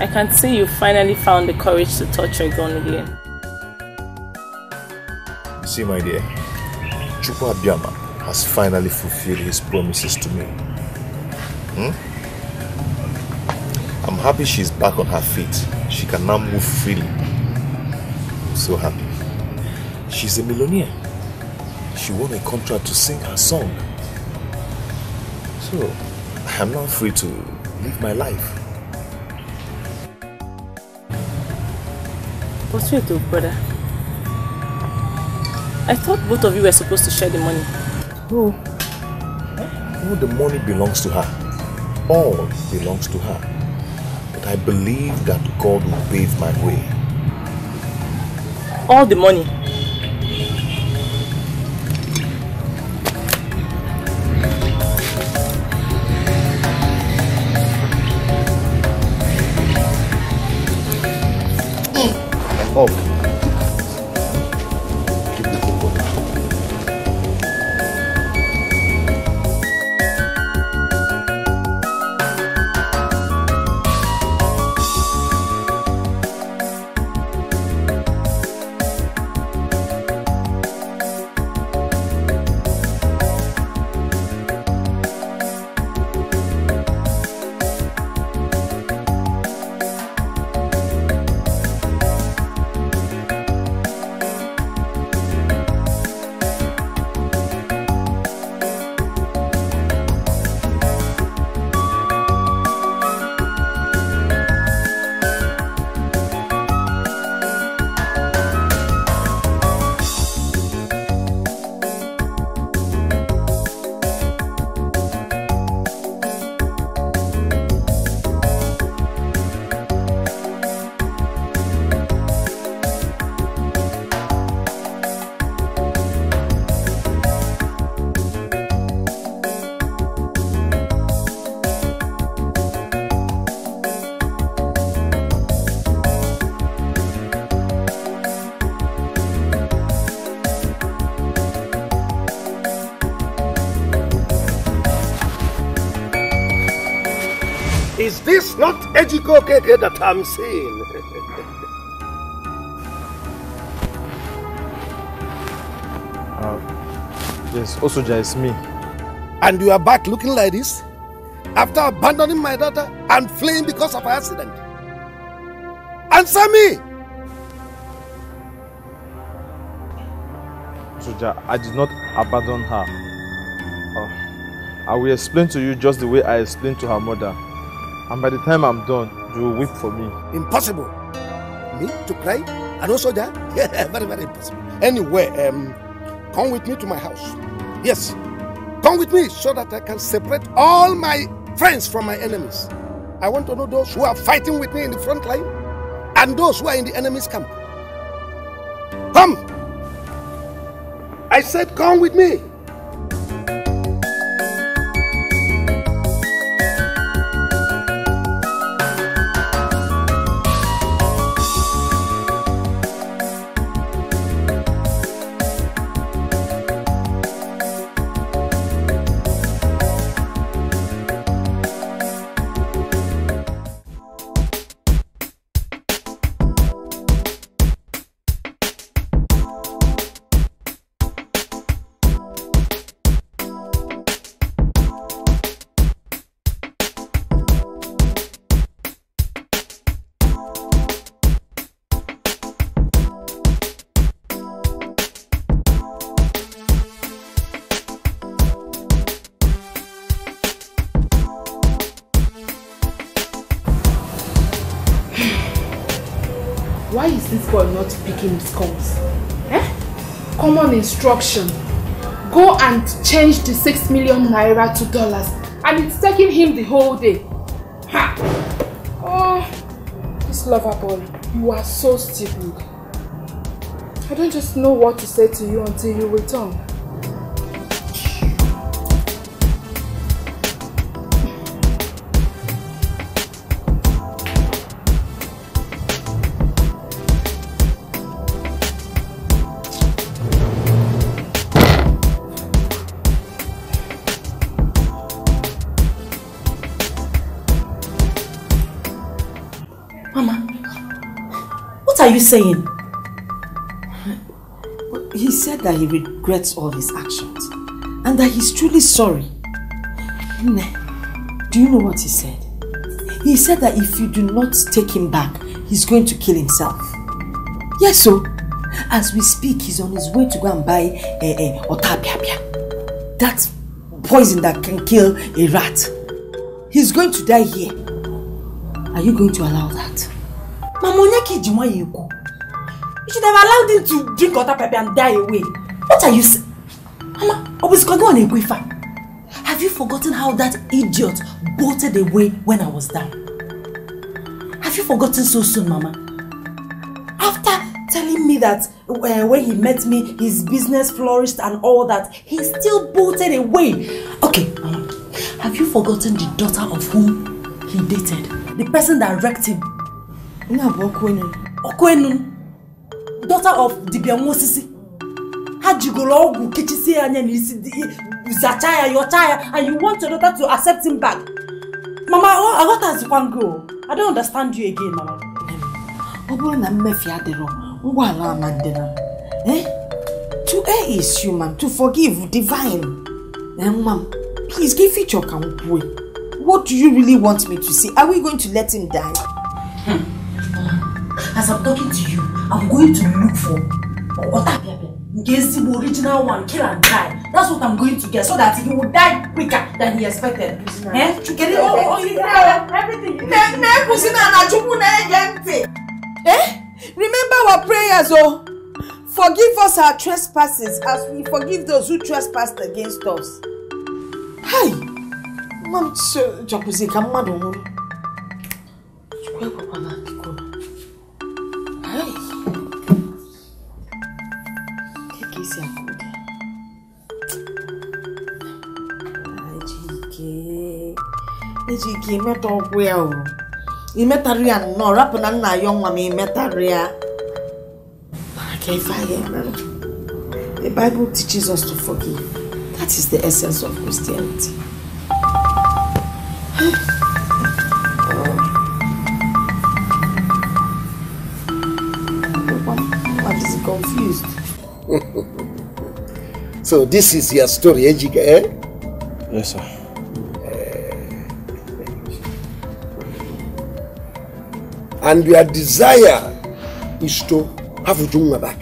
I can see you finally found the courage to touch your gun again. See, my dear, Chukwu Abiyama has finally fulfilled his promises to me. Hmm? I'm happy she's back on her feet. She can now move freely. I'm so happy. She's a millionaire. She won a contract to sing her song. So, I'm now free to live my life. What's your do, brother? I thought both of you were supposed to share the money. No. No, the money belongs to her. All belongs to her. But I believe that God will pave my way. All the money? Oh. this not Ejiko Keke that I'm seeing? uh, yes, Osoja, it's me. And you are back looking like this? After abandoning my daughter and fleeing because of an accident? Answer me! Osoja, I did not abandon her. Uh, I will explain to you just the way I explained to her mother. And by the time I'm done, you will weep for me. Impossible. Me to cry? And also that? Yeah, very, very impossible. Anyway, um, come with me to my house. Yes, come with me so that I can separate all my friends from my enemies. I want to know those who are fighting with me in the front line and those who are in the enemy's camp. Come. I said come with me. Not picking skulls. Eh? Common instruction. Go and change the six million naira to dollars, and it's taking him the whole day. Ha! Oh, this lover boy, you are so stupid. I don't just know what to say to you until you return. What are you saying? He said that he regrets all his actions and that he's truly sorry. Do you know what he said? He said that if you do not take him back, he's going to kill himself. Yes, so as we speak, he's on his way to go and buy uh, uh, otapiapia. That poison that can kill a rat. He's going to die here. Are you going to allow that? You should have allowed him to drink water pepper and die away. What are you saying? Mama, always going on a griffer. Have you forgotten how that idiot bolted away when I was down? Have you forgotten so soon, Mama? After telling me that uh, when he met me, his business flourished and all that, he still bolted away. Okay, Mama, have you forgotten the daughter of whom he dated? The person that wrecked him? Okwenu. Okwenu, daughter of Dibiamosisi. Hajigolo Ogu Kichisi Zataya, your tire, and you want your daughter to accept him back. Mama, oh, what has one girl? I don't understand you again, Mama. Eh? To err is human, to forgive divine. Eh, Mom, please give it your way. What do you really want me to say? Are we going to let him die? Hmm. As I'm talking to you, I'm going to look for Otapiape. Against the original one, kill and die. That's what I'm going to get, so that he will die quicker than he expected. Eh? To get it all, everything. Eh? Remember our prayers, oh! Forgive us our trespasses, as we forgive those who trespassed against us. Hi, Mom, so Jacuzika, madam. He met all well. He met a real no rap and a young mommy met a real. The Bible teaches us to forgive. That is the essence of Christianity. confused. So this is your story, Ejike, eh? Yes, sir. Uh, and your desire is to have Ujunga back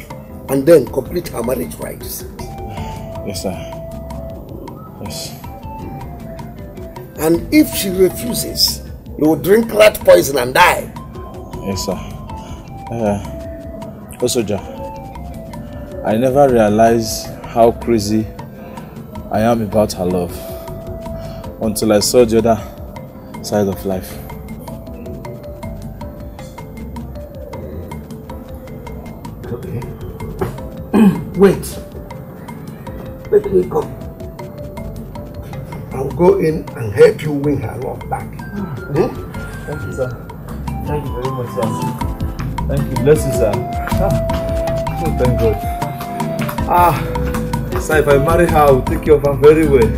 and then complete her marriage rights. Yes, sir. Yes. And if she refuses, you will drink rat poison and die. Yes, sir. Uh, Osoja, I never realized how crazy I am about her love until I saw the other side of life. Okay. Wait. Let me come. I'll go in and help you win her love back. Mm. Hmm? Thank you, sir. Thank you very much, sir. Thank you, bless you, sir. Ah, oh, thank God. Ah, sir, if I marry her, I will take care of her very well.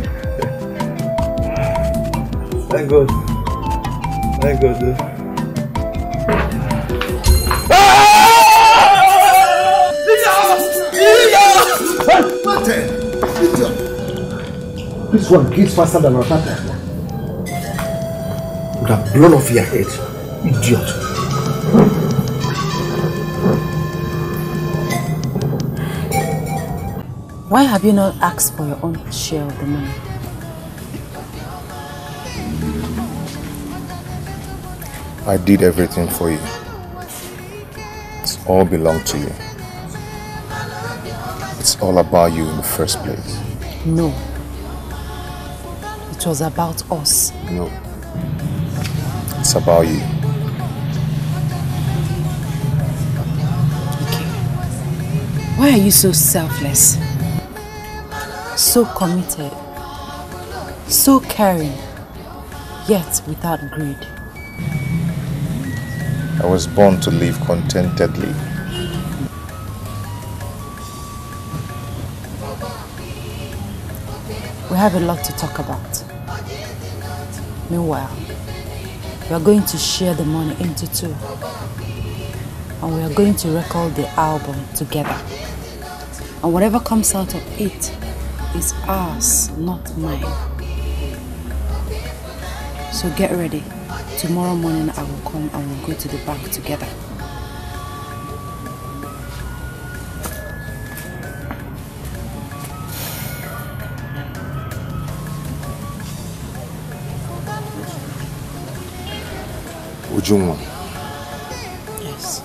Thank God. Thank God. This one kills faster than our father. Would have blown off your head, idiot. Why have you not asked for your own share of the money? I did everything for you. It all belonged to you. It's all about you in the first place. No. It was about us. No. It's about you. Okay. Why are you so selfless? So committed, so caring, yet without greed. I was born to live contentedly. We have a lot to talk about. Meanwhile, we are going to share the money into two. And we are going to record the album together. And whatever comes out of it, it's ours, not mine. So get ready. Tomorrow morning I will come and we'll go to the bank together. Ujunwa. Yes.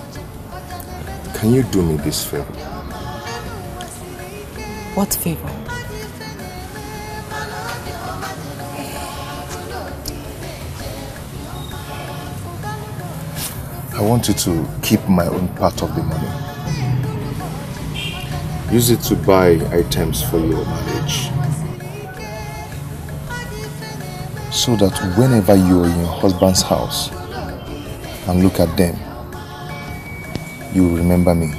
Can you do me this favor? What favor? I want you to keep my own part of the money. Use it to buy items for your marriage. So that whenever you are in your husband's house and look at them, you will remember me.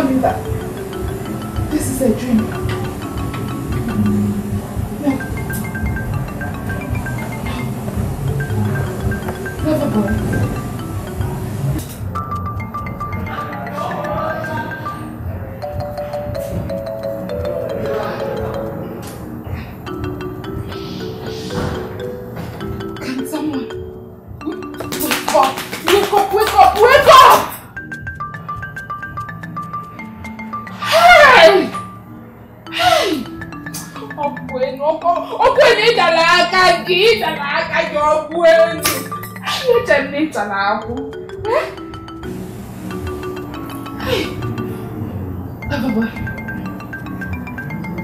tell me that this is a dream. No. Never go.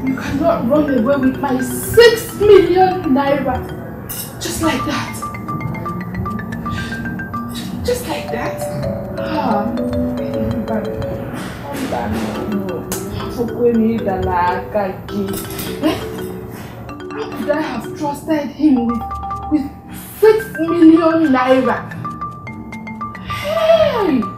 You cannot run away with my six million naira just like that. Just like that. Ah, I'm back. I'm back. How could I have trusted him with, with six million naira? Hey! Hey!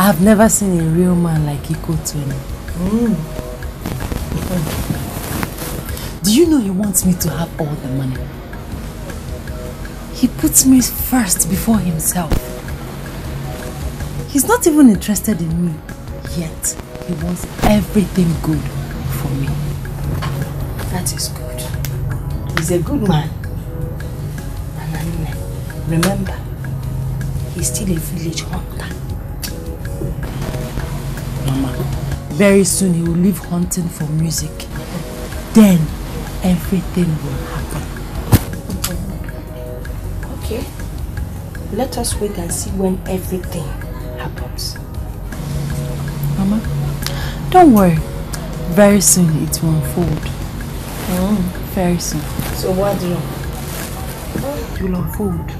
I've never seen a real man like Iko Twene. Mm. Mm. Do you know he wants me to have all the money? He puts me first before himself. He's not even interested in me, yet he wants everything good for me. That is good. He's a good man. And I mean, remember, he's still a village hunter. Very soon he will leave hunting for music. Then everything will happen. Okay. Let us wait and see when everything happens. Mama, don't worry. Very soon it will unfold. Mm. Very soon. So what do you want? It will unfold.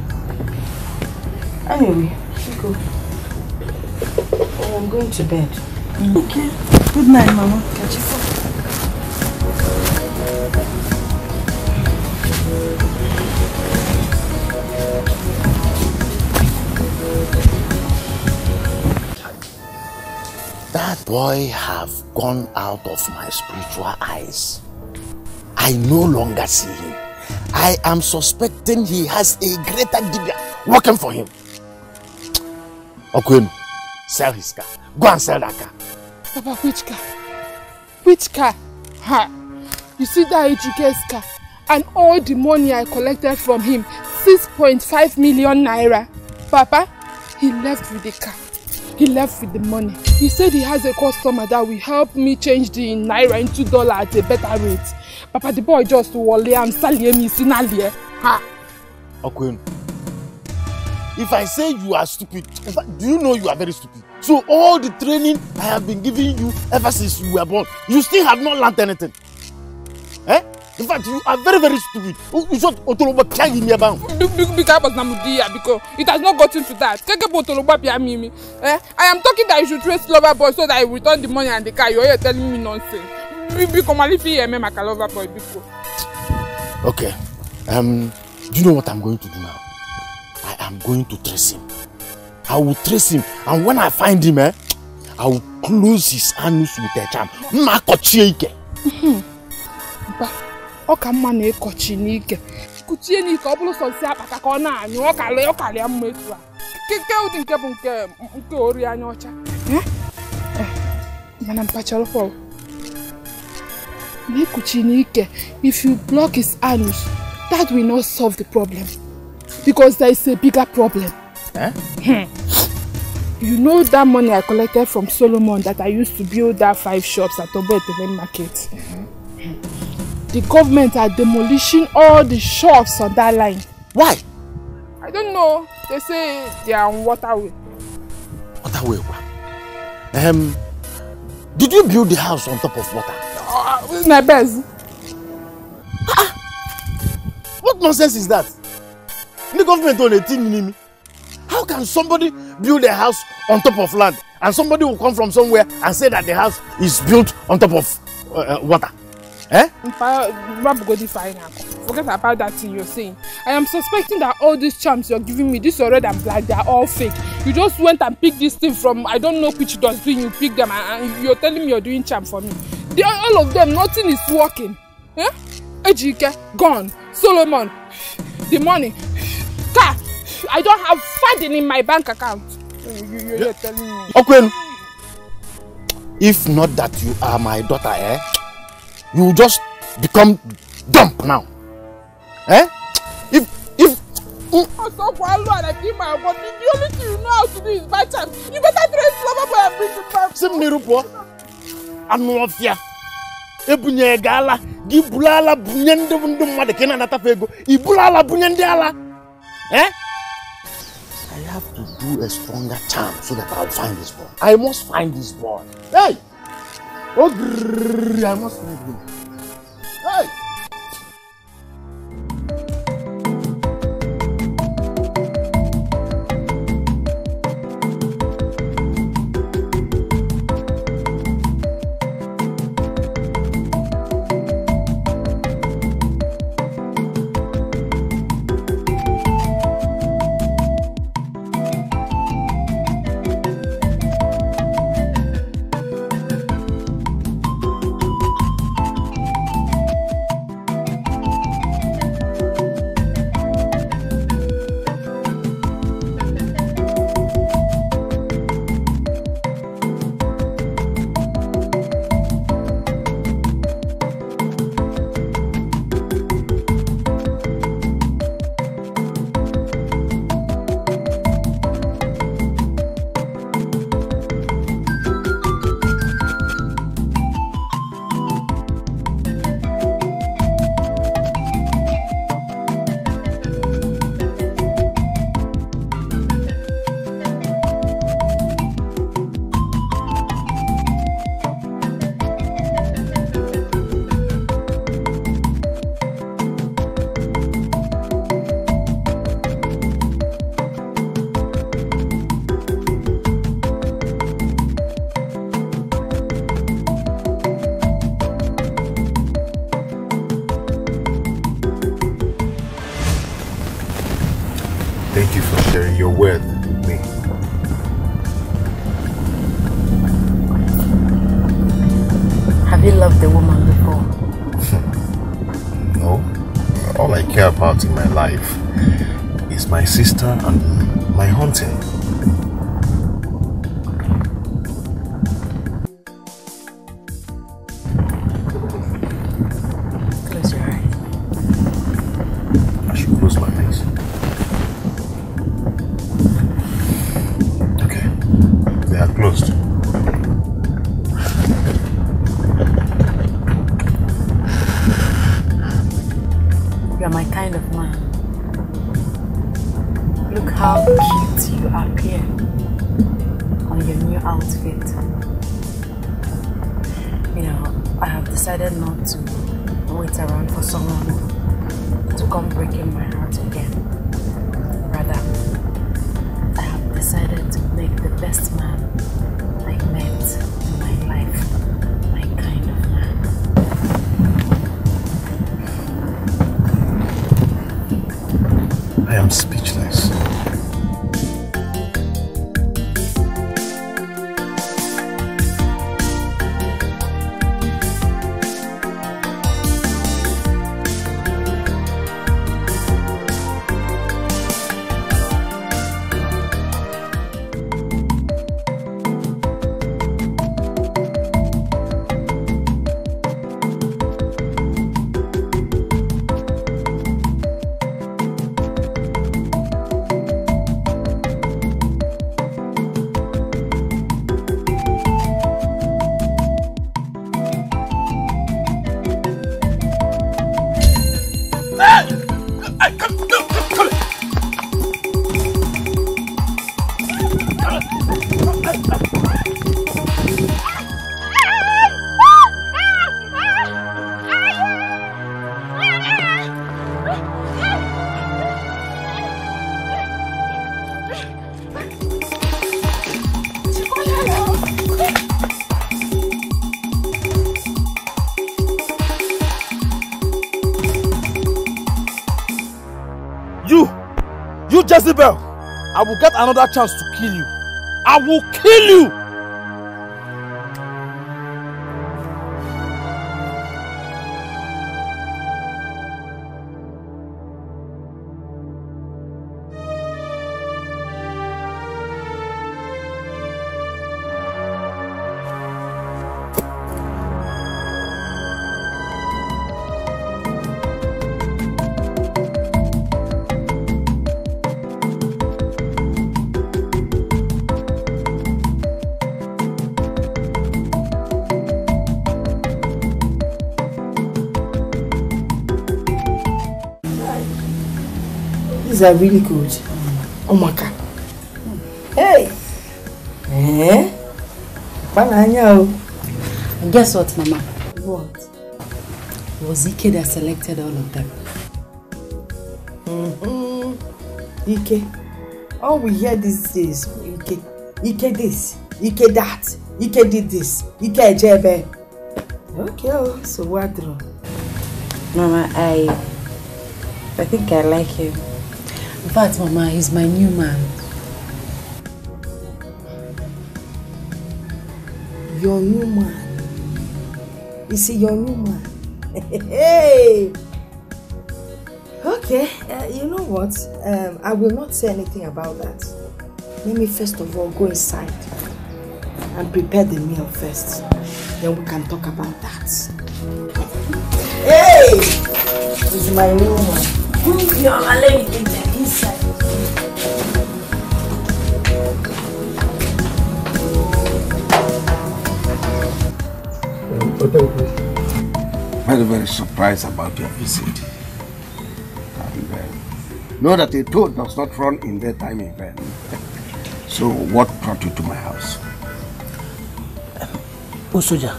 Anyway, you go. I'm going to bed. Mm. Okay. Good night, Mama. Catch you. That boy have gone out of my spiritual eyes. I no longer see him. I am suspecting he has a greater devil working for him. Okay. Sell his car. Go and sell that car. Papa, which car? Which car? Ha! You see that Ejike's car and all the money I collected from him, six point five million naira. Papa, he left with the car. He left with the money. He said he has a customer that will help me change the naira into dollar at a better rate. Papa, the boy just wole am salie mi sinalie. Ha! Okwen. If I say you are stupid, do you know you are very stupid? So all the training I have been giving you ever since you were born, you still have not learned anything. Eh? In fact, you are very, very stupid. You should otoloba pia me about. Because it has not gotten to that. I am talking that you should trace lover boy so that I return the money and the car. You are here telling me nonsense. Okay. Um, do you know what I'm going to do now? I am going to trace him. I will trace him, and when I find him, eh, I will close his anus with a charm. Makochieke. Ba, okama ne kochinike. Kuchieni kabulu sonsia patakona ni okale okale ametua. Kike udinke bunke unke ori anyocha. Eh? Manam pachalofo. Ne kochinike. If you block his anus, that will not solve the problem, because there is a bigger problem. Eh? Hmm. You know that money I collected from Solomon that I used to build that five shops at Obo Etelen Market? Mm-hmm. The government are demolishing all the shops on that line. Why? I don't know. They say they are on waterway. Waterway? Um, did you build the house on top of water? Uh, with my best. What nonsense is that? The government only thing in me. How can somebody build a house on top of land, and somebody will come from somewhere and say that the house is built on top of uh, uh, water? Eh? Forget about that thing you're saying. I am suspecting that all these charms you're giving me, this red and black, they are all fake. You just went and picked this thing from I don't know which dustbin. You picked them, and you're telling me you're doing charm for me. They are, all of them, nothing is working. Eh? Ejike gone. Solomon, the money, car. I don't have funding in my bank account. You, you, you're telling me. Okay. If not that you are my daughter, eh? You just become dumb now. Eh? If, if. I saw for a lot, I give my word. The only thing you know how to do is buy time. You better dress lover boy and bring the back. Sim Nirupo, Anuafia, Ebunyegala, Gibulala, Bunyende, Bunduma, the Kenanatafego, Ibulala, Bunyendala. Eh? I have to do a stronger charm so that I'll find this boy. I must find this boy. Hey! Oh, grrr, I must find him. Hey! Sister and my hunting. Close your eyes. I should close my eyes. Okay, they are closed. You are my kind of man. Look how cute you appear on your new outfit. You know, I have decided not to wait around for someone to come breaking my heart again. Rather, I have decided to make the best man I met in my life my kind of man. Jezebel, I will get another chance to kill you. I will kill you! These are really good. Omaka. Hey! Eh? And guess what, Mama? What? It was Ike that selected all of them. Mm-hmm. Ike. All we hear these days, Ike. Ike this, Ike that, Ike did this, Ike jebe. Okay, so what? Mama, I... I think I like him. In fact, Mama, he's my new man. Your new man? You see, your new man? Hey! Okay, uh, you know what? Um, I will not say anything about that. Let me first of all go inside and prepare the meal first. Then we can talk about that. Hey! He's my new man. Move your leg. Inside. Very, very surprised about your visit. And, uh, know that a toad does not run in daytime event. So, what brought you to my house? Usoja,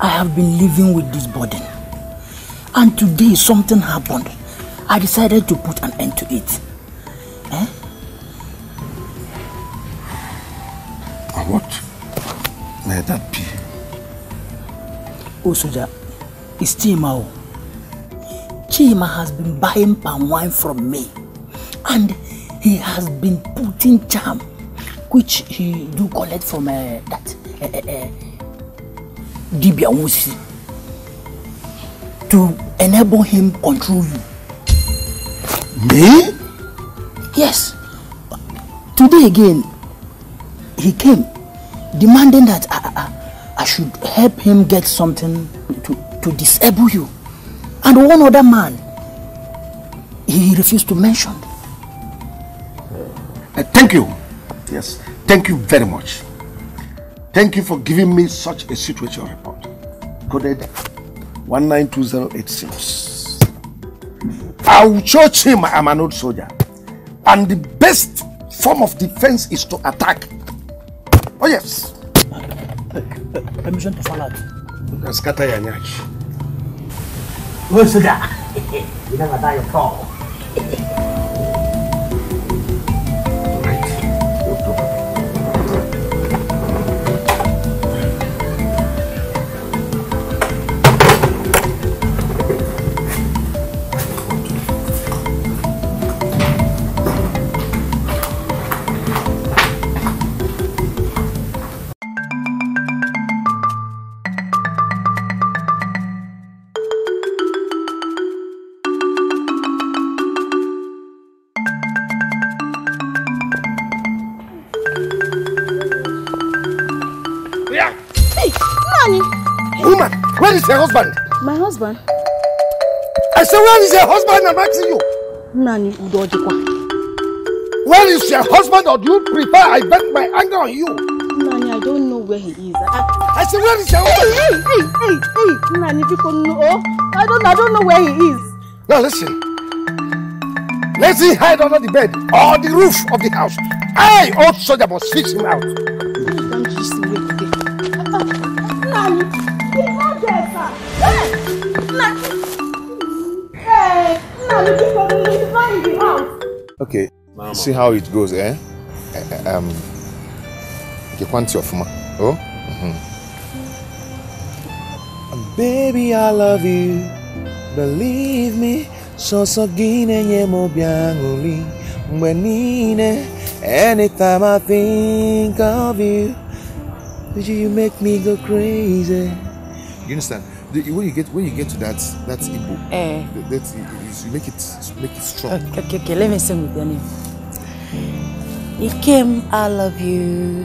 I have been living with this burden, and today something happened. I decided to put an end to it. Eh? And what may that be? Usoja, it's Chima. Chima has been buying palm wine from me. And he has been putting charm, which he do collect from uh, that uh, uh, Dibia Wusi, to enable him control you. Me? Yes. Today again, he came demanding that I, I, I should help him get something to, to disable you. And one other man, he refused to mention. Uh, thank you. Yes. Thank you very much. Thank you for giving me such a situation report. Coded one nine two zero eight six. I will judge him. I'm an old soldier. And the best form of defense is to attack. Oh, yes. Permission to fall out. Scatter your nyach. Oh, soldier. You never die at all. Your husband? My husband? I said, where is your husband? I'm asking you. Nani, where is your husband, or do you prefer I vent my anger on you? Nani, I don't know where he is. I, I said, where is your husband? Hey, hey, hey, hey, Nani, people know. I don't, I don't know where he is. Now listen. Let him hide under the bed or the roof of the house. I, old soldier, must fix him out. Don't just wait there. Okay, Mama. See how it goes, eh? Uh, um, the quantity of money. Oh, mm-hmm. Baby, I love you. Believe me, so so gine yemo bianguli. Manina, anytime I think of you, you make me go crazy. You understand? When you get when you get to that that Igbo, eh. that you make it make it strong. Okay, okay, okay. Let me sing with your name. Ikem, I love you.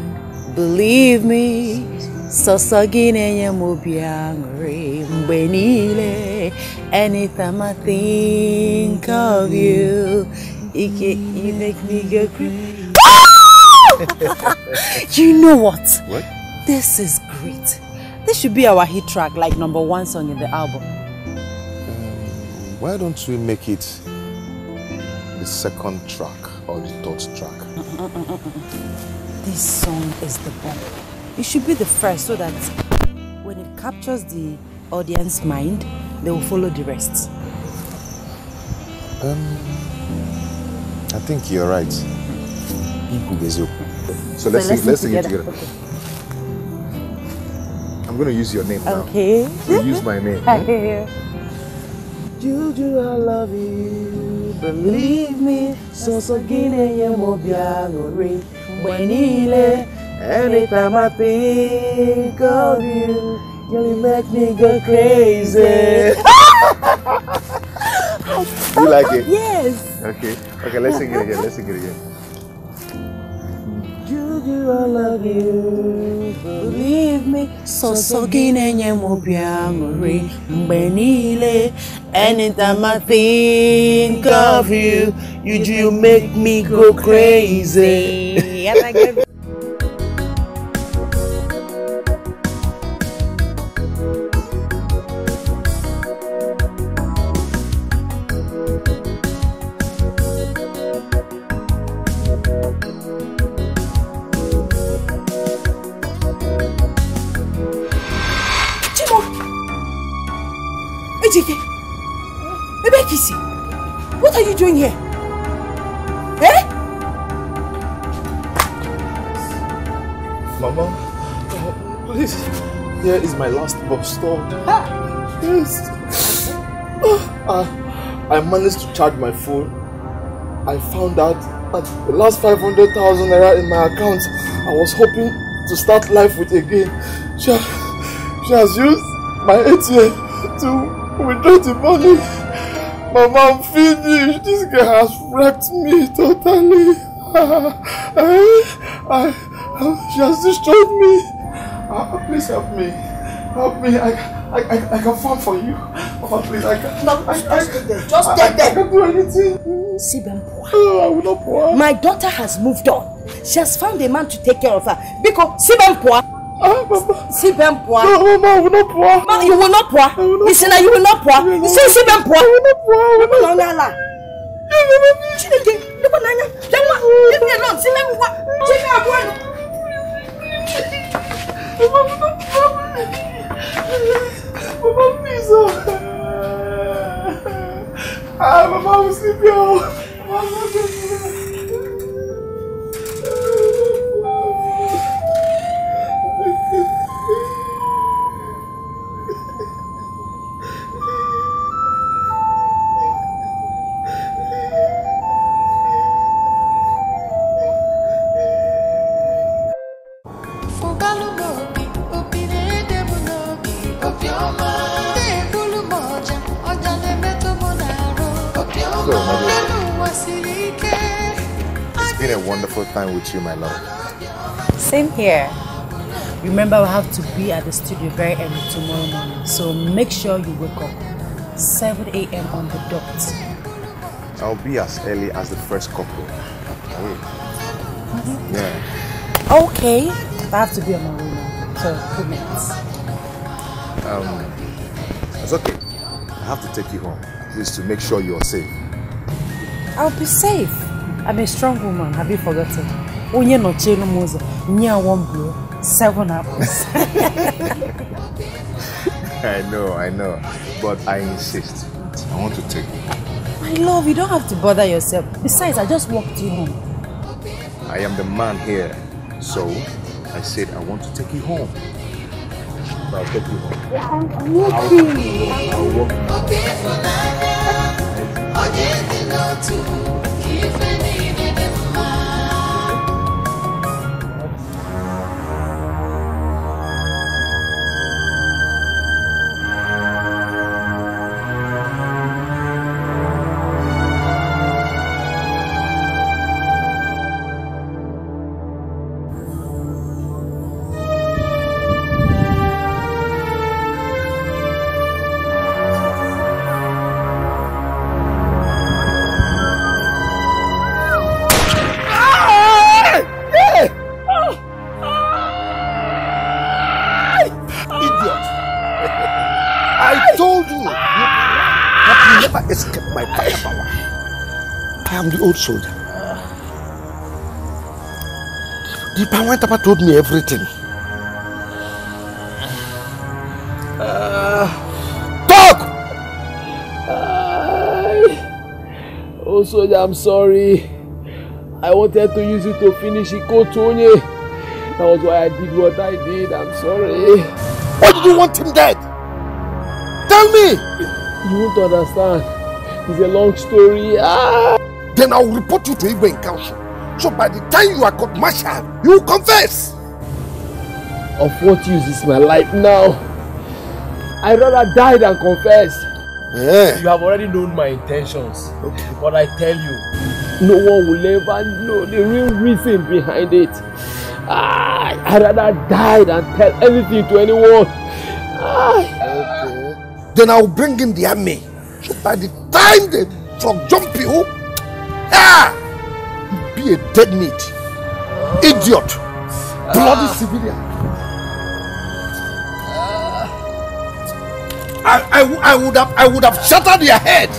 Believe me, Sosogine Mobiangre Mbenile. Anytime I think of you, Ike, you make me go crazy. You know what? What? This is great. This should be our hit track, like number one song in the album. Um, why don't we make it the second track or the third track? Uh, uh, uh, uh, uh. This song is the bomb. It should be the first so that when it captures the audience mind, they will follow the rest. Um, I think you're right. So let's so sing, let's let's sing together. it together. Okay. I'm going to use your name now. Okay. So use my name. I hear you. Juju, I love you. Believe me. So so gine ye mobiangori. Wenile. Anytime I think of you, you make me go crazy. You like it? Yes. Okay. Okay, let's sing it again. Let's sing it again. Juju, I love you. Believe me, so so ginenye mobiangori mbenile. Anytime I think of you, you do make me go crazy. What are you doing here? Eh? Mama, oh, please. Here is my last bus stop. Ah. Yes. uh, I managed to charge my phone. I found out that the last five hundred thousand naira in my account, I was hoping to start life with again. She, she has used my A T M to withdraw the money. Mama, I'm finished. This girl has wrecked me totally. I, I, I, she has destroyed me. Uh, please help me. Help me. I, I, I, I can farm for you. Mama, please. I can. No, I, just take them. Just take them. I can't do anything. Sibempoa. Oh, I will not pour. My daughter has moved on. She has found a man to take care of her. Because Sibempoa. Ah, Mama. Sibempoa. No, Mama, I will not pour. Ma, you will not pour. Listen, you will not pour. You say Sibempoa. I will not pour. I will not pour. She didn't think. Look at Nanya. Leave me alone. See, let me walk. Take me away. Mama, Mama, please. Ah, Mama, I will sleep here. Mama, please. A wonderful time with you, my love. Same here. Remember, we have to be at the studio very early tomorrow morning, so make sure you wake up seven A M on the dot. I'll be as early as the first couple. Okay. Mm-hmm. Yeah. Okay. I have to be on my way now. So good night. Um, it's okay. I have to take you home, just to make sure you're safe. I'll be safe. I'm a strong woman, have you forgotten? Onye no chenu moza, nya one blow, seven apples. I know, I know. But I insist. I want to take you. My love, you don't have to bother yourself. Besides, I just walked you home. I am the man here. So, I said I want to take you home. So I'll take you home. Yeah, I'm walking. I'll walk you home. I'll walk you home. If I need I told you, you have never escaped my firepower. I am the old soldier. The Pawantapa told me everything. Uh, Talk! I, oh, soldier, I'm sorry. I wanted to use it to finish Ikotunye. That was why I did what I did. I'm sorry. Why did you want him dead? Tell me! You won't understand. It's a long story. Ah. Then I'll report you to Igwe Council. So by the time you are caught, Marshal, you will confess. Of what use is my life now? I'd rather die than confess. Yeah. You have already known my intentions. Okay. But I tell you, no one will ever know the real reason behind it. Ah, I'd rather die than tell anything to anyone. Ah. Okay. Then I'll bring in the army. So by the time they truck jump you, ah! Be a dead meat, uh, idiot, uh, bloody civilian. Uh, I, I, I would have, I would have shattered your head.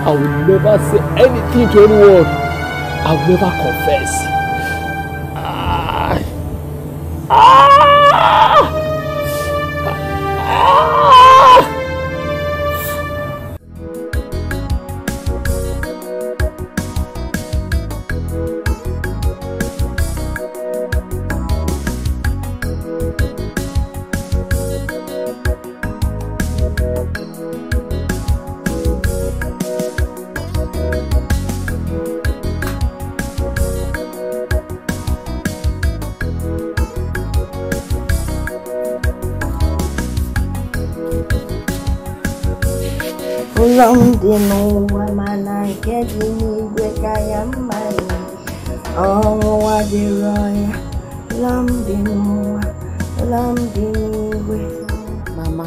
I would never say anything to anyone. I would never confess. Ah. Ah. Dino Wamana Kedini Bekayamai Oh Wadiroy Lambino Lambino Mama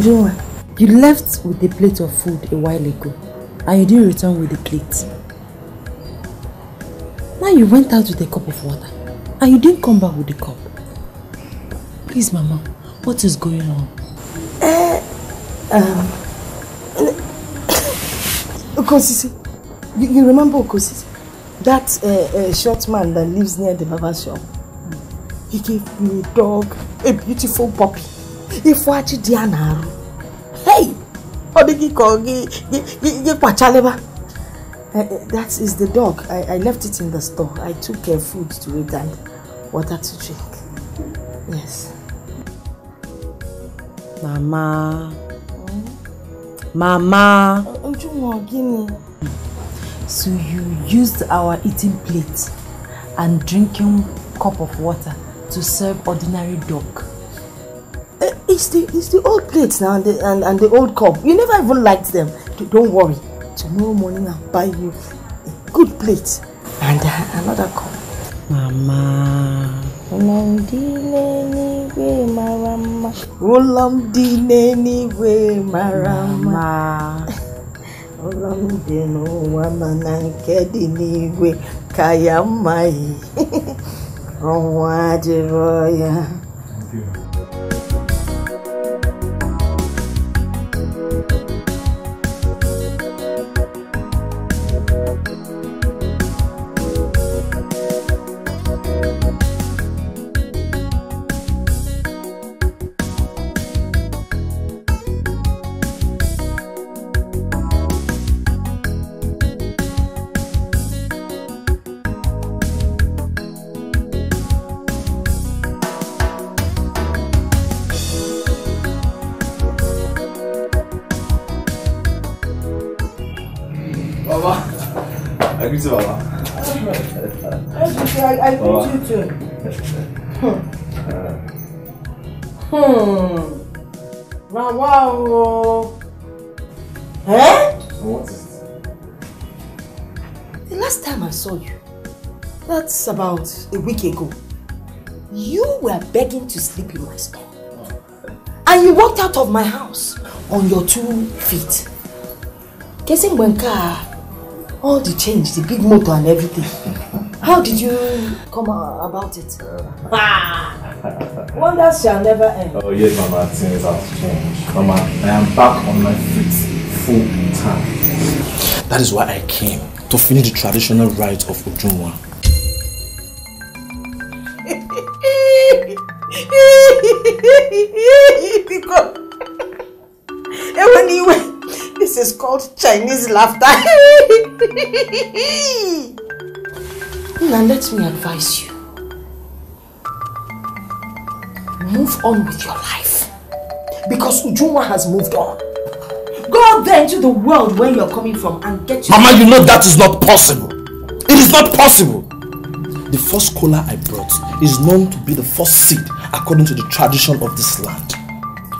Juma, you left with a plate of food a while ago and you didn't return with the plate. Now you went out with a cup of water and you didn't come back with the cup. Please Mama, what is going on? Uh, Um, Okosisi, you, you remember Okosisi? That uh, uh, short man that lives near the barber shop. Mm. He gave me a dog, a beautiful puppy. If what you did, hey, uh, that is the dog. I, I left it in the store. I took uh, food to eat and water to drink. Yes, Mama. Mama, so you used our eating plate and drinking cup of water to serve ordinary dog. Uh, it's the it's the old plates now and the, and, and the old cup. You never even liked them. Don't worry. Tomorrow morning I'll buy you a good plate and uh, another cup. Mama. Thank you. That's about a week ago. You were begging to sleep in my store. And you walked out of my house on your two feet. Kesin Bwenka, all the change, the big motor and everything. How did you come about it? Ah, wonders shall never end. Oh yes, Mama, things have changed. Mama, I am back on my feet full time. That is why I came, to finish the traditional rites of Ujunwa. This is called Chinese laughter. Now let me advise you. Move on with your life. Because Ujunwa has moved on. Go out there into the world where you're coming from and get your... Mama, you know that is not possible. It is not possible. The first kola I brought is known to be the first seed according to the tradition of this land.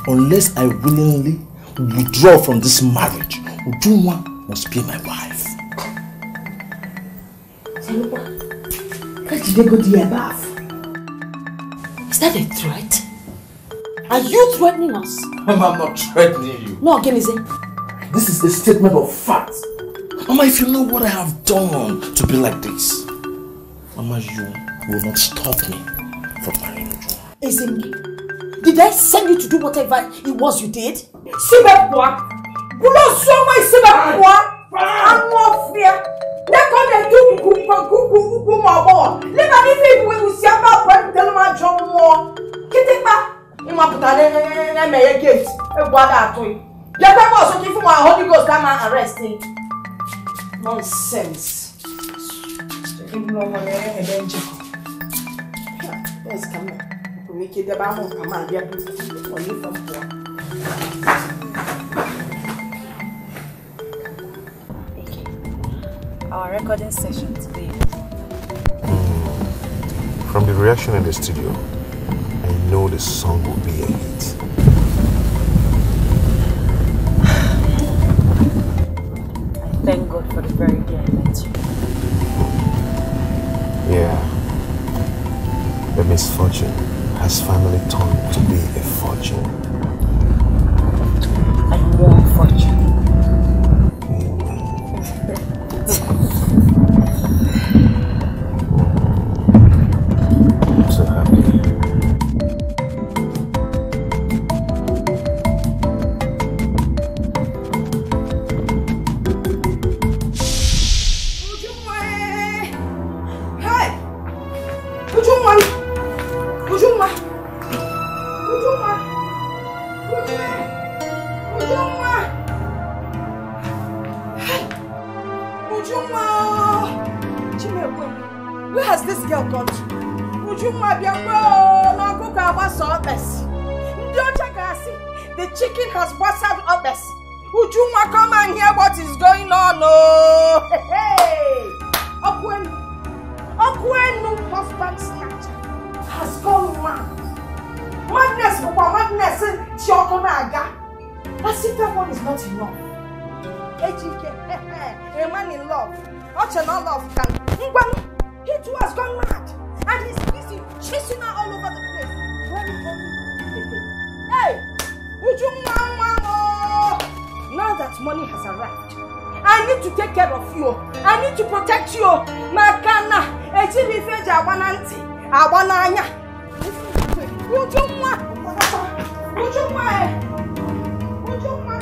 Unless I willingly withdraw from this marriage, Ujunwa must be my wife. Is that a threat? Are you threatening us? Mama, I'm not threatening you. No, again, is it? This is a statement of fact. Mama, if you know what I have done to be like this, Mama, you will not stop me from marrying Ujunwa. Is it me? Did I send you to do whatever it was you did? Sibepwa! You know so much Sibepwa! I'm more fear! Let go the two cuckoo, cuckoo, cuckoo, more. Let me when we see about what Delma John more. Get it back! In my putane, I may get a water to it. Let them also give my Holy Ghost that man arresting. Nonsense. Let's come on. Make it the bamboo come out, they are beautiful from poor. Our recording session today. From the reaction in the studio, I know the song will be a hit. I thank God for the very day I met you. Yeah. The misfortune has finally turned to be a fortune. I want fortune. Mm. I'm so happy. Hi! Would you want? Ujunwa! Ujunwa! Ujunwa! Ujunwa! Chimebu, where has this girl gone to? Ujunwa, Bianco, no kuka wasa obes. Ndiocha kasi, the chicken has wasabi obes. Ujunwa, come and hear what is going on. Oh, hey, hey! Okwen, Okwen, no husband snatcher has gone mad. Madness, Papa, madness, that simple one is not enough. A man in love, not a love can. He too has gone mad, and he's busy chasing her all over the place. Hey, would you, Mama? Now that money has arrived, I need to take care of you. I need to protect you, Makana. Ejiri I want to go to my house. Go to my house. Go to my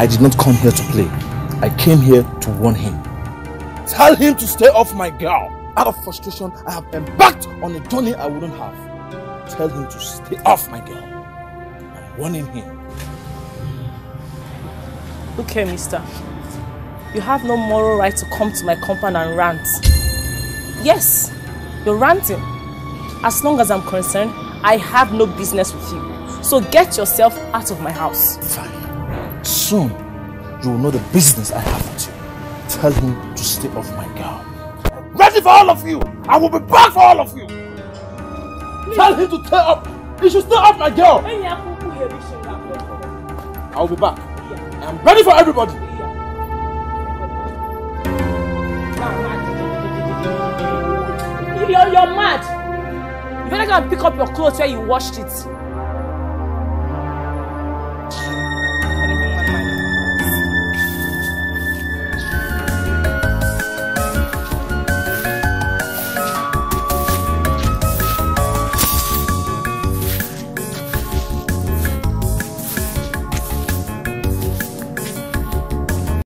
I did not come here to play. I came here to warn him. Tell him to stay off my girl. Out of frustration, I have embarked on a journey I wouldn't have. Tell him to stay off my girl. I'm warning him. Okay, mister. You have no moral right to come to my compound and rant. Yes, you're ranting. As long as I'm concerned, I have no business with you. So get yourself out of my house. Fine. Soon, you will know the business I have with you. tell him to stay off my girl. Ready for all of you! I will be back for all of you! Please. Tell him to stay up! He should stay off my girl! I will be back. Yeah. I am ready for everybody! Yeah. You're, you're mad! You better go and pick up your clothes where you washed it.